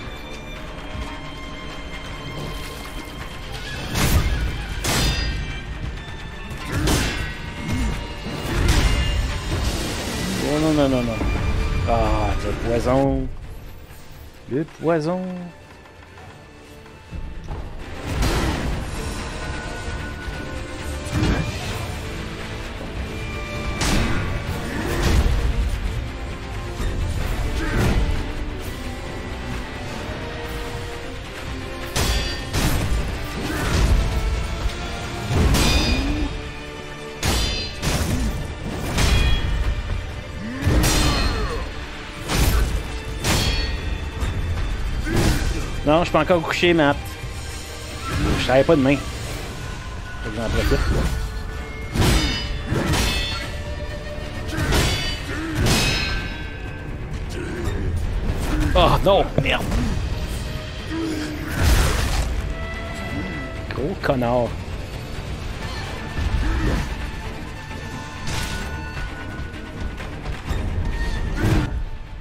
Oh non, non, non, non. Ah, le poison! Le poison! Non, je peux encore coucher, Matt. Je travaille pas demain. Faut que j'en profite. Oh non, merde. Gros connard.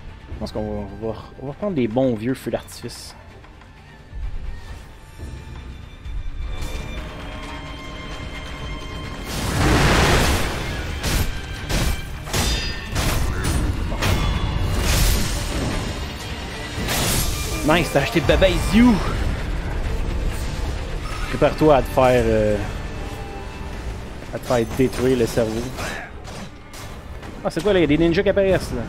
Je pense qu'on va, va reprendre des bons vieux feux d'artifice. Nice, t'as acheté Baba Is You! Prépare-toi à te faire... Euh, à te faire détruire le cerveau. Ah, c'est quoi là? Il y a des ninjas qui apparaissent là!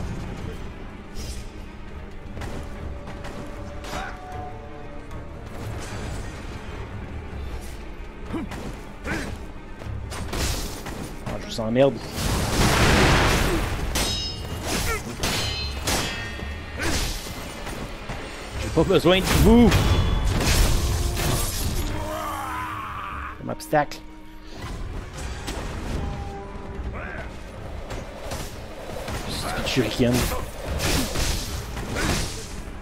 Ah, je vous emmerde! Pas besoin de vous! Comme obstacle. Stupide shuriken.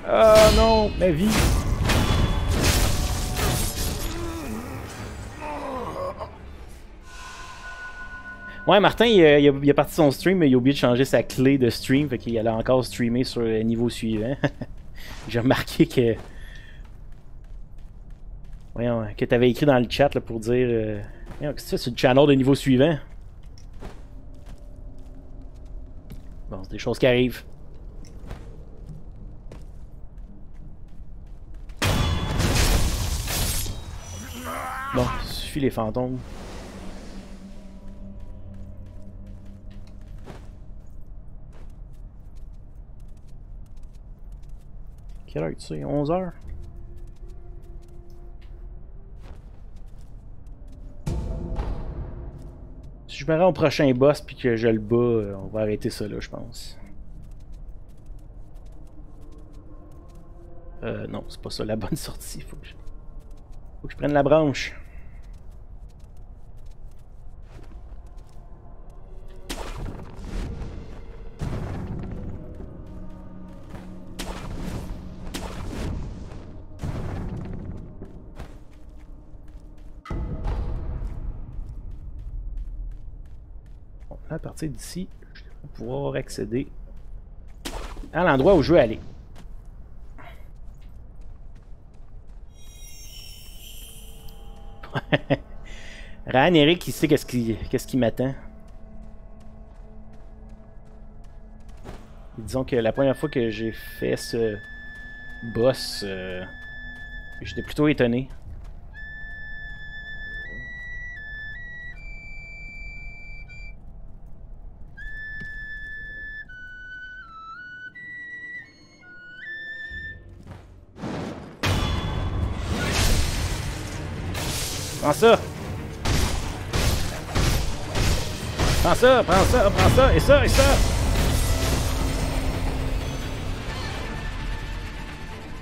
Ah non, ma vie! Ouais, Martin, il a, il, a, il a parti son stream, mais il a oublié de changer sa clé de stream, fait qu'il allait encore streamer sur le niveau suivant. J'ai remarqué que. Voyons, que t'avais écrit dans le chat là, pour dire. Euh... Voyons, qu'est-ce que c'est sur le channel de niveau suivant? Bon, c'est des choses qui arrivent. Bon, suffit les fantômes. Quelle heure tu sais? onze heures? Si je me rends au prochain boss puis que je le bats, on va arrêter ça là, je pense. Euh, non, c'est pas ça la bonne sortie. Faut que je, Faut que je prenne la branche. À partir d'ici, je vais pouvoir accéder à l'endroit où je veux aller. Ryan Eric, il sait qu'est-ce qui, qu'est-ce qui m'attend. Disons que la première fois que j'ai fait ce boss, euh, j'étais plutôt étonné. Prends ça! Prends ça, prends ça, prends ça, et ça, et ça!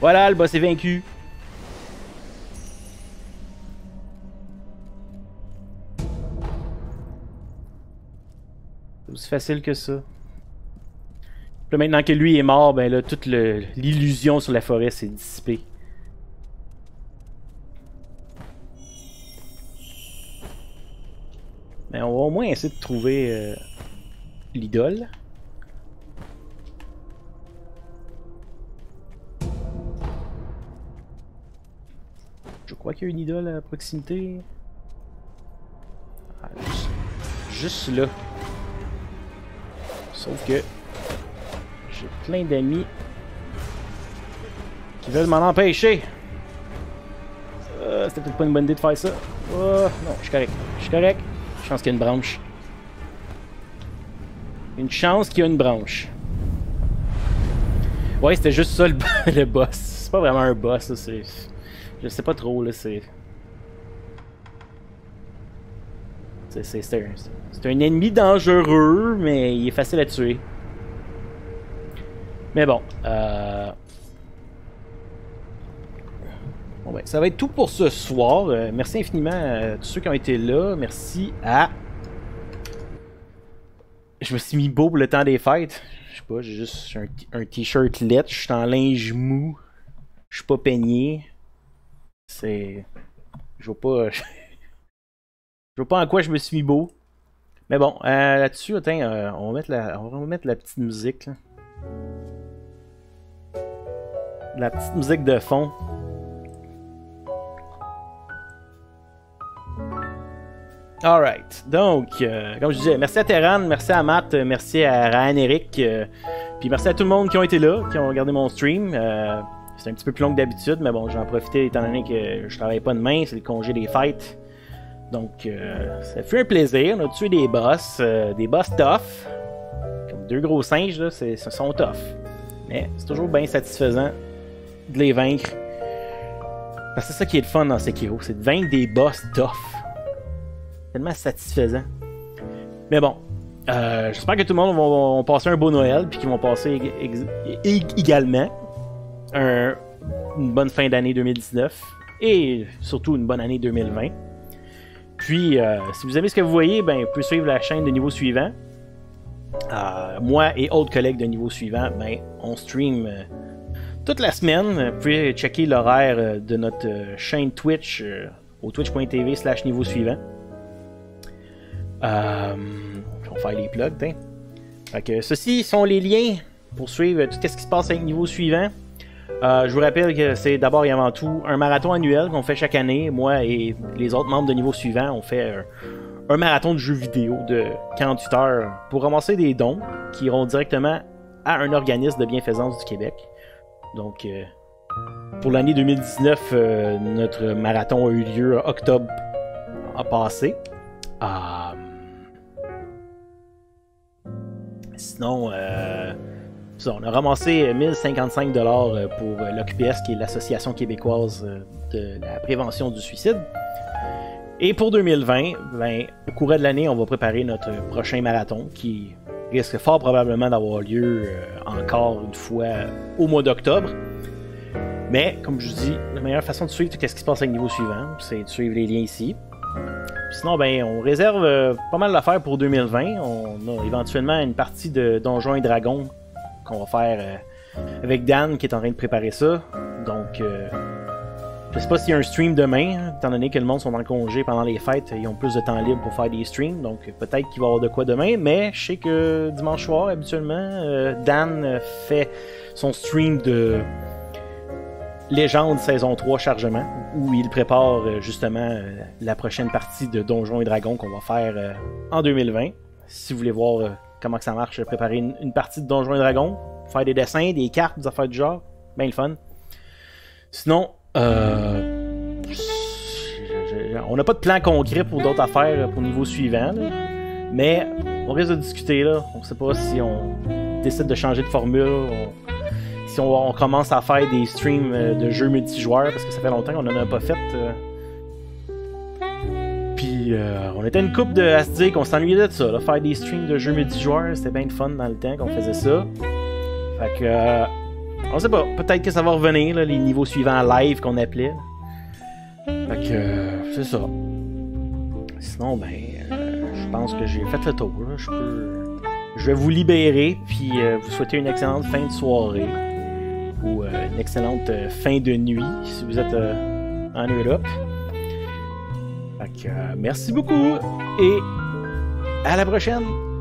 Voilà, le boss est vaincu! C'est aussi facile que ça. Puis maintenant que lui est mort, ben là, toute l'illusion sur la forêt s'est dissipée. Mais on va au moins essayer de trouver euh, l'idole. Je crois qu'il y a une idole à proximité. Ah, juste, juste là. Sauf que j'ai plein d'amis qui veulent m'en empêcher. Euh, C'était peut-être pas une bonne idée de faire ça. Oh, non, je suis correct. Je suis correct. Je pense qu'il y a une branche. Une chance qu'il y a une branche. Ouais, c'était juste ça le, le boss. C'est pas vraiment un boss, ça. C'est... Je sais pas trop, là. C'est... C'est un... un ennemi dangereux, mais il est facile à tuer. Mais bon. Euh... Bon ben, ça va être tout pour ce soir. Euh, merci infiniment à tous ceux qui ont été là. Merci à... Je me suis mis beau pour le temps des fêtes. Je sais pas, j'ai juste un, un t-shirt lettre. Je suis en linge mou. Je suis pas peigné. C'est... Je vois pas. Je vois pas en quoi je me suis mis beau. Mais bon, euh, là-dessus, attends, euh, on, va mettre la... on va mettre la petite musique. Là. La petite musique de fond. Alright, donc, euh, comme je disais, merci à Terran, merci à Matt, merci à Ryan Eric, euh, puis merci à tout le monde qui ont été là, qui ont regardé mon stream. Euh, c'est un petit peu plus long que d'habitude, mais bon, j'en profitais étant donné que je travaille pas demain, c'est le congé des fêtes. Donc, euh, ça fut un plaisir, on a tué des boss, euh, des boss tough, comme deux gros singes, là, ce sont tough. Mais c'est toujours bien satisfaisant de les vaincre, parce que c'est ça qui est le fun dans Sekiro, c'est de vaincre des boss tough. Tellement satisfaisant. Mais bon, euh, j'espère que tout le monde va, va passer un beau Noël, puis qu'ils vont passer également un, une bonne fin d'année deux mille dix-neuf, et surtout une bonne année deux mille vingt. Puis, euh, si vous aimez ce que vous voyez, ben, vous pouvez suivre la chaîne de Niveau Suivant. Euh, moi et autres collègues de Niveau Suivant, ben, on stream euh, toute la semaine. Vous pouvez checker l'horaire euh, de notre euh, chaîne Twitch euh, au twitch.tv slash Niveau Suivant. Euh, on va faire les plugs, hein. Fait que ceux-ci sont les liens pour suivre tout ce qui se passe avec Niveau Suivant. Euh, je vous rappelle que c'est d'abord et avant tout un marathon annuel qu'on fait chaque année. Moi et les autres membres de Niveau Suivant, on fait un, un marathon de jeux vidéo de quarante-huit heures pour ramasser des dons qui iront directement à un organisme de bienfaisance du Québec. Donc, euh, pour l'année deux mille dix-neuf, euh, notre marathon a eu lieu en octobre passé. Ah... Sinon, euh, on a ramassé mille cinquante-cinq dollars pour l'O Q P S, qui est l'Association québécoise de la prévention du suicide. Et pour deux mille vingt, ben, au cours de l'année, on va préparer notre prochain marathon, qui risque fort probablement d'avoir lieu encore une fois au mois d'octobre. Mais, comme je vous dis, la meilleure façon de suivre tout ce qui se passe avec Niveau Suivant, c'est de suivre les liens ici. Sinon, ben, on réserve euh, pas mal d'affaires pour deux mille vingt. On a éventuellement une partie de Donjons et Dragons qu'on va faire euh, avec Dan qui est en train de préparer ça. Donc, euh, je sais pas s'il y a un stream demain, hein, étant donné que le monde sont en congé pendant les fêtes, ils ont plus de temps libre pour faire des streams. Donc, peut-être qu'il va y avoir de quoi demain. Mais je sais que dimanche soir, habituellement, euh, Dan fait son stream de Légende saison trois chargement, où il prépare euh, justement euh, la prochaine partie de Donjons et Dragons qu'on va faire euh, en deux mille vingt. Si vous voulez voir euh, comment que ça marche, préparer une, une partie de Donjons et Dragons, faire des dessins, des cartes, des affaires du genre, bien le fun. Sinon, euh, je, je, je, on n'a pas de plan concret pour d'autres affaires pour Niveau Suivant, là, mais on risque de discuter là. On ne sait pas si on décide de changer de formule. On, Si on, on commence à faire des streams de jeux multijoueurs, parce que ça fait longtemps qu'on n'en a pas fait. Puis euh, on était une couple de à se dire qu'on s'ennuyait de ça, là. Faire des streams de jeux multijoueurs, c'était bien le fun dans le temps qu'on faisait ça. Fait que, euh, on sait pas, peut-être que ça va revenir, là, les niveaux suivants live qu'on appelait. Fait que, euh, c'est ça. Sinon, ben, euh, je pense que j'ai fait le tour, là. Je peux... Je vais vous libérer, puis euh, vous souhaiter une excellente fin de soirée. Ou euh, une excellente euh, fin de nuit si vous êtes euh, en Europe. Fait que, euh, merci beaucoup et à la prochaine!